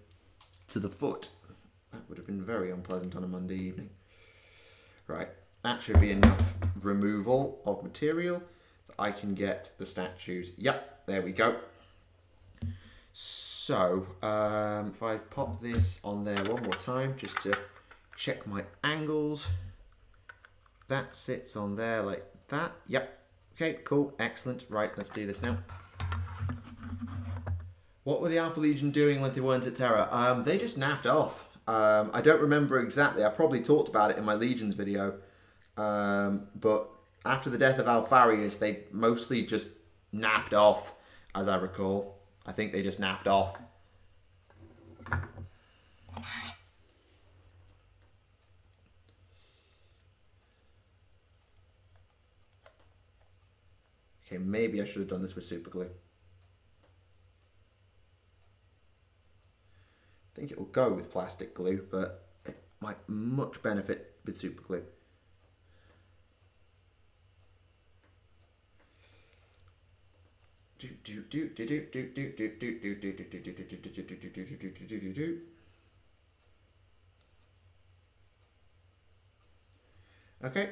to the foot. That would have been very unpleasant on a Monday evening. Right, that should be enough removal of material that I can get the statues. Yep, there we go. So, um, if I pop this on there one more time just to check my angles. That sits on there like that. Yep. Okay, cool. Excellent. Right, let's do this now. What were the Alpha Legion doing when they weren't at Terra? Um, they just naffed off. Um, I don't remember exactly. I probably talked about it in my Legions video. Um, but after the death of Alpharius, they mostly just naffed off, as I recall. I think they just naffed off. Okay, maybe I should have done this with super glue. I think it will go with plastic glue, but it might much benefit with super glue. Do do do do do do do do do do do do do do do do. Okay,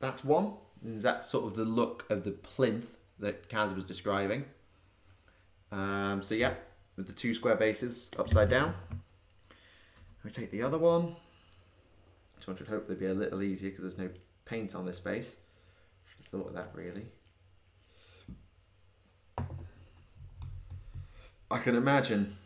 that's one. That's sort of the look of the plinth that Kaz was describing. Um, so yeah. With the two square bases upside down. We take the other one. This one should hopefully be a little easier because there's no paint on this base. Should have thought of that really. I can imagine.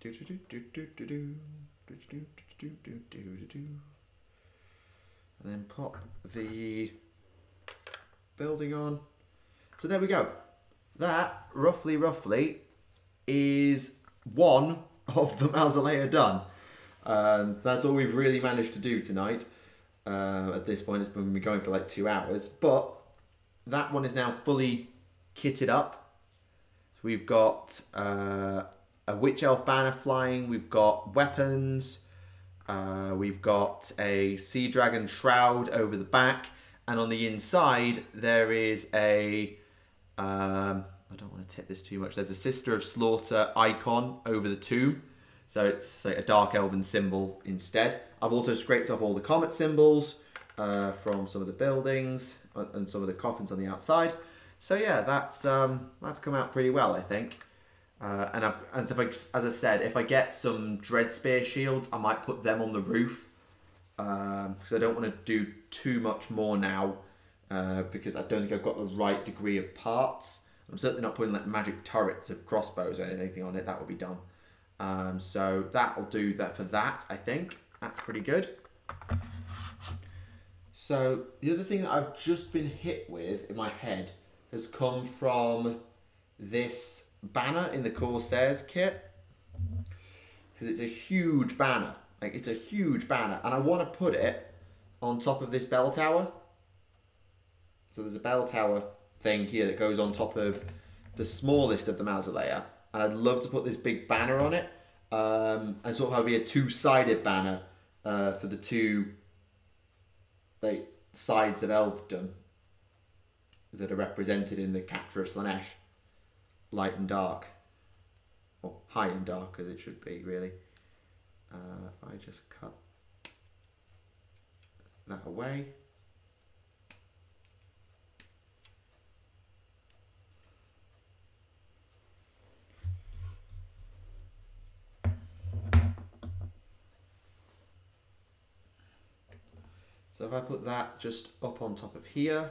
Do do do do do do do do do do do do. And then pop the building on. So there we go. That roughly roughly is one of the mausolea done. Um, that's all we've really managed to do tonight. Uh, at this point it's been going for like two hours, but that one is now fully kitted up. So we've got uh a Witch Elf banner flying, we've got weapons, uh, we've got a Sea Dragon shroud over the back, and on the inside there is a, um, I don't want to tip this too much, there's a Sister of Slaughter icon over the tomb, so it's like a Dark Elven symbol instead. I've also scraped off all the comet symbols uh, from some of the buildings and some of the coffins on the outside. So yeah, that's, um, that's come out pretty well, I think. Uh, and I've, as, if I, as I said, if I get some Dreadspear shields, I might put them on the roof. Um, because I don't want to do too much more now. Uh, because I don't think I've got the right degree of parts. I'm certainly not putting like magic turrets of crossbows or anything on it. That would be dumb. Um, so that'll do that for that, I think. That's pretty good. So the other thing that I've just been hit with in my head has come from this banner in the Corsairs kit, because it's a huge banner, like it's a huge banner, and I want to put it on top of this bell tower. So there's a bell tower thing here that goes on top of the smallest of the mausolea, and I'd love to put this big banner on it, um, and sort of have it be a two-sided banner uh, for the two like sides of elfdom that are represented in the capture of Slaanesh. Light and dark, or high and dark as it should be really. Uh, if I just cut that away. So if I put that just up on top of here,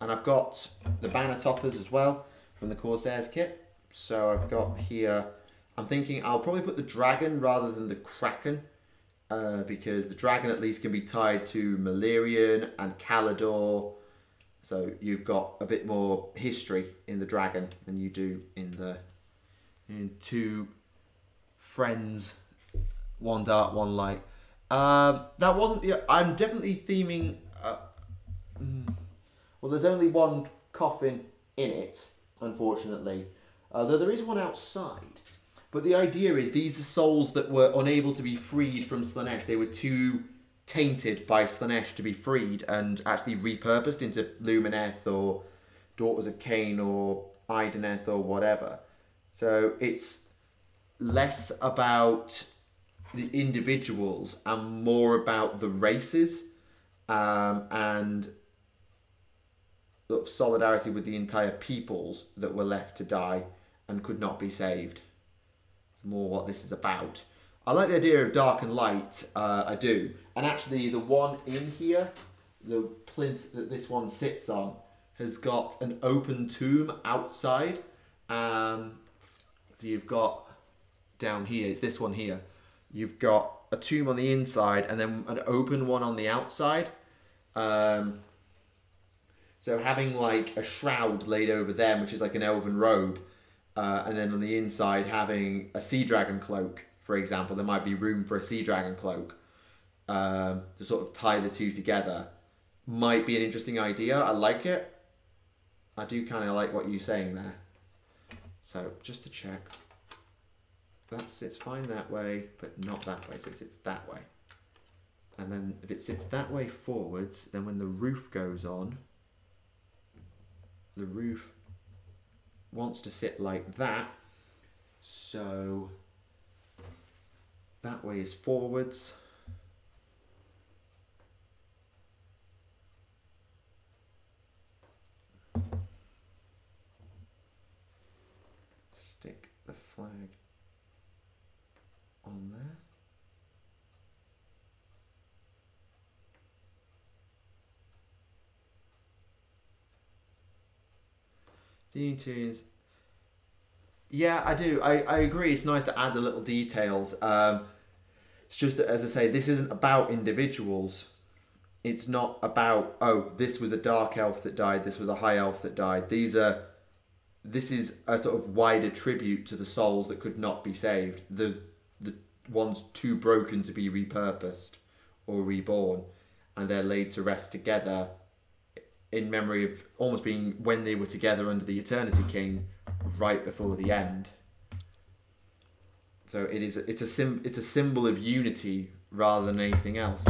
and I've got the banner toppers as well from the Corsairs kit. So I've got here, I'm thinking I'll probably put the dragon rather than the kraken, uh, because the dragon at least can be tied to Malerion and Calidor. So you've got a bit more history in the dragon than you do in the in two friends, one dark, one light. Um, that wasn't the. I'm definitely theming. Uh, well, there's only one coffin in it, unfortunately. Uh, though there is one outside. But the idea is these are souls that were unable to be freed from Slaanesh. They were too tainted by Slaanesh to be freed and actually repurposed into Lumineth or Daughters of Khaine or Idoneth or whatever. So it's less about the individuals and more about the races um, and sort of solidarity with the entire peoples that were left to die and could not be saved. More what this is about. I like the idea of dark and light, uh, I do. And actually the one in here, the plinth that this one sits on, has got an open tomb outside. Um, so you've got down here, it's this one here. You've got a tomb on the inside and then an open one on the outside. Um, so having like a shroud laid over them, which is like an elven robe, Uh, and then on the inside, having a sea dragon cloak, for example, there might be room for a sea dragon cloak um, to sort of tie the two together. Might be an interesting idea. I like it. I do kind of like what you're saying there. So just to check, that sits fine that way, but not that way. So it sits that way. And then if it sits that way forwards, then when the roof goes on, the roof wants to sit like that, so that way is forwards. Stick the flag on there. Details. Yeah, I do. I, I agree. It's nice to add the little details. Um, it's just that, as I say, this isn't about individuals. It's not about, oh, this was a dark elf that died. This was a high elf that died. These are, this is a sort of wider tribute to the souls that could not be saved. The, the ones too broken to be repurposed or reborn. And they're laid to rest together in memory of almost being when they were together under the Eternity King, right before the end. So it is. It's a sim. It's a symbol of unity rather than anything else.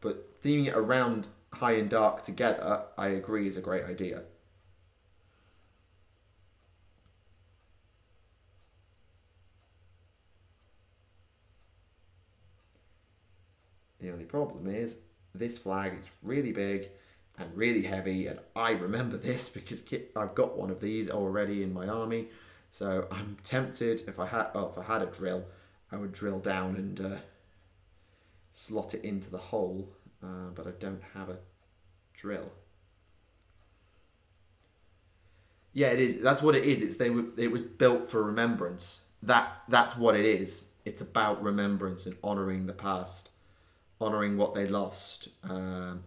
But theming it around high and dark together, I agree, is a great idea. The only problem is, this flag is really big and really heavy, and I remember this because I've got one of these already in my army. So I'm tempted, if I had, oh, if I had a drill, I would drill down and uh, slot it into the hole, uh, but I don't have a drill. Yeah, it is. That's what it is. It's they were, it was built for remembrance. That that's what it is. It's about remembrance and honouring the past. Honouring what they lost, um,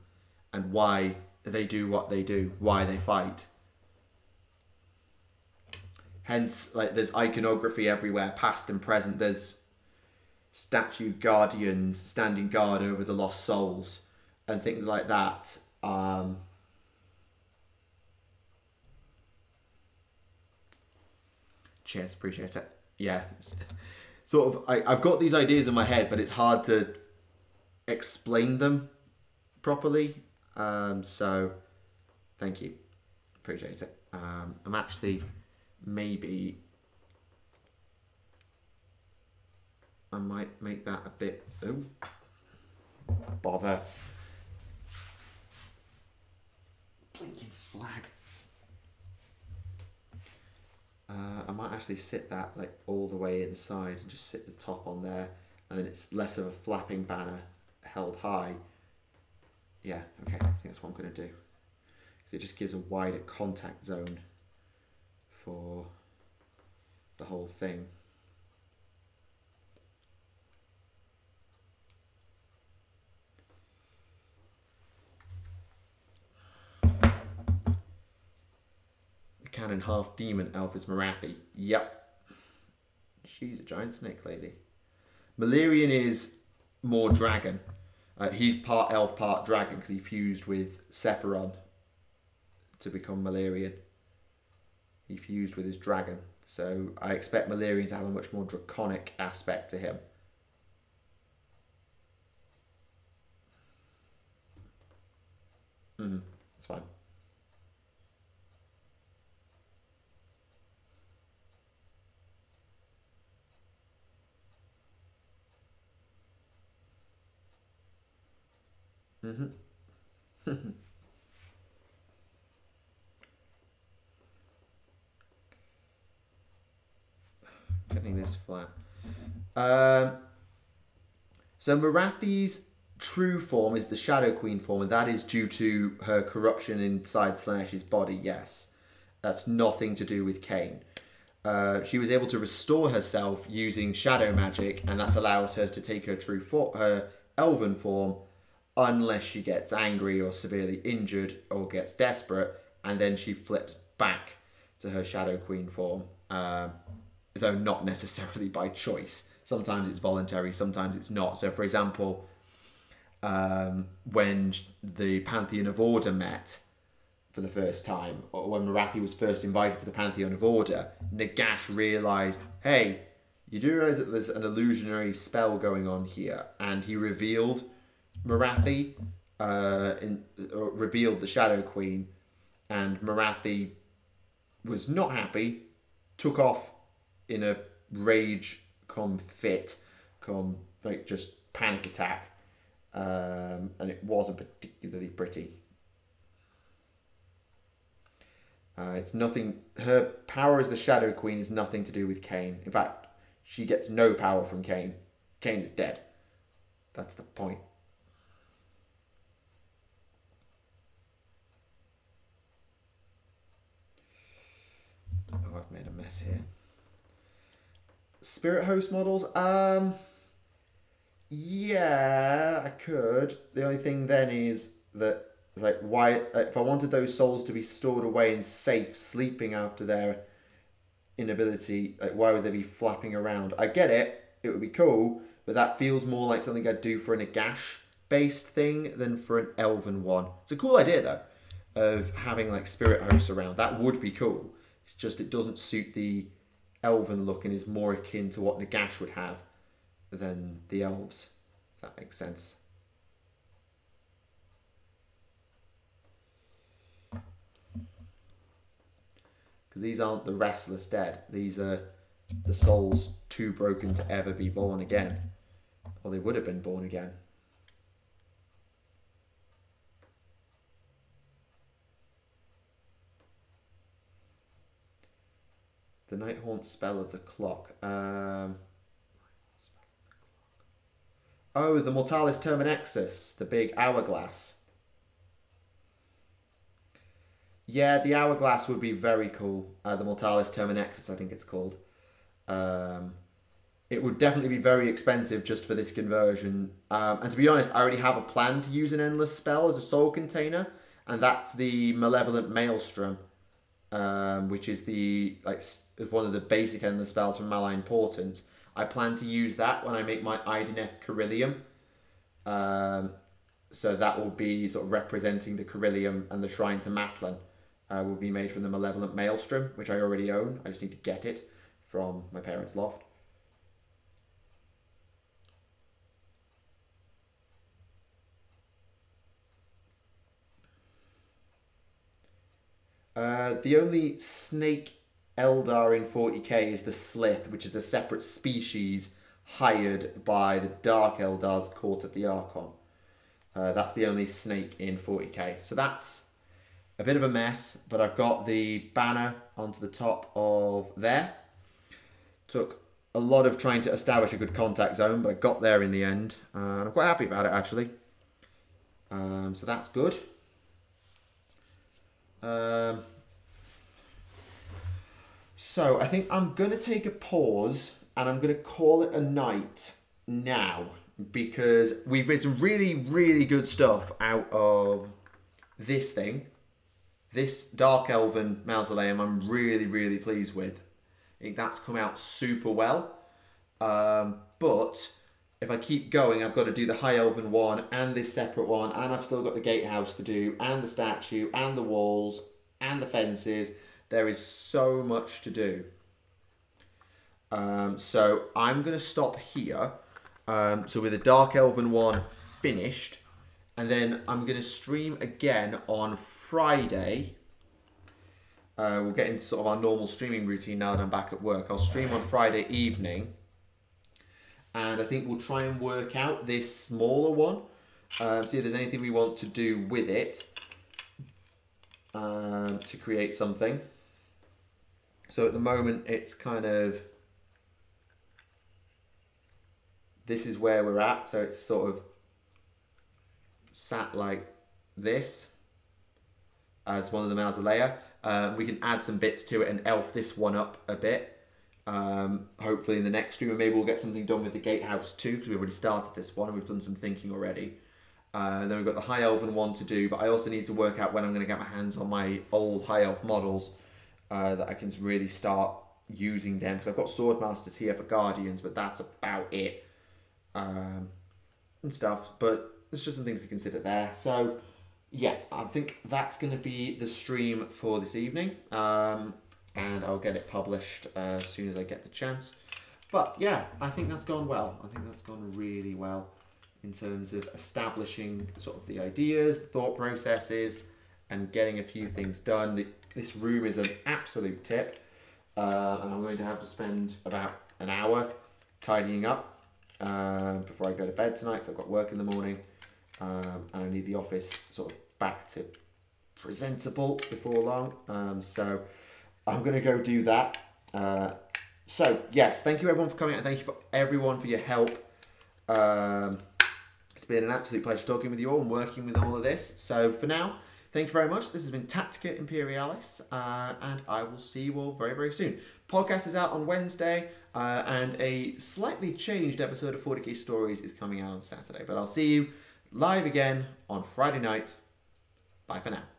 and why they do what they do, why they fight. Hence, like, there's iconography everywhere, past and present. There's statue guardians standing guard over the lost souls and things like that. Um, cheers, appreciate it. Yeah, sort of. I, I've got these ideas in my head, but it's hard to explain them properly, um, so thank you, appreciate it. um, I'm actually maybe I might make that a bit, oh bother, blinking flag, uh, I might actually sit that like all the way inside and just sit the top on there, and then it's less of a flapping banner held high. Yeah, okay, I think that's what I'm going to do. So it just gives a wider contact zone for the whole thing. Canon half demon elf is Morathi. Yep. She's a giant snake lady. Malerion is more dragon. Uh, he's part elf, part dragon, because he fused with Sephiron to become Malerion. He fused with his dragon. So I expect Malerion to have a much more draconic aspect to him. Mm-hmm. That's fine. Mm-hmm. Getting this flat. Um, so Morathi's true form is the Shadow Queen form, and that is due to her corruption inside Slaanesh's body, yes. That's nothing to do with Khaine. Uh, she was able to restore herself using shadow magic, and that allows her to take her true form, her elven form, unless she gets angry or severely injured or gets desperate, and then she flips back to her Shadow Queen form, uh, though not necessarily by choice. Sometimes it's voluntary, sometimes it's not. So for example, um, when the Pantheon of Order met for the first time, or when Morathi was first invited to the Pantheon of Order, Nagash realised, hey, you do realise that there's an illusionary spell going on here, and he revealed Morathi, uh, in, uh, revealed the Shadow Queen, and Morathi was not happy, took off in a rage come fit, come like just panic attack, um, and it wasn't particularly pretty. Uh, it's nothing, her power as the Shadow Queen is nothing to do with Khaine. In fact, she gets no power from Khaine. Khaine is dead. That's the point. I've made a mess here. Spirit host models? Um, yeah, I could. The only thing then is that, it's like, why, if I wanted those souls to be stored away and safe, sleeping after their inability, like, why would they be flapping around? I get it, it would be cool, but that feels more like something I'd do for an Nagash-based thing than for an elven one. It's a cool idea, though, of having, like, spirit hosts around. That would be cool. It's just it doesn't suit the elven look and is more akin to what Nagash would have than the elves, if that makes sense. Because these aren't the restless dead. These are the souls too broken to ever be born again. Or they would have been born again. The Night Haunt spell of the clock. Um, oh, the Mortalis Terminexus, the big hourglass. Yeah, the hourglass would be very cool. Uh, the Mortalis Terminexus, I think it's called. Um, it would definitely be very expensive just for this conversion. Um, and to be honest, I already have a plan to use an endless spell as a soul container, and that's the Malevolent Maelstrom. Um, which is the like one of the basic endless spells from Malign Portent. I plan to use that when I make my Idoneth Corillium. Um, so that will be sort of representing the Corillium, and the Shrine to Matlan uh, will be made from the Malevolent Maelstrom, which I already own. I just need to get it from my parents' loft. Uh, the only snake Eldar in forty K is the Slith, which is a separate species hired by the Dark Eldar's Court of the Archon. Uh, that's the only snake in forty K. So that's a bit of a mess, but I've got the banner onto the top of there. Took a lot of trying to establish a good contact zone, but I got there in the end. Uh, and I'm quite happy about it, actually. Um, so that's good. Um, So I think I'm going to take a pause and I'm going to call it a night now, because we've made some really, really good stuff out of this thing. This Dark Elven Mausoleum I'm really, really pleased with. I think that's come out super well. Um, but if I keep going, I've got to do the High Elven one and this separate one, and I've still got the gatehouse to do, and the statue, and the walls, and the fences. There is so much to do. Um, so I'm going to stop here. Um, so with the Dark Elven one finished, and then I'm going to stream again on Friday. Uh, we'll get into sort of our normal streaming routine now that I'm back at work. I'll stream on Friday evening, and I think we'll try and work out this smaller one, um, see if there's anything we want to do with it um, to create something. So at the moment, it's kind of, this is where we're at. So it's sort of sat like this as one of the mausolea. Uh, we can add some bits to it and elf this one up a bit. Um, hopefully in the next stream, maybe we'll get something done with the gatehouse too, because we've already started this one and we've done some thinking already. Uh, then we've got the High Elven one to do, but I also need to work out when I'm going to get my hands on my old High Elf models uh, that I can really start using them, because I've got Swordmasters here for Guardians, but that's about it. Um, and stuff, but there's just some things to consider there. So yeah, I think that's going to be the stream for this evening, um, and I'll get it published uh, as soon as I get the chance. But yeah, I think that's gone well. I think that's gone really well in terms of establishing sort of the ideas, the thought processes, and getting a few things done. The, this room is an absolute tip, uh, and I'm going to have to spend about an hour tidying up Um, before I go to bed tonight, because I've got work in the morning, um, and I need the office sort of back to presentable before long. Um, so I'm going to go do that. Uh, so yes, thank you everyone for coming, and thank you for everyone for your help. Um, it's been an absolute pleasure talking with you all and working with all of this. So for now, thank you very much. This has been Tactica Imperialis, uh, and I will see you all very, very soon. Podcast is out on Wednesday, uh, and a slightly changed episode of forty K Stories is coming out on Saturday. But I'll see you live again on Friday night. Bye for now.